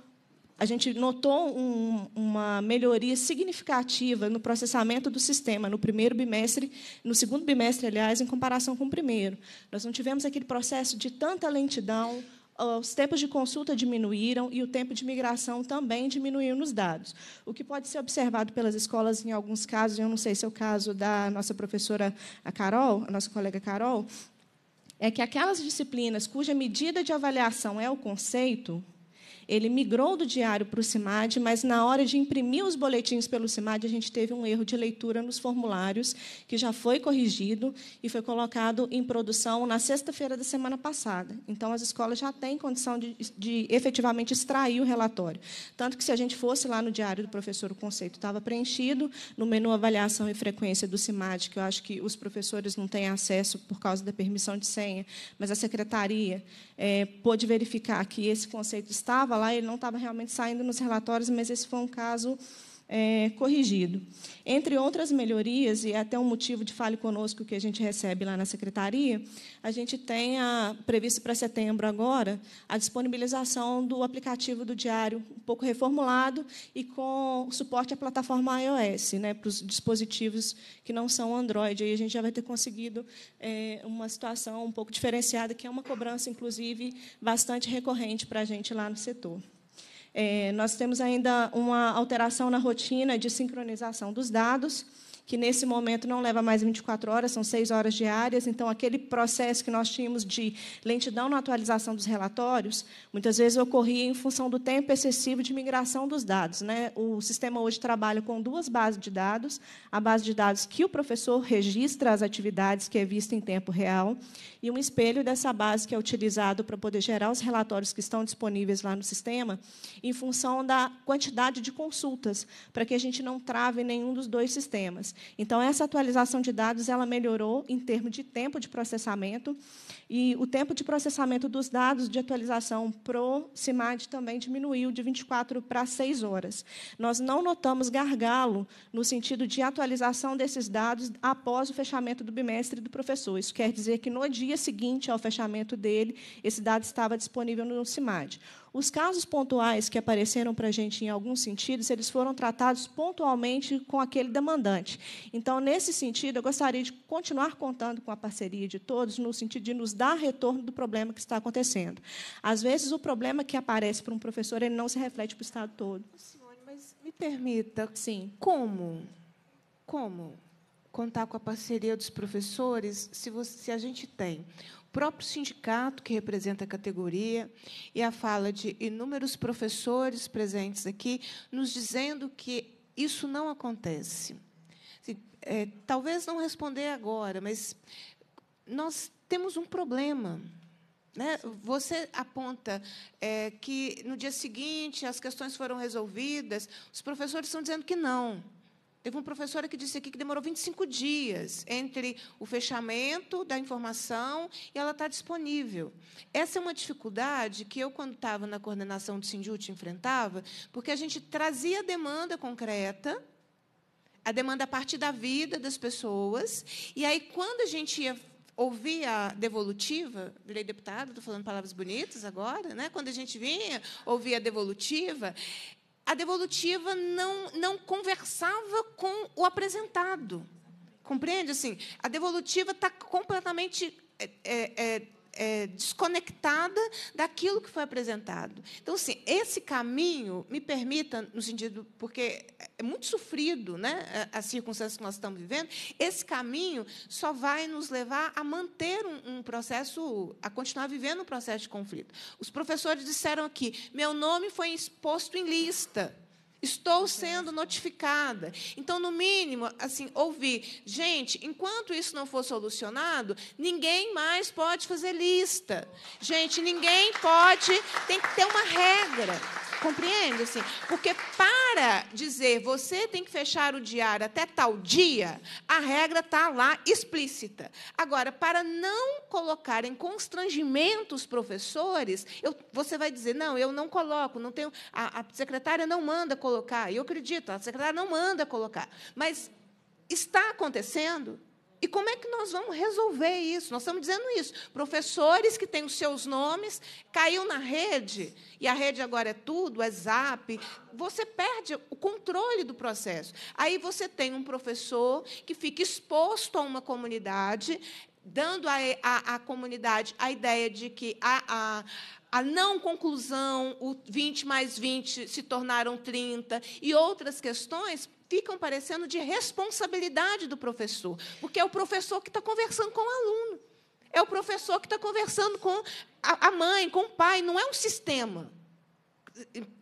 a gente notou um, uma melhoria significativa no processamento do sistema no primeiro bimestre, no segundo bimestre, aliás, em comparação com o primeiro. Nós não tivemos aquele processo de tanta lentidão, os tempos de consulta diminuíram e o tempo de migração também diminuiu nos dados. O que pode ser observado pelas escolas, em alguns casos, eu não sei se é o caso da nossa professora a Carol, a nossa colega Carol, é que aquelas disciplinas cuja medida de avaliação é o conceito, ele migrou do diário para o CIMAD, mas, na hora de imprimir os boletins pelo CIMAD, a gente teve um erro de leitura nos formulários, que já foi corrigido e foi colocado em produção na sexta-feira da semana passada. Então, as escolas já têm condição de, de efetivamente extrair o relatório. Tanto que, se a gente fosse lá no diário do professor, o conceito estava preenchido, no menu avaliação e frequência do CIMAD, que eu acho que os professores não têm acesso por causa da permissão de senha, mas a secretaria é, pôde verificar que esse conceito estava lá, ele não estava realmente saindo nos relatórios, mas esse foi um caso é, corrigido. Entre outras melhorias, e até um motivo de fale conosco que a gente recebe lá na Secretaria, a gente tem a, previsto para setembro agora a disponibilização do aplicativo do Diário um pouco reformulado e com suporte à plataforma iOS, né, para os dispositivos que não são Android. Aí a gente já vai ter conseguido é, uma situação um pouco diferenciada, que é uma cobrança, inclusive, bastante recorrente para a gente lá no setor. É, nós temos ainda uma alteração na rotina de sincronização dos dados, que, nesse momento, não leva mais vinte e quatro horas, são seis horas diárias. Então, aquele processo que nós tínhamos de lentidão na atualização dos relatórios, muitas vezes ocorria em função do tempo excessivo de migração dos dados, né? O sistema hoje trabalha com duas bases de dados, a base de dados que o professor registra as atividades, que é vista em tempo real, e um espelho dessa base que é utilizado para poder gerar os relatórios que estão disponíveis lá no sistema, em função da quantidade de consultas, para que a gente não trave nenhum dos dois sistemas. Então, essa atualização de dados ela melhorou em termos de tempo de processamento, e o tempo de processamento dos dados de atualização para o CIMAD também diminuiu de vinte e quatro para seis horas. Nós não notamos gargalo no sentido de atualização desses dados após o fechamento do bimestre do professor. Isso quer dizer que, no dia seguinte ao fechamento dele, esse dado estava disponível no CIMAD. Os casos pontuais que apareceram para a gente, em alguns sentidos, eles foram tratados pontualmente com aquele demandante. Então, nesse sentido, eu gostaria de continuar contando com a parceria de todos, no sentido de nos dar retorno do problema que está acontecendo. Às vezes, o problema que aparece para um professor, ele não se reflete para o Estado todo. Simone, mas me permita, sim, como, como contar com a parceria dos professores se, você, se a gente tem... o próprio sindicato que representa a categoria e a fala de inúmeros professores presentes aqui nos dizendo que isso não acontece. É, talvez não responder agora, mas nós temos um problema. Né? Você aponta é, que, no dia seguinte, as questões foram resolvidas, os professores estão dizendo que não. Teve uma professora que disse aqui que demorou vinte e cinco dias entre o fechamento da informação e ela está disponível. Essa é uma dificuldade que eu, quando estava na coordenação do Sindiute, enfrentava, porque a gente trazia a demanda concreta, a demanda a partir da vida das pessoas, e aí, quando a gente ia ouvir a devolutiva, virei deputada, estou falando palavras bonitas agora, né? Quando a gente vinha ouvir a devolutiva... a devolutiva não, não conversava com o apresentado. Compreende? Assim, a devolutiva está completamente é, é, é, desconectada daquilo que foi apresentado. Então, assim, esse caminho, me permita, no sentido, porque é muito sofrido, né, as circunstâncias que nós estamos vivendo, esse caminho só vai nos levar a manter um, um processo, a continuar vivendo um processo de conflito. Os professores disseram aqui, meu nome foi exposto em lista, estou sendo notificada. Então, no mínimo, assim, ouvir, gente, enquanto isso não for solucionado, ninguém mais pode fazer lista. Gente, ninguém pode, tem que ter uma regra. Compreende? Assim, porque, para dizer você tem que fechar o diário até tal dia, a regra está lá explícita. Agora, para não colocar em constrangimento os professores, eu, você vai dizer, não, eu não coloco, não tenho, a, a secretária não manda colocar. E eu acredito, a secretária não manda colocar. Mas está acontecendo... E como é que nós vamos resolver isso? Nós estamos dizendo isso. Professores que têm os seus nomes, caiu na rede, e a rede agora é tudo, é zap, você perde o controle do processo. Aí você tem um professor que fica exposto a uma comunidade, dando à comunidade a ideia de que a, a, a não conclusão, o vinte mais vinte se tornaram trinta, e outras questões... ficam parecendo de responsabilidade do professor, porque é o professor que está conversando com o aluno, é o professor que está conversando com a mãe, com o pai, não é um sistema.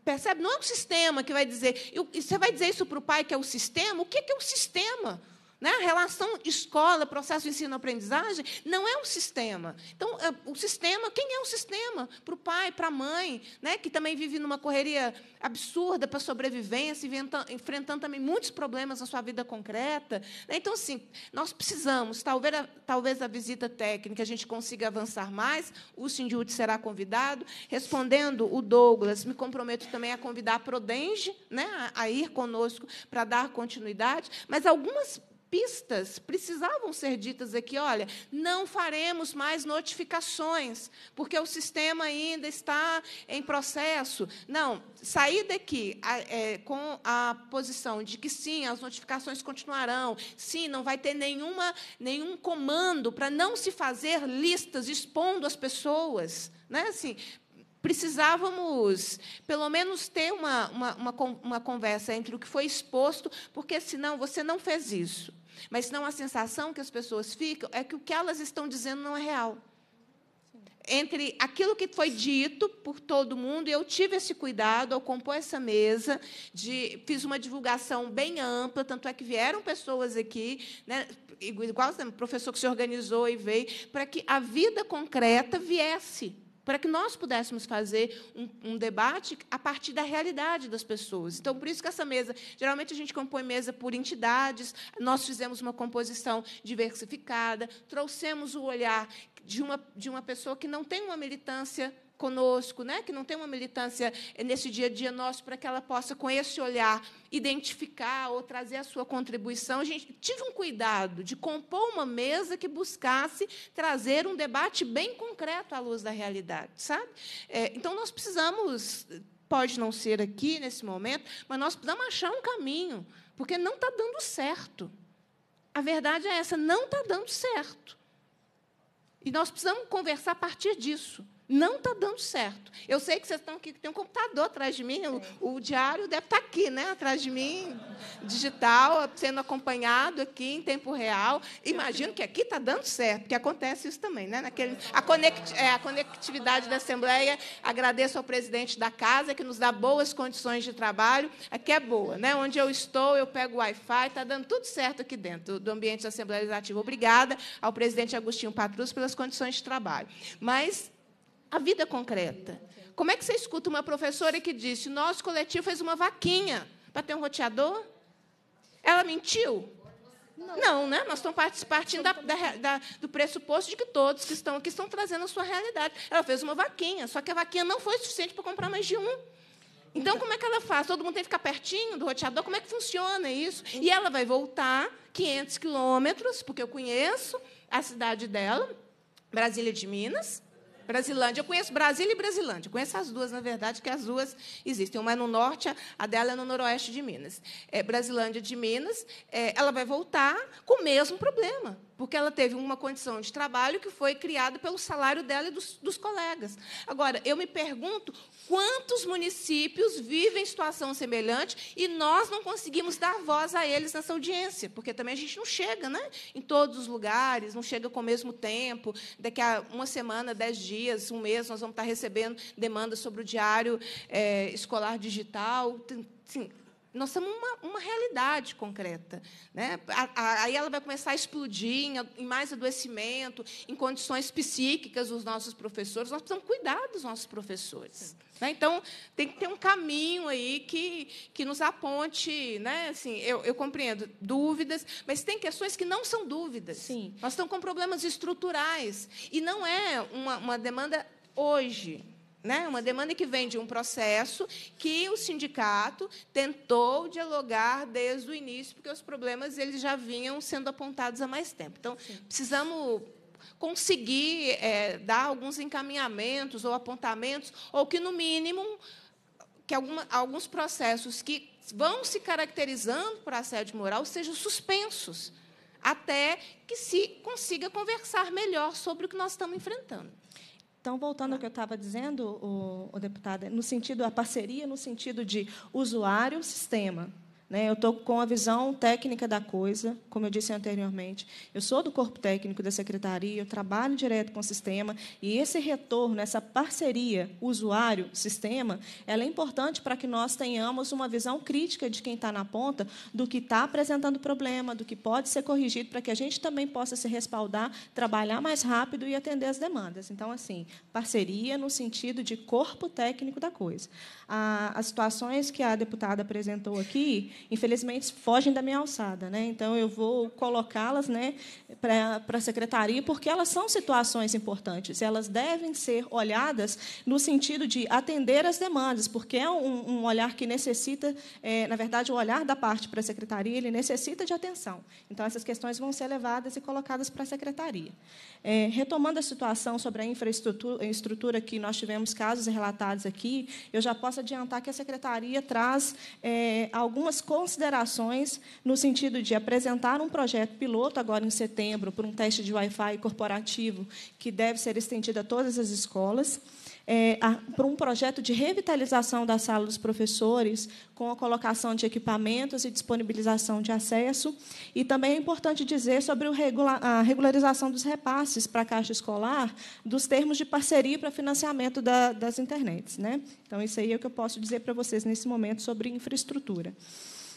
Percebe? Não é um sistema que vai dizer... E você vai dizer isso para o pai, que é o sistema? O que é o sistema? Né? A relação escola, processo de ensino-aprendizagem, não é um sistema. Então, o sistema, quem é o sistema? Para o pai, para a mãe, né? Que também vive numa correria absurda para a sobrevivência, enfrentando também muitos problemas na sua vida concreta. Então, assim, nós precisamos, talvez a, talvez a visita técnica a gente consiga avançar mais, o Sindiute será convidado. Respondendo o Douglas, me comprometo também a convidar a CODENGE, né? a, a ir conosco para dar continuidade, mas algumas pistas precisavam ser ditas aqui. Olha, não faremos mais notificações, porque o sistema ainda está em processo. Não, sair daqui é, com a posição de que, sim, as notificações continuarão, sim, não vai ter nenhuma, nenhum comando para não se fazer listas expondo as pessoas. Né? Assim, precisávamos, pelo menos, ter uma, uma, uma, uma conversa entre o que foi exposto, porque, senão, você não fez isso. Mas, senão, a sensação que as pessoas ficam é que o que elas estão dizendo não é real. Entre aquilo que foi dito por todo mundo, eu tive esse cuidado ao compor essa mesa, de, fiz uma divulgação bem ampla, tanto é que vieram pessoas aqui, né, igual o professor que se organizou e veio, para que a vida concreta viesse, para que nós pudéssemos fazer um, um debate a partir da realidade das pessoas. Então, por isso que essa mesa, geralmente a gente compõe mesa por entidades, nós fizemos uma composição diversificada, trouxemos o olhar de uma, de uma pessoa que não tem uma militância conosco, né, que não tem uma militância nesse dia a dia nosso, para que ela possa, com esse olhar, identificar ou trazer a sua contribuição. A gente tive um cuidado de compor uma mesa que buscasse trazer um debate bem concreto à luz da realidade, sabe? É, então, nós precisamos, pode não ser aqui, nesse momento, mas nós precisamos achar um caminho, porque não está dando certo. A verdade é essa, não está dando certo. E nós precisamos conversar a partir disso. Não está dando certo. Eu sei que vocês estão aqui, que tem um computador atrás de mim, o, o diário deve estar aqui, né? Atrás de mim, digital, sendo acompanhado aqui em tempo real. Imagino que aqui está dando certo, porque acontece isso também, né? Naquele, a, conect, é, a conectividade da Assembleia, agradeço ao presidente da casa, que nos dá boas condições de trabalho. Aqui é boa, né? Onde eu estou, eu pego o Wi-Fi, está dando tudo certo aqui dentro do ambiente da Assembleia Legislativa. Obrigada ao presidente Agostinho Patrus pelas condições de trabalho. Mas a vida concreta. Como é que você escuta uma professora que disse: nosso coletivo fez uma vaquinha para ter um roteador? Ela mentiu? Não, Não né? Nós estamos partindo da, da, da, do pressuposto de que todos que estão aqui estão trazendo a sua realidade. Ela fez uma vaquinha, só que a vaquinha não foi suficiente para comprar mais de um. Então, como é que ela faz? Todo mundo tem que ficar pertinho do roteador? Como é que funciona isso? E ela vai voltar quinhentos quilômetros, porque eu conheço a cidade dela, Brasília de Minas, Brasilândia. Eu conheço Brasília e Brasilândia. Eu conheço as duas, na verdade, que as duas existem. Uma é no norte, a dela é no noroeste de Minas. É, Brasilândia de Minas, é, ela vai voltar com o mesmo problema, porque ela teve uma condição de trabalho que foi criada pelo salário dela e dos, dos colegas. Agora, eu me pergunto quantos municípios vivem situação semelhante e nós não conseguimos dar voz a eles nessa audiência, porque também a gente não chega, né, em todos os lugares, não chega com o mesmo tempo. Daqui a uma semana, dez dias, um mês, nós vamos estar recebendo demandas sobre o diário é, escolar digital. Sim. Nós somos uma, uma realidade concreta, né? Aí ela vai começar a explodir em, em mais adoecimento, em condições psíquicas dos nossos professores. Nós precisamos cuidar dos nossos professores, né? Então, tem que ter um caminho aí que, que nos aponte, né? Assim, eu, eu compreendo dúvidas, mas tem questões que não são dúvidas. Sim. Nós estamos com problemas estruturais, e não é uma, uma demanda hoje, né? Uma demanda que vem de um processo que o sindicato tentou dialogar desde o início, porque os problemas eles já vinham sendo apontados há mais tempo. Então, sim, precisamos conseguir é, dar alguns encaminhamentos ou apontamentos, ou que, no mínimo, que alguma, alguns processos que vão se caracterizando por assédio moral sejam suspensos, até que se consiga conversar melhor sobre o que nós estamos enfrentando. Então, voltando ao que eu estava dizendo, o, o deputada, no sentido da parceria, no sentido de usuário, sistema. Eu estou com a visão técnica da coisa, como eu disse anteriormente. Eu sou do corpo técnico da secretaria, eu trabalho direto com o sistema, e esse retorno, essa parceria usuário-sistema, ela é importante para que nós tenhamos uma visão crítica de quem está na ponta, do que está apresentando problema, do que pode ser corrigido, para que a gente também possa se respaldar, trabalhar mais rápido e atender as demandas. Então, assim, parceria no sentido de corpo técnico da coisa. As situações que a deputada apresentou aqui, infelizmente, fogem da minha alçada, né? Então, eu vou colocá-las, né, para a secretaria, porque elas são situações importantes, elas devem ser olhadas no sentido de atender as demandas, porque é um, um olhar que necessita, é, na verdade, o olhar da parte para a secretaria, ele necessita de atenção. Então, essas questões vão ser levadas e colocadas para a secretaria. É, retomando a situação sobre a infraestrutura estrutura que nós tivemos casos relatados aqui, eu já posso adiantar que a secretaria traz é, algumas considerações no sentido de apresentar um projeto piloto agora em setembro para um teste de Wi-Fi corporativo que deve ser estendido a todas as escolas, é, a, para um projeto de revitalização da sala dos professores com a colocação de equipamentos e disponibilização de acesso. E também é importante dizer sobre o regula, a regularização dos repasses para a Caixa Escolar dos termos de parceria para financiamento da, das internets, né? Então, isso aí é o que eu posso dizer para vocês nesse momento sobre infraestrutura.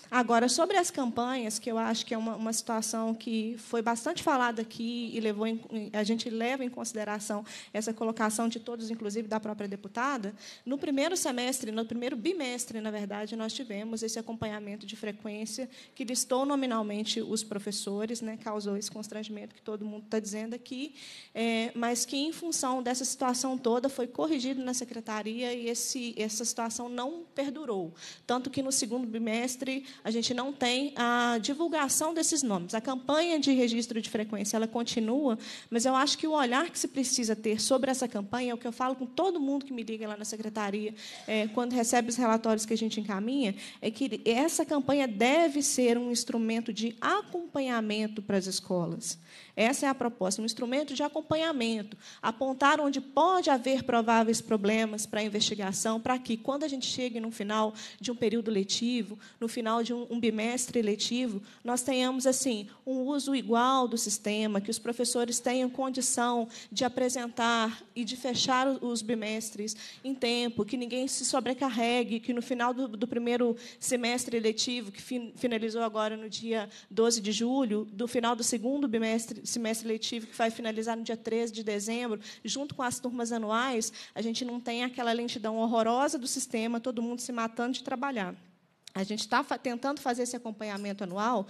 Agora, sobre as campanhas, que eu acho que é uma, uma situação que foi bastante falada aqui e levou em, a gente leva em consideração essa colocação de todos, inclusive da própria deputada, no primeiro semestre, no primeiro bimestre, na verdade, nós tivemos esse acompanhamento de frequência que listou nominalmente os professores, né, causou esse constrangimento que todo mundo está dizendo aqui, é, mas que, em função dessa situação toda, foi corrigido na secretaria e esse, essa situação não perdurou. Tanto que, no segundo bimestre, a gente não tem a divulgação desses nomes. A campanha de registro de frequência ela continua, mas eu acho que o olhar que se precisa ter sobre essa campanha é o que eu falo com todo mundo que me liga lá na secretaria, é, quando recebe os relatórios que a gente encaminha, é que essa campanha deve ser um instrumento de acompanhamento para as escolas. Essa é a proposta, um instrumento de acompanhamento, apontar onde pode haver prováveis problemas para a investigação, para que, quando a gente chegue no final de um período letivo, no final de um, um bimestre letivo, nós tenhamos assim um uso igual do sistema, que os professores tenham condição de apresentar e de fechar os bimestres em tempo, que ninguém se sobrecarregue, que no final do, do primeiro semestre letivo, que fin, finalizou agora no dia doze de julho, do final do segundo bimestre semestre letivo, que vai finalizar no dia treze de dezembro, junto com as turmas anuais, a gente não tem aquela lentidão horrorosa do sistema, todo mundo se matando de trabalhar. A gente está tentando fazer esse acompanhamento anual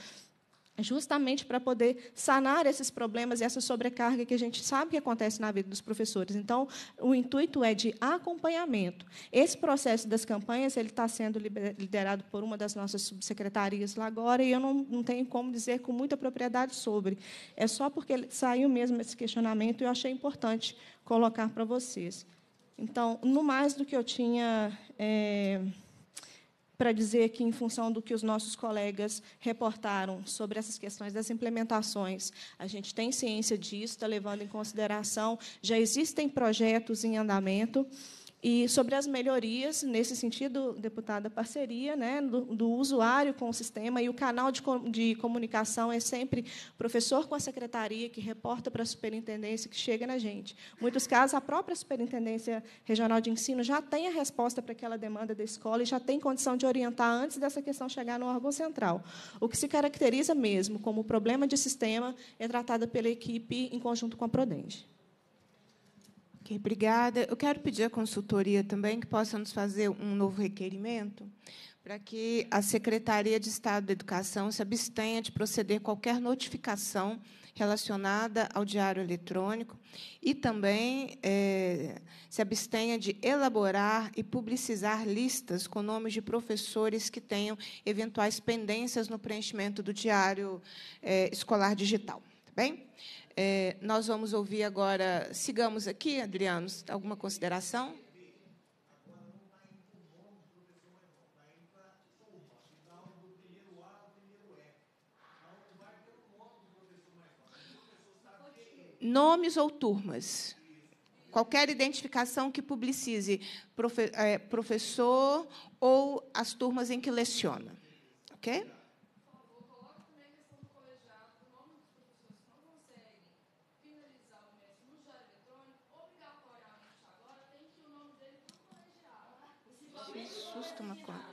justamente para poder sanar esses problemas e essa sobrecarga que a gente sabe que acontece na vida dos professores. Então, o intuito é de acompanhamento. Esse processo das campanhas ele está sendo liderado por uma das nossas subsecretarias lá agora, e eu não, não tenho como dizer com muita propriedade sobre. É só porque saiu mesmo esse questionamento e eu achei importante colocar para vocês. Então, no mais do que eu tinha... É, para dizer que, em função do que os nossos colegas reportaram sobre essas questões das implementações, a gente tem ciência disso, está levando em consideração, já existem projetos em andamento. E sobre as melhorias, nesse sentido, deputada, parceria, né, do, do usuário com o sistema, e o canal de, de comunicação é sempre professor com a secretaria, que reporta para a superintendência, que chega na gente. Em muitos casos, a própria Superintendência Regional de Ensino já tem a resposta para aquela demanda da escola e já tem condição de orientar antes dessa questão chegar no órgão central. O que se caracteriza mesmo como problema de sistema é tratado pela equipe em conjunto com a Prodenge. Okay, obrigada. Eu quero pedir à consultoria também que possa nos fazer um novo requerimento para que a Secretaria de Estado da Educação se abstenha de proceder qualquer notificação relacionada ao diário eletrônico e também é, se abstenha de elaborar e publicizar listas com nomes de professores que tenham eventuais pendências no preenchimento do diário é, escolar digital. Tá bem? É, nós vamos ouvir agora... Sigamos aqui, Adriano, alguma consideração? Nomes ou turmas? Qualquer identificação que publicize profe, é, professor ou as turmas em que leciona. quê? Justo uma conta.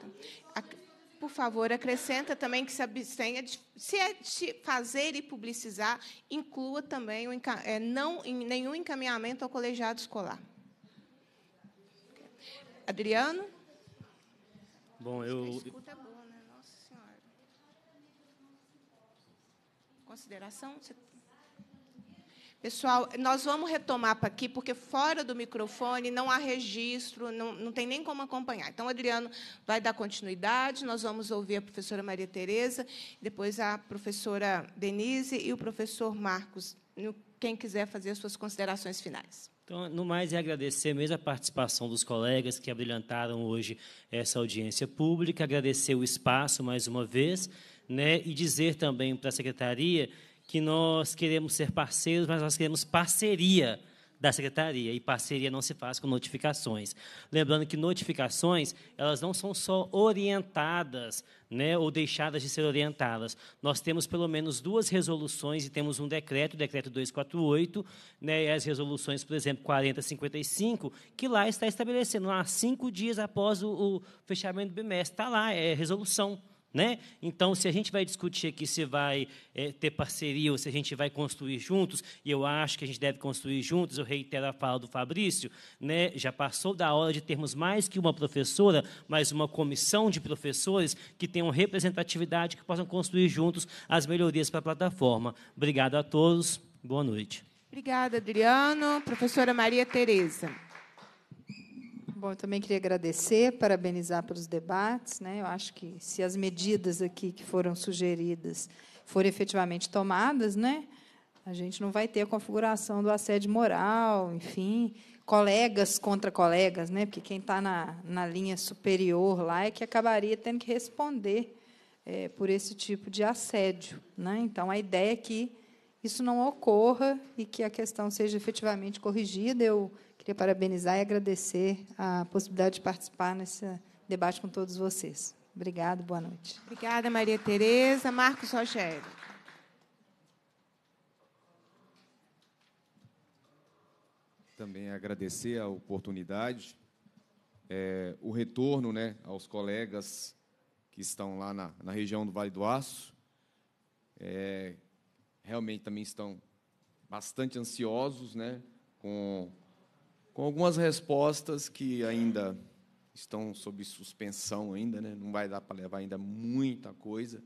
Por favor, acrescenta também que se abstenha de, se é de fazer e publicizar, inclua também o, é, não, em nenhum encaminhamento ao colegiado escolar. Adriano? Bom, eu... A escuta é boa, né? Nossa Senhora. Consideração? Você... Pessoal, nós vamos retomar para aqui, porque fora do microfone não há registro, não, não tem nem como acompanhar. Então, o Adriano vai dar continuidade, nós vamos ouvir a professora Maria Tereza, depois a professora Denise e o professor Marcos, quem quiser fazer as suas considerações finais. Então, no mais, é agradecer mesmo a participação dos colegas que abrilhantaram hoje essa audiência pública, agradecer o espaço mais uma vez, né, e dizer também para a secretaria que nós queremos ser parceiros, mas nós queremos parceria da secretaria, e parceria não se faz com notificações. Lembrando que notificações, elas não são só orientadas, né, ou deixadas de ser orientadas. Nós temos pelo menos duas resoluções e temos um decreto, o decreto duzentos e quarenta e oito, né, e as resoluções, por exemplo, quarenta e cinquenta e cinco, que lá está estabelecendo, há cinco dias após o, o fechamento do bimestre, está lá, é resolução. Né? Então, se a gente vai discutir aqui se vai é, ter parceria ou se a gente vai construir juntos, e eu acho que a gente deve construir juntos, eu reitero a fala do Fabrício, né? Já passou da hora de termos mais que uma professora, mas uma comissão de professores que tenham representatividade, que possam construir juntos as melhorias para a plataforma. Obrigado a todos, boa noite. Obrigada, Adriano. Professora Maria Tereza. Bom, eu também queria agradecer, parabenizar pelos debates, né? Eu acho que se as medidas aqui que foram sugeridas forem efetivamente tomadas, né, a gente não vai ter a configuração do assédio moral, enfim, colegas contra colegas, né? Porque quem está na, na linha superior lá é que acabaria tendo que responder é, por esse tipo de assédio, né? Então, a ideia é que isso não ocorra e que a questão seja efetivamente corrigida. Eu queria parabenizar e agradecer a possibilidade de participar nesse debate com todos vocês. Obrigada, boa noite. Obrigada, Maria Tereza. Marcos Rogério. Também agradecer a oportunidade, é, o retorno, né, aos colegas que estão lá na, na região do Vale do Aço. É, realmente também estão bastante ansiosos, né, com... com algumas respostas que ainda estão sob suspensão ainda, né? Não vai dar para levar ainda muita coisa,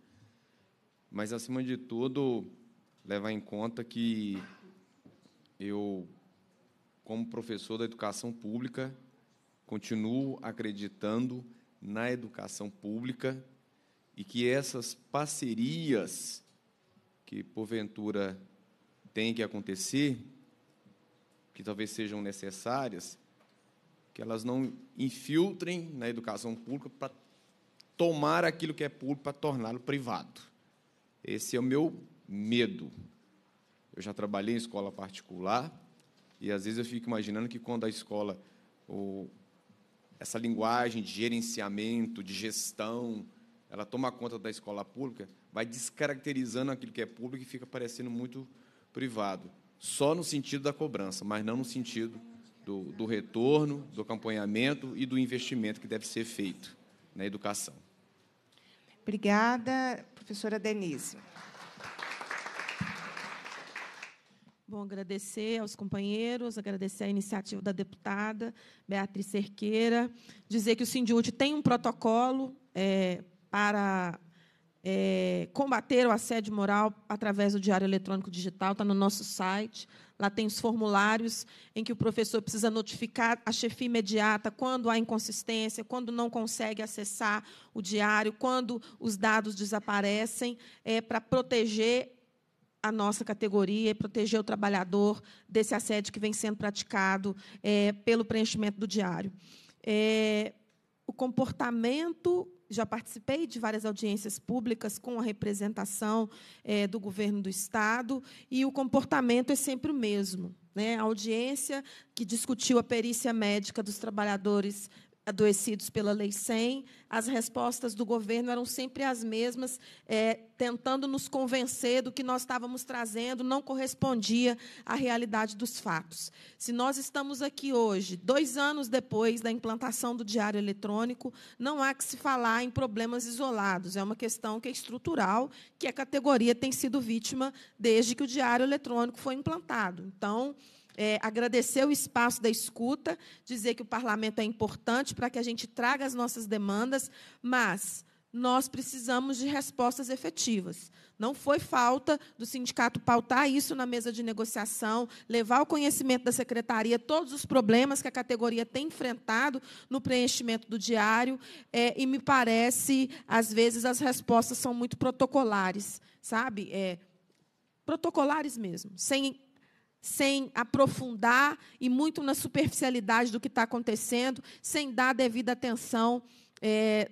mas, acima de tudo, levar em conta que eu, como professor da educação pública, continuo acreditando na educação pública e que essas parcerias que, porventura, têm que acontecer, que talvez sejam necessárias, que elas não infiltrem na educação pública para tomar aquilo que é público para torná-lo privado. Esse é o meu medo. Eu já trabalhei em escola particular e, às vezes, eu fico imaginando que, quando a escola, ou essa linguagem de gerenciamento, de gestão, ela toma conta da escola pública, vai descaracterizando aquilo que é público e fica parecendo muito privado. Só no sentido da cobrança, mas não no sentido do, do retorno, do acompanhamento e do investimento que deve ser feito na educação. Obrigada, professora Denise. Bom, agradecer aos companheiros, agradecer a iniciativa da deputada Beatriz Cerqueira, dizer que o Sindiute tem um protocolo é, para... É, combater o assédio moral através do Diário Eletrônico Digital, está no nosso site. Lá tem os formulários em que o professor precisa notificar a chefia imediata quando há inconsistência, quando não consegue acessar o diário, quando os dados desaparecem, é, para proteger a nossa categoria e proteger o trabalhador desse assédio que vem sendo praticado é, pelo preenchimento do diário. É, o comportamento... Já participei de várias audiências públicas com a representação é, do governo do Estado, e o comportamento é sempre o mesmo, né? A audiência que discutiu a perícia médica dos trabalhadores adoecidos pela Lei cem, as respostas do governo eram sempre as mesmas, é, tentando nos convencer do que nós estávamos trazendo, não correspondia à realidade dos fatos. Se nós estamos aqui hoje, dois anos depois da implantação do diário eletrônico, não há que se falar em problemas isolados, é uma questão que é estrutural, que a categoria tem sido vítima desde que o diário eletrônico foi implantado. Então, É, agradecer o espaço da escuta, dizer que o parlamento é importante para que a gente traga as nossas demandas, mas nós precisamos de respostas efetivas. Não foi falta do sindicato pautar isso na mesa de negociação, levar ao conhecimento da secretaria todos os problemas que a categoria tem enfrentado no preenchimento do diário, é, e me parece, às vezes, as respostas são muito protocolares, sabe? É, protocolares mesmo, sem... sem aprofundar e muito na superficialidade do que está acontecendo, sem dar a devida atenção é,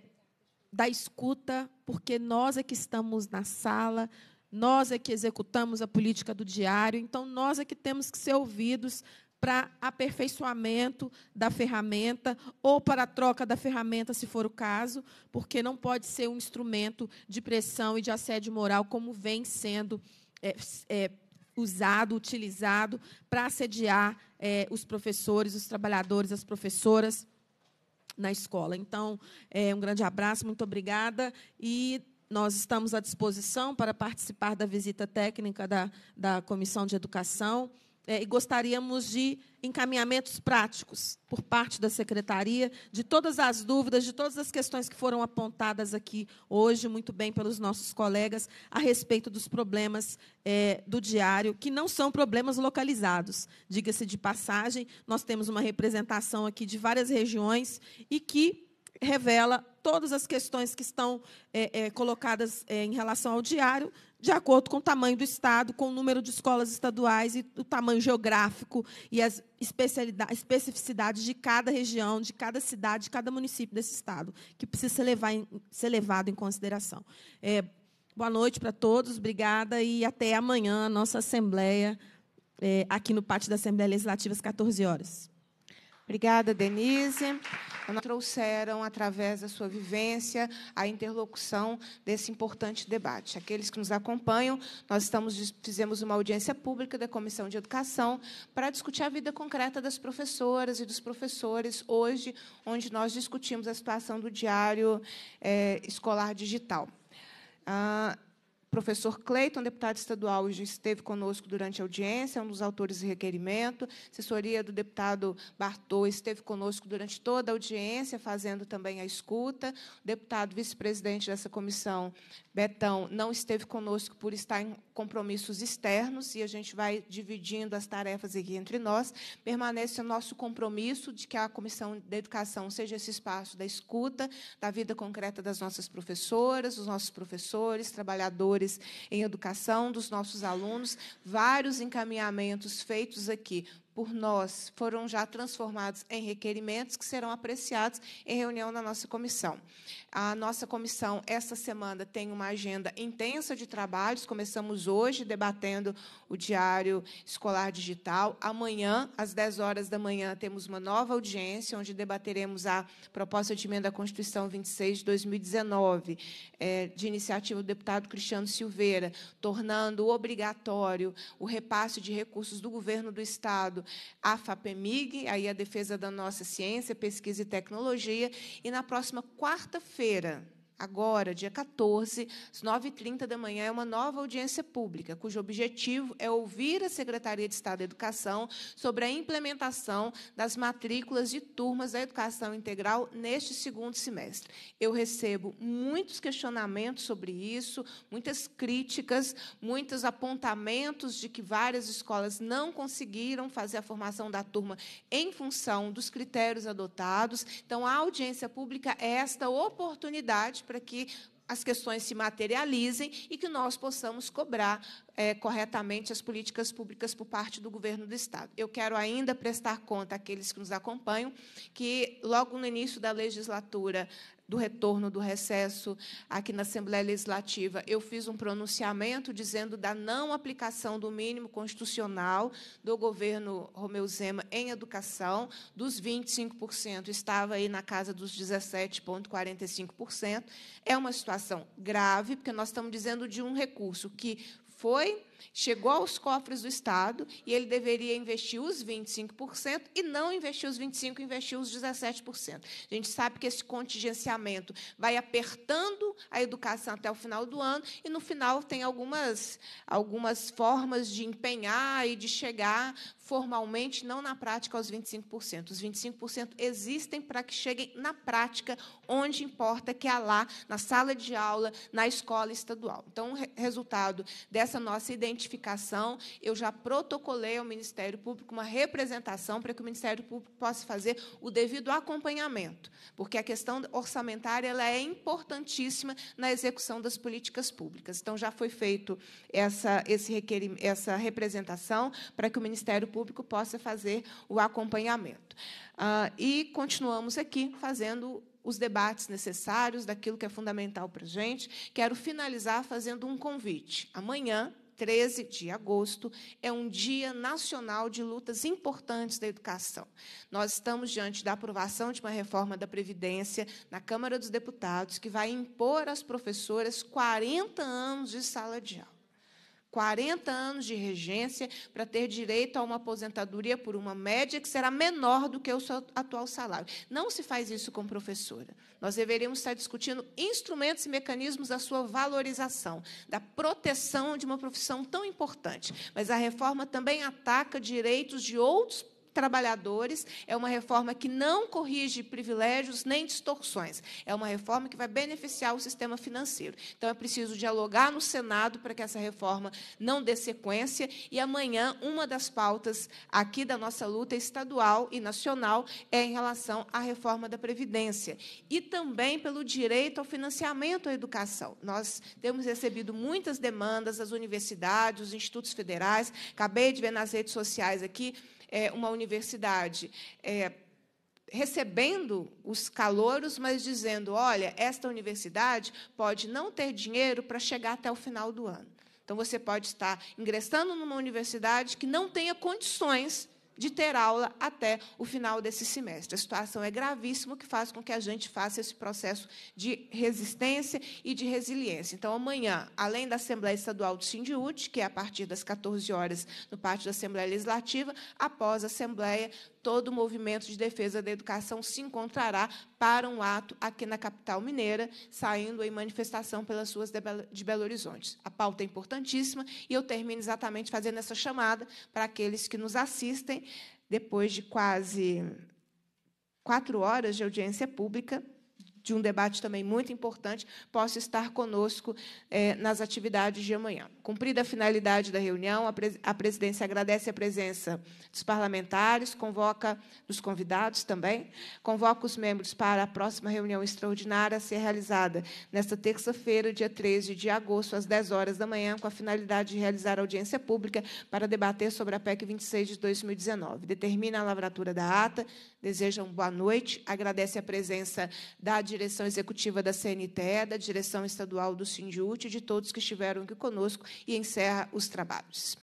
da escuta, porque nós é que estamos na sala, nós é que executamos a política do diário, então nós é que temos que ser ouvidos para aperfeiçoamento da ferramenta ou para a troca da ferramenta, se for o caso, porque não pode ser um instrumento de pressão e de assédio moral como vem sendo é, é, usado, utilizado, para assediar é, os professores, os trabalhadores, as professoras na escola. Então, é, um grande abraço, muito obrigada. E nós estamos à disposição para participar da visita técnica da, da Comissão de Educação, é, e gostaríamos de encaminhamentos práticos por parte da Secretaria, de todas as dúvidas, de todas as questões que foram apontadas aqui hoje, muito bem pelos nossos colegas, a respeito dos problemas é, do diário, que não são problemas localizados. Diga-se de passagem, nós temos uma representação aqui de várias regiões e que revela todas as questões que estão é, é, colocadas é, em relação ao diário, de acordo com o tamanho do Estado, com o número de escolas estaduais e o tamanho geográfico e as especificidades de cada região, de cada cidade, de cada município desse Estado, que precisa ser, levar em, ser levado em consideração. É, boa noite para todos, obrigada, e até amanhã, a nossa Assembleia, é, aqui no Pátio da Assembleia Legislativa, às quatorze horas. Obrigada, Denise. Nós trouxeram, através da sua vivência, a interlocução desse importante debate. Aqueles que nos acompanham, nós estamos, fizemos uma audiência pública da Comissão de Educação para discutir a vida concreta das professoras e dos professores hoje, onde nós discutimos a situação do diário é, escolar digital. Ah, Professor Cleiton, deputado estadual, já esteve conosco durante a audiência, é um dos autores do requerimento. Assessoria do deputado Bartô esteve conosco durante toda a audiência, fazendo também a escuta. O deputado vice-presidente dessa comissão, Betão, não esteve conosco por estar em compromissos externos, e a gente vai dividindo as tarefas aqui entre nós. Permanece o nosso compromisso de que a Comissão da Educação seja esse espaço da escuta, da vida concreta das nossas professoras, dos nossos professores, trabalhadores em educação, dos nossos alunos. Vários encaminhamentos feitos aqui por nós foram já transformados em requerimentos que serão apreciados em reunião na nossa comissão. A nossa comissão, essa semana, tem uma agenda intensa de trabalhos. Começamos hoje debatendo o Diário Escolar Digital. Amanhã, às dez horas da manhã, temos uma nova audiência, onde debateremos a proposta de emenda à Constituição vinte e seis de dois mil e dezenove, de iniciativa do deputado Cristiano Silveira, tornando obrigatório o repasse de recursos do governo do Estado a FAPEMIG, aí a defesa da nossa ciência, pesquisa e tecnologia. E, na próxima quarta-feira, agora, dia quatorze, às nove e trinta da manhã, é uma nova audiência pública, cujo objetivo é ouvir a Secretaria de Estado da Educação sobre a implementação das matrículas de turmas da educação integral neste segundo semestre. Eu recebo muitos questionamentos sobre isso, muitas críticas, muitos apontamentos de que várias escolas não conseguiram fazer a formação da turma em função dos critérios adotados. Então, a audiência pública é esta oportunidade para que as questões se materializem e que nós possamos cobrar é, corretamente as políticas públicas por parte do governo do Estado. Eu quero ainda prestar conta àqueles que nos acompanham que, logo no início da legislatura, do retorno do recesso aqui na Assembleia Legislativa, eu fiz um pronunciamento dizendo da não aplicação do mínimo constitucional do governo Romeu Zema em educação, dos vinte e cinco por cento, estava aí na casa dos dezessete vírgula quarenta e cinco por cento. É uma situação grave, porque nós estamos dizendo de um recurso que foi, chegou aos cofres do Estado, e ele deveria investir os vinte e cinco por cento e não investir os vinte e cinco por cento, investir os dezessete por cento. A gente sabe que esse contingenciamento vai apertando a educação até o final do ano e, no final, tem algumas, algumas formas de empenhar e de chegar formalmente, não na prática, aos vinte e cinco por cento. Os vinte e cinco por cento existem para que cheguem na prática, onde importa, que é lá, na sala de aula, na escola estadual. Então, o resultado dessa nossa identificação, eu já protocolei ao Ministério Público uma representação para que o Ministério Público possa fazer o devido acompanhamento, porque a questão orçamentária ela é importantíssima na execução das políticas públicas. Então, já foi feito essa, esse requerim, essa representação para que o Ministério Público possa fazer o acompanhamento. Ah, e continuamos aqui fazendo os debates necessários, daquilo que é fundamental para a gente. Quero finalizar fazendo um convite. Amanhã, treze de agosto, é um dia nacional de lutas importantes da educação. Nós estamos diante da aprovação de uma reforma da Previdência na Câmara dos Deputados, que vai impor às professoras quarenta anos de sala de aula. quarenta anos de regência para ter direito a uma aposentadoria por uma média que será menor do que o seu atual salário. Não se faz isso com professora. Nós deveríamos estar discutindo instrumentos e mecanismos da sua valorização, da proteção de uma profissão tão importante. Mas a reforma também ataca direitos de outros trabalhadores, é uma reforma que não corrige privilégios nem distorções, é uma reforma que vai beneficiar o sistema financeiro. Então, é preciso dialogar no Senado para que essa reforma não dê sequência, e amanhã uma das pautas aqui da nossa luta estadual e nacional é em relação à reforma da Previdência e também pelo direito ao financiamento à educação. Nós temos recebido muitas demandas das universidades, dos institutos federais, acabei de ver nas redes sociais aqui, É uma universidade é, recebendo os calouros, mas dizendo, olha, esta universidade pode não ter dinheiro para chegar até o final do ano. Então, você pode estar ingressando numa universidade que não tenha condições de ter aula até o final desse semestre. A situação é gravíssima, que faz com que a gente faça esse processo de resistência e de resiliência. Então, amanhã, além da Assembleia Estadual do Sindiute, que é a partir das quatorze horas no pátio da Assembleia Legislativa, após a Assembleia, todo o movimento de defesa da educação se encontrará para um ato aqui na capital mineira, saindo em manifestação pelas ruas de Belo Horizonte. A pauta é importantíssima, e eu termino exatamente fazendo essa chamada para aqueles que nos assistem, depois de quase quatro horas de audiência pública, de um debate também muito importante, possa estar conosco eh, nas atividades de amanhã. Cumprida a finalidade da reunião, a, pres a presidência agradece a presença dos parlamentares, convoca dos convidados também, convoca os membros para a próxima reunião extraordinária a ser realizada nesta terça-feira, dia treze de agosto, às dez horas da manhã, com a finalidade de realizar audiência pública para debater sobre a P E C vinte e seis de dois mil e dezenove. Determina a lavratura da ata, desejam boa noite, agradece a presença da direção executiva da C N T E, da direção estadual do Sindiute e de todos que estiveram aqui conosco, e encerra os trabalhos.